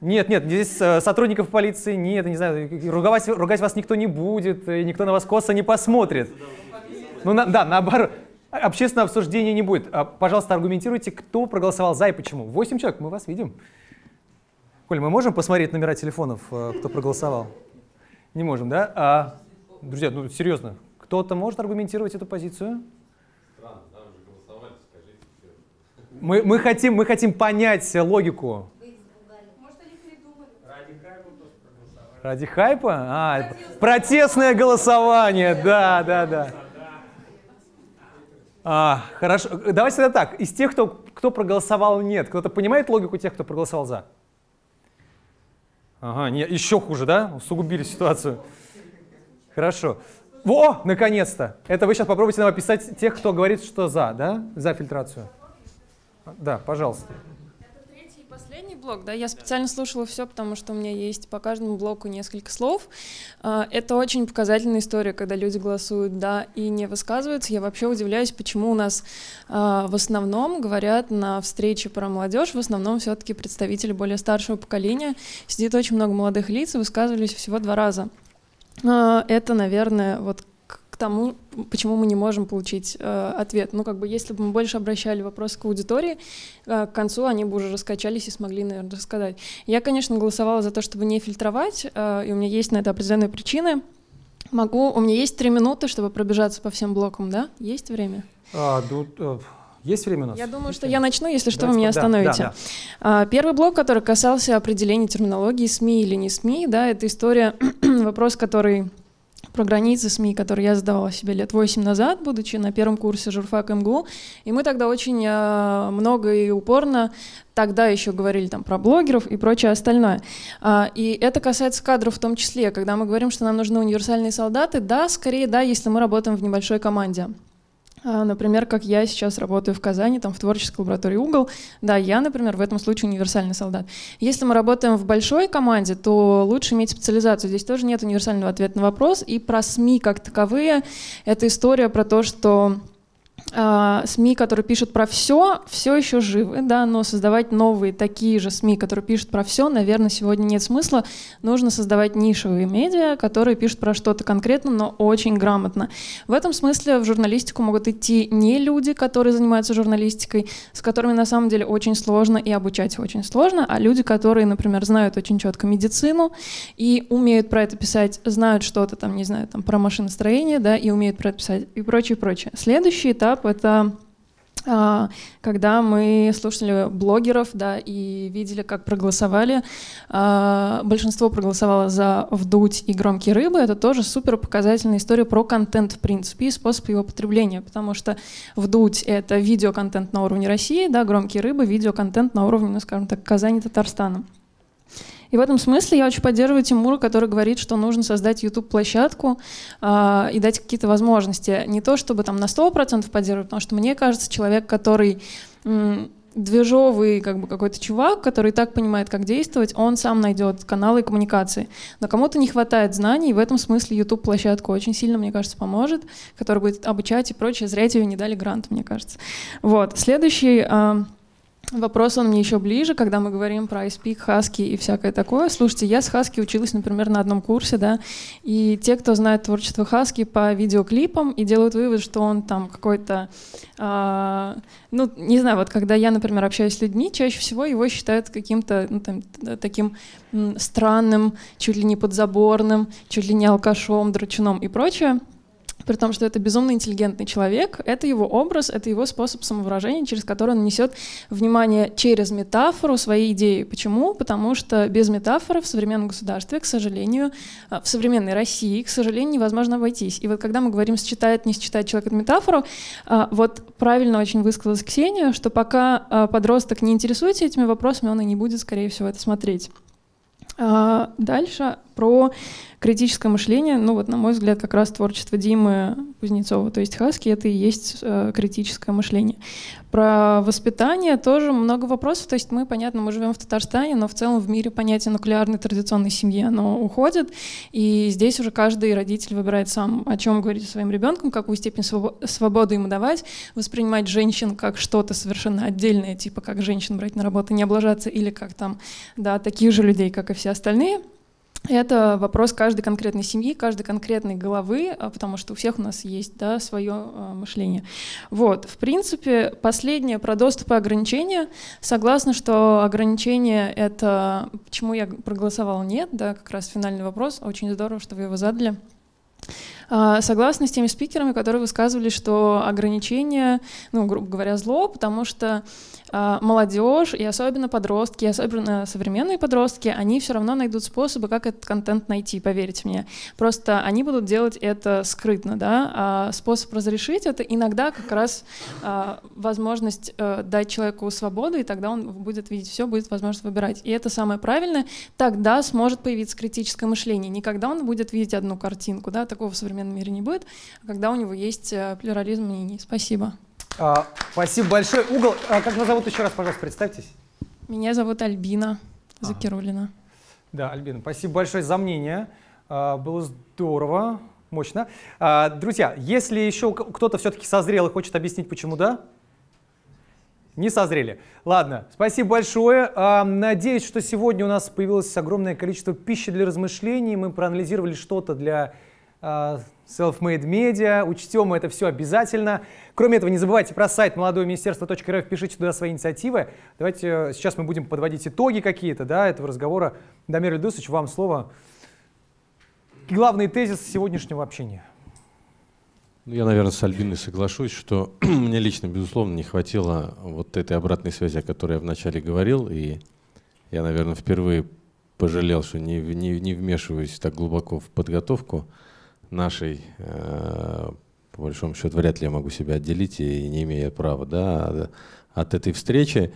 Нет, нет, здесь э, сотрудников полиции нет, не знаю, ругать, ругать вас никто не будет, и никто на вас косо не посмотрит. Ну на, да, наоборот, общественного обсуждения не будет. А, пожалуйста, аргументируйте, кто проголосовал за и почему. Восемь человек, мы вас видим. Коль, мы можем посмотреть номера телефонов, э, кто проголосовал? Не можем, да? А, друзья, ну серьезно. Кто-то может аргументировать эту позицию? Странно, да, уже голосовали, скажите. Мы, мы, хотим, мы хотим понять логику. Может, они придумали? Ради хайпа тоже проголосовали. Ради хайпа? А, протестное, протестное голосование, да, да, да. А, хорошо, давайте тогда так, из тех, кто, кто проголосовал нет, кто-то понимает логику тех, кто проголосовал за? Ага, не, еще хуже, да? Усугубили ситуацию. Хорошо. Во, наконец-то! Это вы сейчас попробуйте нам описать тех, кто говорит, что за, да? За фильтрацию. Да, пожалуйста. Это третий и последний блок, да? Я специально слушала все, потому что у меня есть по каждому блоку несколько слов. Это очень показательная история, когда люди голосуют «да» и не высказываются. Я вообще удивляюсь, почему у нас в основном говорят на встрече про молодежь, в основном все-таки представители более старшего поколения. Сидит очень много молодых лиц, и высказывались всего два раза. Это, наверное, вот к тому, почему мы не можем получить э, ответ. Ну, как бы, если бы мы больше обращали вопросы к аудитории, э, к концу они бы уже раскачались и смогли, наверное, рассказать. Я, конечно, голосовала за то, чтобы не фильтровать, э, и у меня есть на это определенные причины. Могу, у меня есть три минуты, чтобы пробежаться по всем блокам, да? Есть время? А, да. Есть время у нас? Я думаю, что я начну, если что, вы меня остановите. Да, да. Первый блок, который касался определения терминологии СМИ или не СМИ, да, это история, вопрос, который про границы СМИ, который я задавала себе лет восемь назад, будучи на первом курсе журфака МГУ. И мы тогда очень много и упорно тогда еще говорили там про блогеров и прочее остальное. И это касается кадров в том числе. Когда мы говорим, что нам нужны универсальные солдаты, да, скорее да, если мы работаем в небольшой команде. Например, как я сейчас работаю в Казани, там в творческой лаборатории «Угол». Да, я, например, в этом случае универсальный солдат. Если мы работаем в большой команде, то лучше иметь специализацию. Здесь тоже нет универсального ответа на вопрос. И про СМИ как таковые. Это история про то, что э, СМИ, которые пишут про все, все еще живы, да, но создавать новые такие же СМИ, которые пишут про все, наверное, сегодня нет смысла. Нужно создавать нишевые медиа, которые пишут про что-то конкретно, но очень грамотно. В этом смысле в журналистику могут идти не люди, которые занимаются журналистикой, с которыми на самом деле очень сложно и обучать очень сложно, а люди, которые, например, знают очень четко медицину и умеют про это писать, знают что-то там, не знаю, там про машиностроение, да, и умеют про это писать и прочее, прочее. Следующий этап — это когда мы слушали блогеров, да, и видели, как проголосовали. Большинство проголосовало за «Вдуть» и «Громкие рыбы». Это тоже супер показательная история про контент, в принципе, и способ его потребления, потому что «Вдуть» — это видеоконтент на уровне России, да, «Громкие рыбы» — видеоконтент на уровне, ну, скажем так, Казани, Татарстана. И в этом смысле я очень поддерживаю Тимура, который говорит, что нужно создать YouTube-площадку э, и дать какие-то возможности. Не то, чтобы там на сто процентов поддерживать, потому что мне кажется, человек, который м, движовый, как бы какой-то чувак, который и так понимает, как действовать, он сам найдет каналы и коммуникации. Но кому-то не хватает знаний, и в этом смысле YouTube-площадка очень сильно, мне кажется, поможет, который будет обучать и прочее. Зря тебе не дали грант, мне кажется. Вот. Следующий... Э, Вопрос, он мне еще ближе, когда мы говорим про Айспик, Хаски и всякое такое. Слушайте, я с Хаски училась, например, на одном курсе, да, и те, кто знает творчество Хаски по видеоклипам и делают вывод, что он там какой-то, э, ну, не знаю, вот когда я, например, общаюсь с людьми, чаще всего его считают каким-то, ну, там, таким м, странным, чуть ли не подзаборным, чуть ли не алкашом, драчуном и прочее. При том, что это безумно интеллигентный человек, это его образ, это его способ самовыражения, через который он несет внимание через метафору своей идеи. Почему? Потому что без метафоры в современном государстве, к сожалению, в современной России, к сожалению, невозможно обойтись. И вот когда мы говорим «считает, не считает человек эту метафору», вот правильно очень высказалась Ксения, что пока подросток не интересуется этими вопросами, он и не будет, скорее всего, это смотреть. Дальше про критическое мышление. Ну вот, на мой взгляд, как раз творчество Димы Кузнецова, то есть Хаски, это и есть э, критическое мышление. Про воспитание тоже много вопросов. То есть мы, понятно, мы живем в Татарстане, но в целом в мире понятие нуклеарной традиционной семьи, оно уходит. И здесь уже каждый родитель выбирает сам, о чем говорить своим ребенком, какую степень свободы ему давать, воспринимать женщин как что-то совершенно отдельное, типа как женщин брать на работу, не облажаться, или как там, да, таких же людей, как и все остальные. Это вопрос каждой конкретной семьи, каждой конкретной головы, потому что у всех у нас есть, да, свое э, мышление. Вот. В принципе, последнее про доступ и ограничения. Согласна, что ограничения — это… Почему я проголосовала «нет», да, как раз финальный вопрос. Очень здорово, что вы его задали. Согласна с теми спикерами, которые высказывали, что ограничения, ну, грубо говоря, зло, потому что молодежь и особенно подростки, и особенно современные подростки, они все равно найдут способы, как этот контент найти, поверьте мне. Просто они будут делать это скрытно, да? А способ разрешить это иногда как раз возможность дать человеку свободу, и тогда он будет видеть все, будет возможность выбирать. И это самое правильное, тогда сможет появиться критическое мышление. Не когда он будет видеть одну картинку, да, такого в современном мире не будет, а когда у него есть плюрализм мнений. Спасибо. А, спасибо большое. Угол. А, как вас зовут еще раз, пожалуйста, представьтесь. Меня зовут Альбина ага. Закирулина. Да, Альбина, спасибо большое за мнение. А, было здорово, мощно. А, друзья, если еще кто-то все-таки созрел и хочет объяснить, почему да, не созрели. Ладно, спасибо большое. А, надеюсь, что сегодня у нас появилось огромное количество пищи для размышлений. Мы проанализировали что-то для Self-Made Media. Учтем это все обязательно. Кроме этого, не забывайте про сайт молодое министерство точка эр эф, пишите туда свои инициативы. Давайте сейчас мы будем подводить итоги какие-то, да, этого разговора. Дамир Ильдусович, вам слово. Главный тезис сегодняшнего общения. Я, наверное, с Альбиной соглашусь, что мне лично, безусловно, не хватило вот этой обратной связи, о которой я вначале говорил. И я, наверное, впервые пожалел, что не, не, не вмешиваюсь так глубоко в подготовку нашей, по большому счету, вряд ли я могу себя отделить, и не имея права, да, от этой встречи.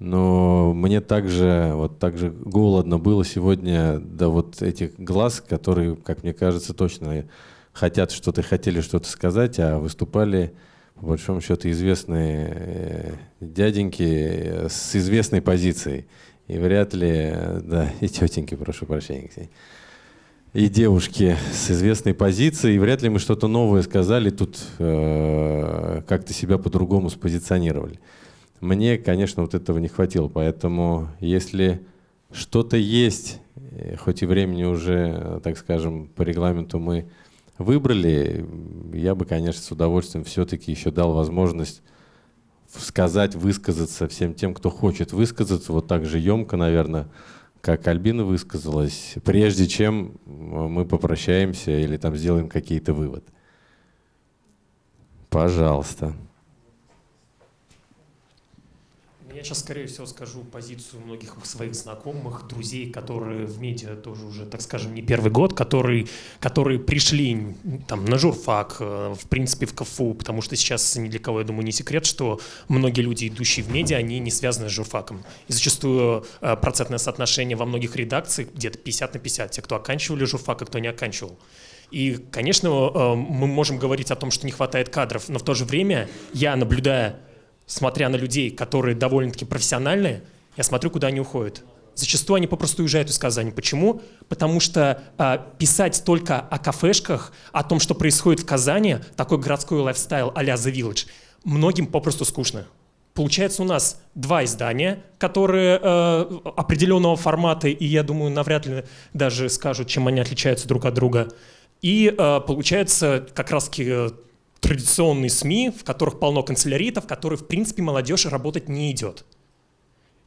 Но мне также, вот, также голодно было сегодня до вот этих глаз, которые, как мне кажется, точно хотят что-то, хотели что-то сказать, а выступали, по большому счету, известные дяденьки с известной позицией. И вряд ли, да, и тетеньки, прошу прощения, Ксения, и девушки с известной позицией, и вряд ли мы что-то новое сказали, тут э, как-то себя по-другому спозиционировали. Мне, конечно, вот этого не хватило, поэтому если что-то есть, хоть и времени уже, так скажем, по регламенту мы выбрали, я бы, конечно, с удовольствием все-таки еще дал возможность сказать, высказаться всем тем, кто хочет высказаться, вот так же емко, наверное, как Альбина высказалась, прежде чем мы попрощаемся или там сделаем какие-то выводы. Пожалуйста. Я сейчас, скорее всего, скажу позицию многих своих знакомых, друзей, которые в медиа тоже уже, так скажем, не первый год, которые, которые пришли там, на журфак, в принципе, в КФУ, потому что сейчас ни для кого, я думаю, не секрет, что многие люди, идущие в медиа, они не связаны с журфаком. И зачастую процентное соотношение во многих редакциях где-то пятьдесят на пятьдесят, те, кто оканчивали журфак, а кто не оканчивал. И, конечно, мы можем говорить о том, что не хватает кадров, но в то же время я, наблюдая, смотря на людей, которые довольно-таки профессиональные, я смотрю, куда они уходят. Зачастую они попросту уезжают из Казани. Почему? Потому что э, писать только о кафешках, о том, что происходит в Казани, такой городской лайфстайл а-ля The Village, многим попросту скучно. Получается, у нас два издания, которые э, определенного формата, и я думаю, навряд ли даже скажут, чем они отличаются друг от друга. И э, получается, как раз-таки традиционные СМИ, в которых полно канцеляритов, в которых, в принципе, молодежь работать не идет.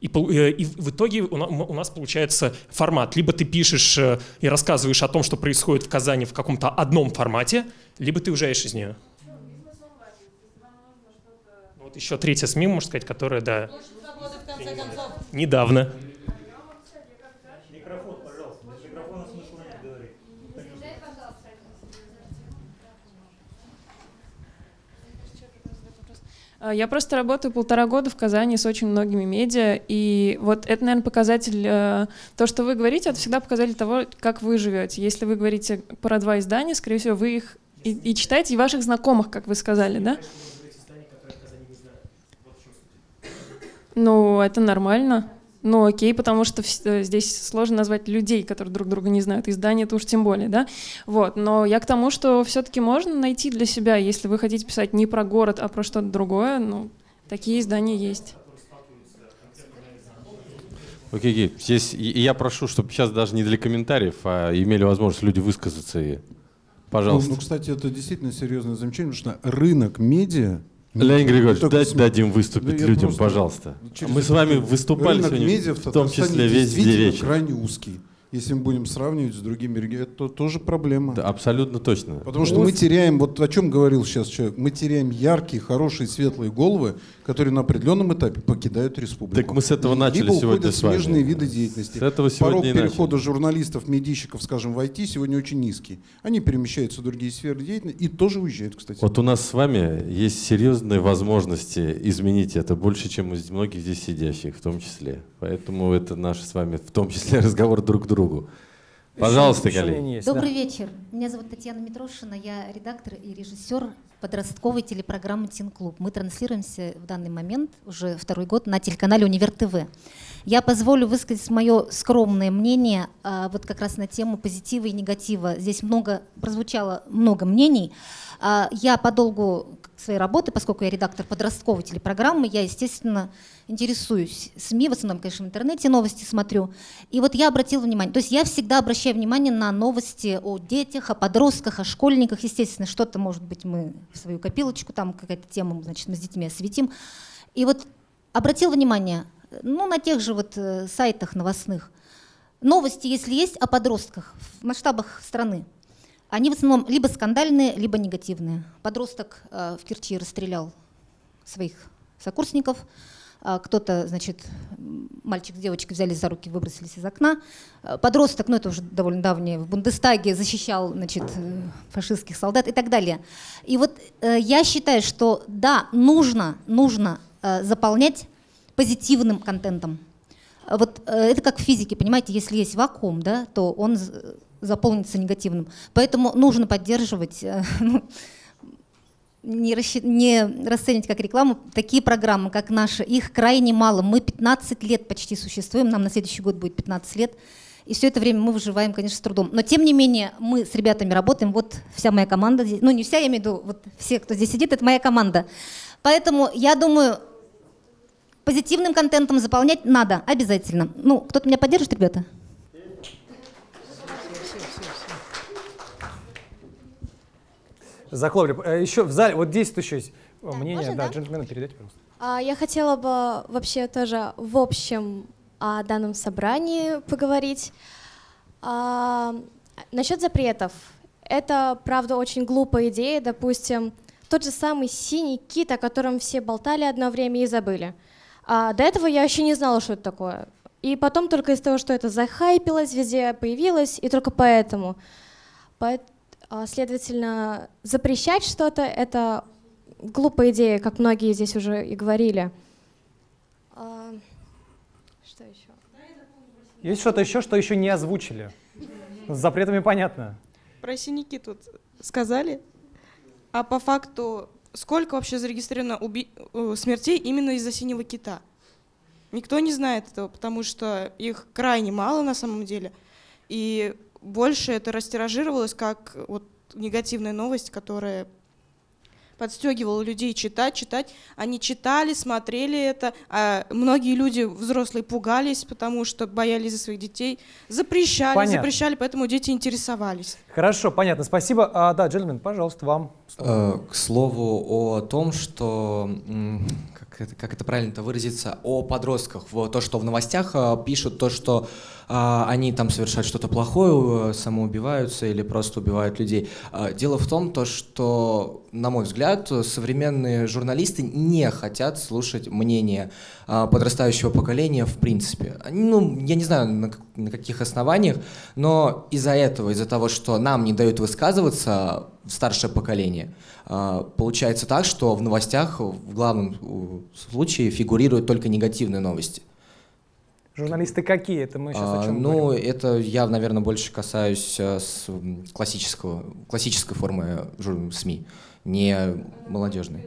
И, и в итоге у нас получается формат. Либо ты пишешь и рассказываешь о том, что происходит в Казани в каком-то одном формате, либо ты уезжаешь из нее. Вот еще третья СМИ, можно сказать, которая, да, недавно. Я просто работаю полтора года в Казани с очень многими медиа, и вот это, наверное, показатель, то, что вы говорите, это всегда показатель того, как вы живете. Если вы говорите про два издания, скорее всего, вы их и, и читаете, и ваших знакомых, как вы сказали, да? Ну, это нормально. Ну окей, потому что здесь сложно назвать людей, которые друг друга не знают, издания-то уж тем более, да? Вот. Но я к тому, что все-таки можно найти для себя, если вы хотите писать не про город, а про что-то другое, ну, такие издания есть. Окей, окей. Здесь я прошу, чтобы сейчас даже не для комментариев, а имели возможность люди высказаться. И... Пожалуйста. Ну, ну, кстати, это действительно серьезное замечание, потому что рынок медиа... Леонид Григорьевич, дайте дадим выступить да, людям, пожалуйста. Мы с вами выступали сегодня, в том числе весь день. Рынок медиа в Татарстане действительно крайне узкий. И если мы будем сравнивать с другими регионами, это тоже проблема. Да, абсолютно точно. Потому что мы теряем, вот о чем говорил сейчас человек, мы теряем яркие, хорошие, светлые головы, которые на определенном этапе покидают республику. Так мы с этого начали сегодня с вами. Смежные виды деятельности. С этого сегодня порог перехода журналистов, медийщиков, скажем, в ай ти сегодня очень низкий. Они перемещаются в другие сферы деятельности и тоже уезжают, кстати. Вот у нас с вами есть серьезные возможности изменить это больше, чем у многих здесь сидящих, в том числе. Поэтому это наш с вами, в том числе, разговор друг к другу. Пожалуйста, Галина. Добрый вечер. Меня зовут Татьяна Митрошина. Я редактор и режиссер подростковой телепрограммы «Тин-клуб». Мы транслируемся в данный момент, уже второй год, на телеканале «Универ ТВ». Я позволю высказать мое скромное мнение вот как раз на тему позитива и негатива. Здесь много, прозвучало много мнений. Я по долгу своей работы, поскольку я редактор подростковой телепрограммы, я, естественно, интересуюсь СМИ, в основном, конечно, в интернете новости смотрю. И вот я обратила внимание, то есть я всегда обращаю внимание на новости о детях, о подростках, о школьниках, естественно, что-то, может быть, мы в свою копилочку, там какая-то тема, значит, мы с детьми осветим. И вот обратила внимание, ну, на тех же вот сайтах новостных, новости, если есть, о подростках в масштабах страны. Они в основном либо скандальные, либо негативные. Подросток в Керчи расстрелял своих сокурсников. Кто-то, значит, мальчик с девочкой взяли за руки, выбросились из окна. Подросток, ну это уже довольно давнее, в Бундестаге защищал, значит, фашистских солдат и так далее. И вот я считаю, что да, нужно, нужно заполнять позитивным контентом. Вот это как в физике, понимаете, если есть вакуум, да, то он заполнится негативным. Поэтому нужно поддерживать, не, расщи... не расценивать как рекламу такие программы, как наши. Их крайне мало. Мы пятнадцать лет почти существуем, нам на следующий год будет пятнадцать лет. И все это время мы выживаем, конечно, с трудом. Но тем не менее мы с ребятами работаем. Вот вся моя команда здесь. Ну не вся, я имею в виду, вот все, кто здесь сидит, это моя команда. Поэтому я думаю, позитивным контентом заполнять надо обязательно. Ну, кто-то меня поддержит, ребята? Заклопли. Еще в зале, вот здесь еще есть да, мнение, можно, да, да? Джентльменам передайте, пожалуйста. А, я хотела бы вообще тоже в общем о данном собрании поговорить. А, насчет запретов. Это, правда, очень глупая идея. Допустим, тот же самый синий кит, о котором все болтали одно время и забыли. А, до этого я еще не знала, что это такое. И потом только из-за того, что это захайпилось, везде появилось, и только поэтому. Поэтому следовательно, запрещать что-то — это глупая идея, как многие здесь уже и говорили. А, что еще? Есть что-то еще, что еще не озвучили? С запретами понятно. Про синяки тут сказали. А по факту, сколько вообще зарегистрировано смертей именно из-за синего кита? Никто не знает этого, потому что их крайне мало на самом деле. И больше это растиражировалось как вот негативная новость, которая подстегивала людей читать, читать. Они читали, смотрели это. А многие люди, взрослые, пугались, потому что боялись за своих детей. Запрещали, понятно. запрещали, поэтому дети интересовались. Хорошо, понятно, спасибо. А, да, джентльмен, пожалуйста, вам. К слову о том, что… Как это, как это правильно-то выразиться, о подростках. То, что в новостях пишут, то, что э, они там совершают что-то плохое, самоубиваются или просто убивают людей. Дело в том, то, что, на мой взгляд, современные журналисты не хотят слушать мнение э, подрастающего поколения в принципе. Ну, я не знаю, на, на каких основаниях, но из-за этого, из-за того, что нам не дают высказываться, старшее поколение. Получается так, что в новостях в главном случае фигурируют только негативные новости. Журналисты какие? Это мы сейчас о чем ну, говорим? Это я, наверное, больше касаюсь классического, классической формы СМИ, не молодежной.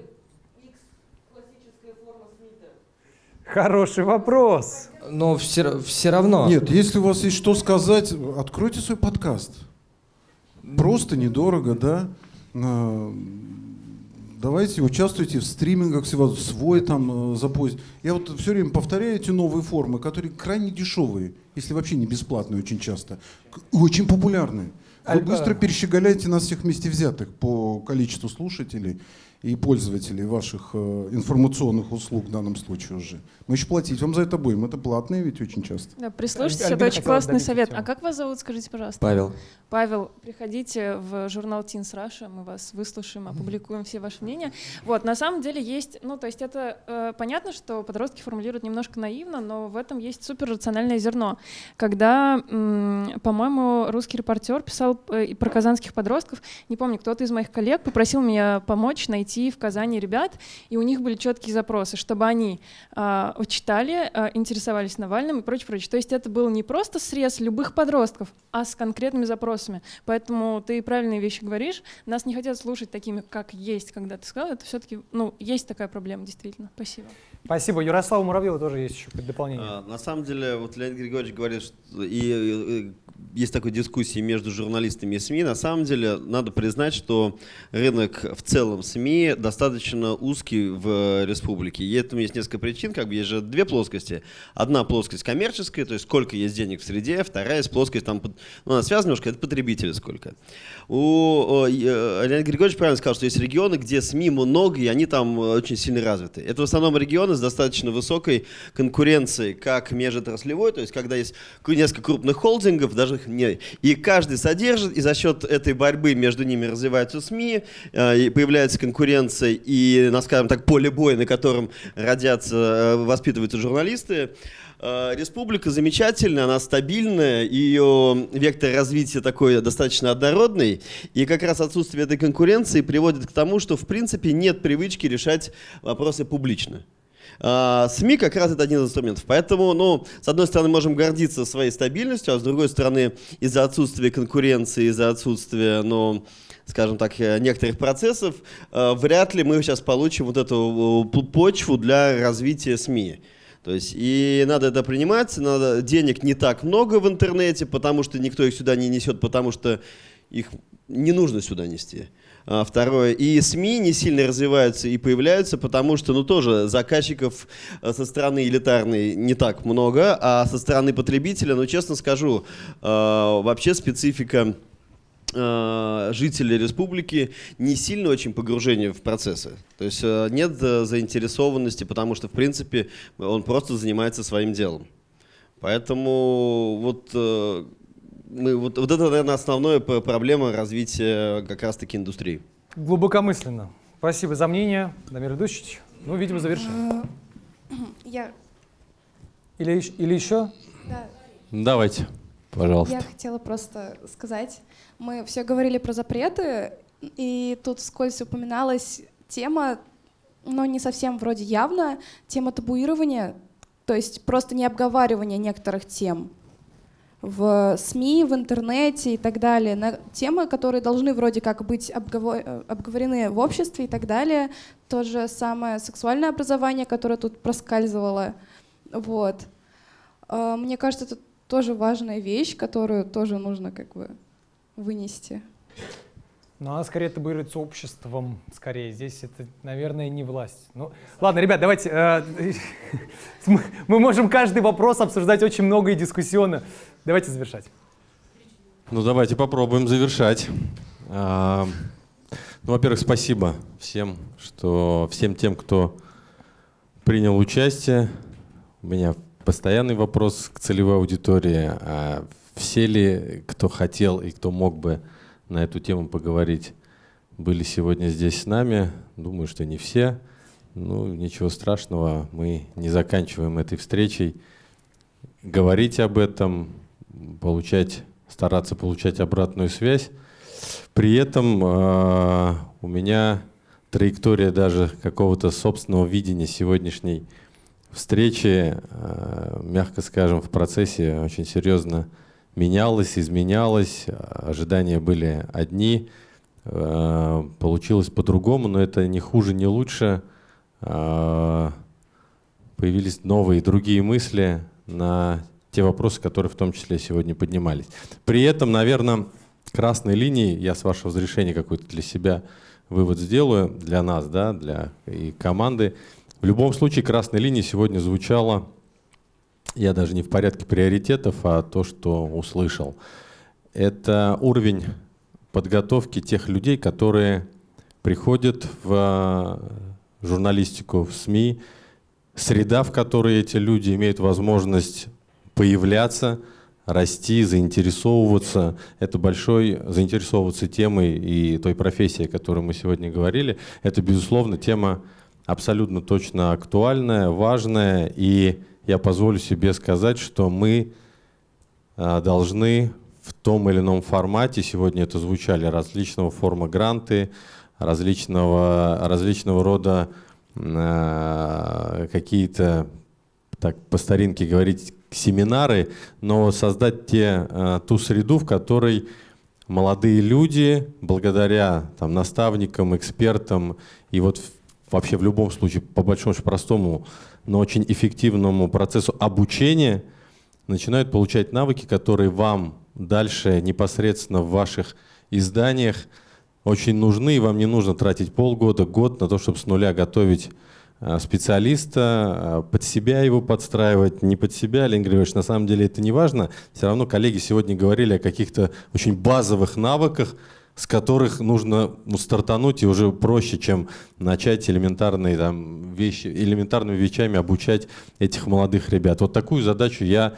Хороший вопрос. Но все, все равно… Нет, если у вас есть что сказать, откройте свой подкаст. Просто, недорого, да. Давайте участвуйте в стримингах, свой там запост. Я вот все время повторяю эти новые формы, которые крайне дешевые, если вообще не бесплатные очень часто, очень популярные. Вы быстро перещеголяете нас всех вместе взятых по количеству слушателей. и пользователей ваших информационных услуг в данном случае уже. Мы еще платить вам за это будем. Это платные ведь очень часто. Да, прислушайтесь, Альбина, это очень классный совет. Тему. А как вас зовут, скажите, пожалуйста? Павел. Павел, приходите в журнал Teens Russia, мы вас выслушаем, опубликуем все ваши мнения. Вот, на самом деле есть, ну то есть это э, понятно, что подростки формулируют немножко наивно, но в этом есть суперрациональное зерно. Когда, по-моему, русский репортер писал э, про казанских подростков, не помню, кто-то из моих коллег попросил меня помочь найти в Казани ребят, и у них были четкие запросы, чтобы они э, читали, э, интересовались Навальным и прочее, прочее. То есть это был не просто срез любых подростков, а с конкретными запросами. Поэтому ты правильные вещи говоришь. Нас не хотят слушать такими, как есть, когда ты сказал. Это все-таки, ну, есть такая проблема, действительно. Спасибо. Спасибо. Ярославу Муравьеву тоже есть еще дополнение. А, на самом деле, вот Леонид Григорьевич говорит, что и, и, есть такая дискуссия между журналистами и СМИ. На самом деле, надо признать, что рынок в целом СМИ достаточно узкий в республике. И этому есть несколько причин. Как бы есть же две плоскости. Одна плоскость коммерческая, то есть сколько есть денег в среде. Вторая есть плоскость, там, ну, она связана немножко, это потребители сколько. У Леонид Григорьевич правильно сказал, что есть регионы, где СМИ много, и они там очень сильно развиты. Это в основном регионы с достаточно высокой конкуренцией, как межотраслевой, то есть когда есть несколько крупных холдингов, даже их не, и каждый содержит, и за счет этой борьбы между ними развиваются СМИ, и появляется конкуренция, и, ну, скажем так, поле боя, на котором родятся, воспитываются журналисты. Республика замечательная, она стабильная, ее вектор развития такой достаточно однородный, и как раз отсутствие этой конкуренции приводит к тому, что в принципе нет привычки решать вопросы публично. СМИ как раз это один из инструментов. Поэтому, ну, с одной стороны, можем гордиться своей стабильностью, а с другой стороны, из-за отсутствия конкуренции, из-за отсутствия, ну, скажем так, некоторых процессов, вряд ли мы сейчас получим вот эту почву для развития СМИ. То есть и надо это принимать, надо, денег не так много в интернете, потому что никто их сюда не несет, потому что их не нужно сюда нести. Второе. И СМИ не сильно развиваются и появляются, потому что, ну, тоже заказчиков со стороны элитарной не так много, а со стороны потребителя, ну, честно скажу, вообще специфика жителей республики не сильно очень погружение в процессы. То есть нет заинтересованности, потому что, в принципе, он просто занимается своим делом. Поэтому вот... Мы, вот, вот это, наверное, основная проблема развития как раз-таки индустрии. Глубокомысленно. Спасибо за мнение, Дамир Ильдусович. Ну, видимо, завершим. Я... Или, или еще? Да. Давайте, пожалуйста. Я хотела просто сказать. Мы все говорили про запреты, и тут вскользь упоминалась тема, но не совсем вроде явно, тема табуирования, то есть просто не обговаривание некоторых тем в СМИ, в интернете и так далее, на темы, которые должны вроде как быть обговорены в обществе и так далее. То же самое сексуальное образование, которое тут проскальзывало. Вот. Мне кажется, это тоже важная вещь, которую тоже нужно как бы вынести. Но она скорее табуируется обществом, скорее. Здесь это, наверное, не власть. Ну, ладно, ребят, давайте. Э, мы можем каждый вопрос обсуждать очень много и дискуссионно. Давайте завершать. Ну, давайте попробуем завершать. А, ну, во-первых, спасибо всем, что, всем тем, кто принял участие. У меня постоянный вопрос к целевой аудитории. А все ли, кто хотел и кто мог бы на эту тему поговорить, были сегодня здесь с нами. Думаю, что не все. Ну, ничего страшного, мы не заканчиваем этой встречей. Говорить об этом, получать, стараться получать обратную связь. При этом э, у меня траектория даже какого-то собственного видения сегодняшней встречи, э, мягко скажем, в процессе очень серьезно менялось, изменялось, ожидания были одни, получилось по-другому, но это не хуже, не лучше. Появились новые, другие мысли на те вопросы, которые в том числе сегодня поднимались. При этом, наверное, красной линией, я с вашего разрешения какой-то для себя вывод сделаю, для нас, да, для и команды. В любом случае, красной линией сегодня звучало, я даже не в порядке приоритетов, а то, что услышал. Это уровень подготовки тех людей, которые приходит в журналистику, в СМИ, среда, в которой эти люди имеют возможность появляться, расти, заинтересовываться. Это большой, заинтересовываться темой и той профессией, о которой мы сегодня говорили. Это, безусловно, тема абсолютно точно актуальная, важная. И я позволю себе сказать, что мы должны в том или ином формате, сегодня это звучали различного форма гранты, различного, различного рода э, какие-то, так по старинке говорить, семинары, но создать те, э, ту среду, в которой молодые люди, благодаря там, наставникам, экспертам и вот вообще в любом случае, по большому простому, но очень эффективному процессу обучения, начинают получать навыки, которые вам дальше непосредственно в ваших изданиях очень нужны, и вам не нужно тратить полгода, год на то, чтобы с нуля готовить специалиста, под себя его подстраивать, не под себя, Леонид Григорьевич, на самом деле это не важно. Все равно коллеги сегодня говорили о каких-то очень базовых навыках, с которых нужно стартануть, и уже проще, чем начать элементарные, там, вещи, элементарными вещами обучать этих молодых ребят. Вот такую задачу я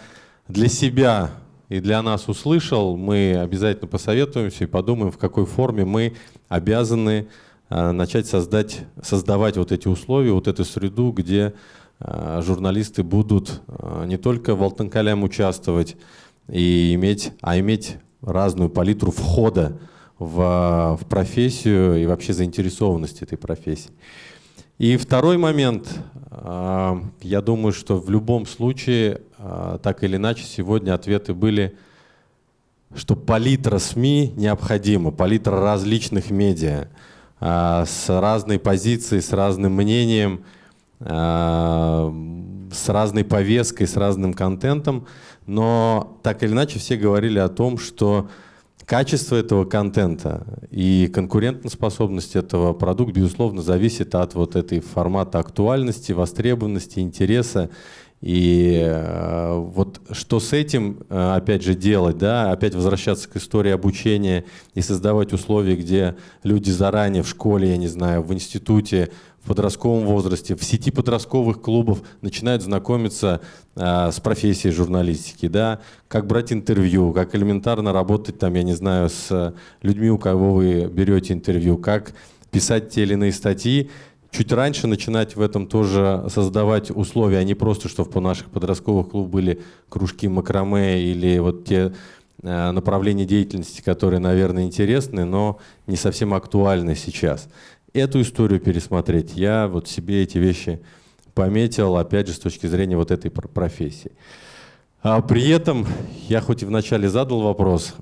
для себя и для нас услышал. Мы обязательно посоветуемся и подумаем, в какой форме мы обязаны э, начать создать, создавать вот эти условия, вот эту среду, где э, журналисты будут э, не только в Алтын-Калям участвовать, и иметь, а иметь разную палитру входа в, в профессию и вообще заинтересованность этой профессии. И второй момент. Я думаю, что в любом случае, так или иначе, сегодня ответы были, что палитра СМИ необходима, палитра различных медиа с разной позицией, с разным мнением, с разной повесткой, с разным контентом. Но так или иначе все говорили о том, что качество этого контента и конкурентоспособность этого продукта, безусловно, зависит от вот этой формата актуальности, востребованности, интереса. И э, вот что с этим, опять же, делать, да, опять возвращаться к истории обучения и создавать условия, где люди заранее в школе, я не знаю, в институте, в подростковом возрасте, в сети подростковых клубов начинают знакомиться э, с профессией журналистики, да, как брать интервью, как элементарно работать там, я не знаю, с людьми, у кого вы берете интервью, как писать те или иные статьи. Чуть раньше начинать в этом тоже создавать условия, а не просто, чтобы у наших подростковых клубов были кружки макраме или вот те э, направления деятельности, которые, наверное, интересны, но не совсем актуальны сейчас. Эту историю пересмотреть. Я вот себе эти вещи пометил, опять же, с точки зрения вот этой профессии. А при этом я хоть и вначале задал вопрос,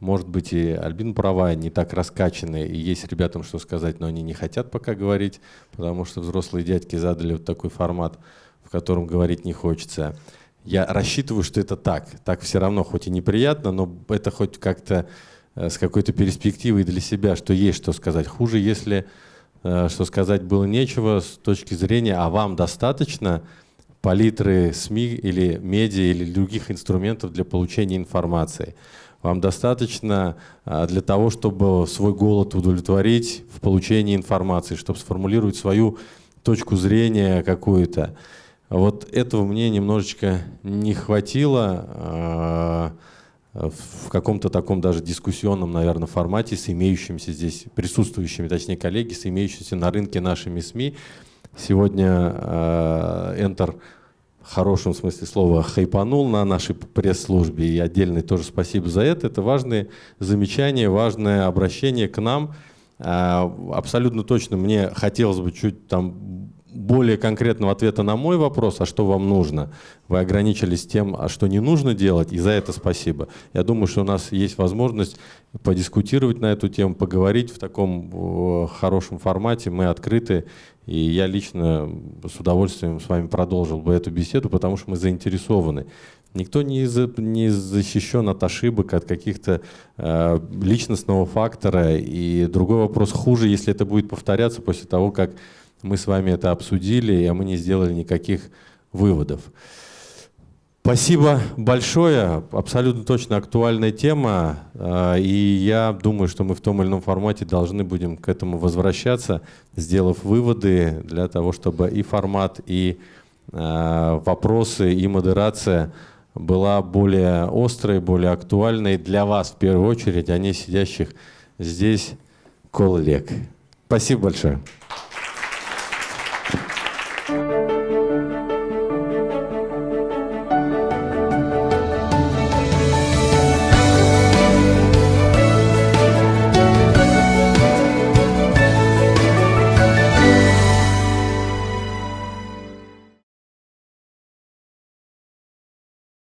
может быть, и Альбин права, не так раскачаны, и есть ребятам что сказать, но они не хотят пока говорить, потому что взрослые дядьки задали вот такой формат, в котором говорить не хочется. Я рассчитываю, что это так. Так все равно, хоть и неприятно, но это хоть как-то с какой-то перспективой для себя, что есть что сказать. Хуже, если что сказать было нечего с точки зрения, а вам достаточно палитры СМИ или медиа или других инструментов для получения информации. Вам достаточно для того, чтобы свой голод удовлетворить в получении информации, чтобы сформулировать свою точку зрения какую-то. Вот этого мне немножечко не хватило в каком-то таком даже дискуссионном, наверное, формате с имеющимися здесь, присутствующими, точнее, коллеги, с имеющимися на рынке нашими СМИ. Сегодня Энтер в хорошем смысле слова хайпанул на нашей пресс-службе, и отдельное тоже спасибо за это. Это важные замечания, важное обращение к нам. Абсолютно точно мне хотелось бы чуть там более конкретного ответа на мой вопрос, а что вам нужно. Вы ограничились тем, а что не нужно делать, и за это спасибо. Я думаю, что у нас есть возможность подискутировать на эту тему, поговорить в таком хорошем формате. Мы открыты, и я лично с удовольствием с вами продолжил бы эту беседу, потому что мы заинтересованы. Никто не защищен от ошибок, от каких-то э, личностного фактора. И другой вопрос хуже, если это будет повторяться после того, как мы с вами это обсудили, а мы не сделали никаких выводов. Спасибо большое. Абсолютно точно актуальная тема. И я думаю, что мы в том или ином формате должны будем к этому возвращаться, сделав выводы для того, чтобы и формат, и вопросы, и модерация была более острой, более актуальной для вас в первую очередь, а не сидящих здесь коллег. Спасибо большое.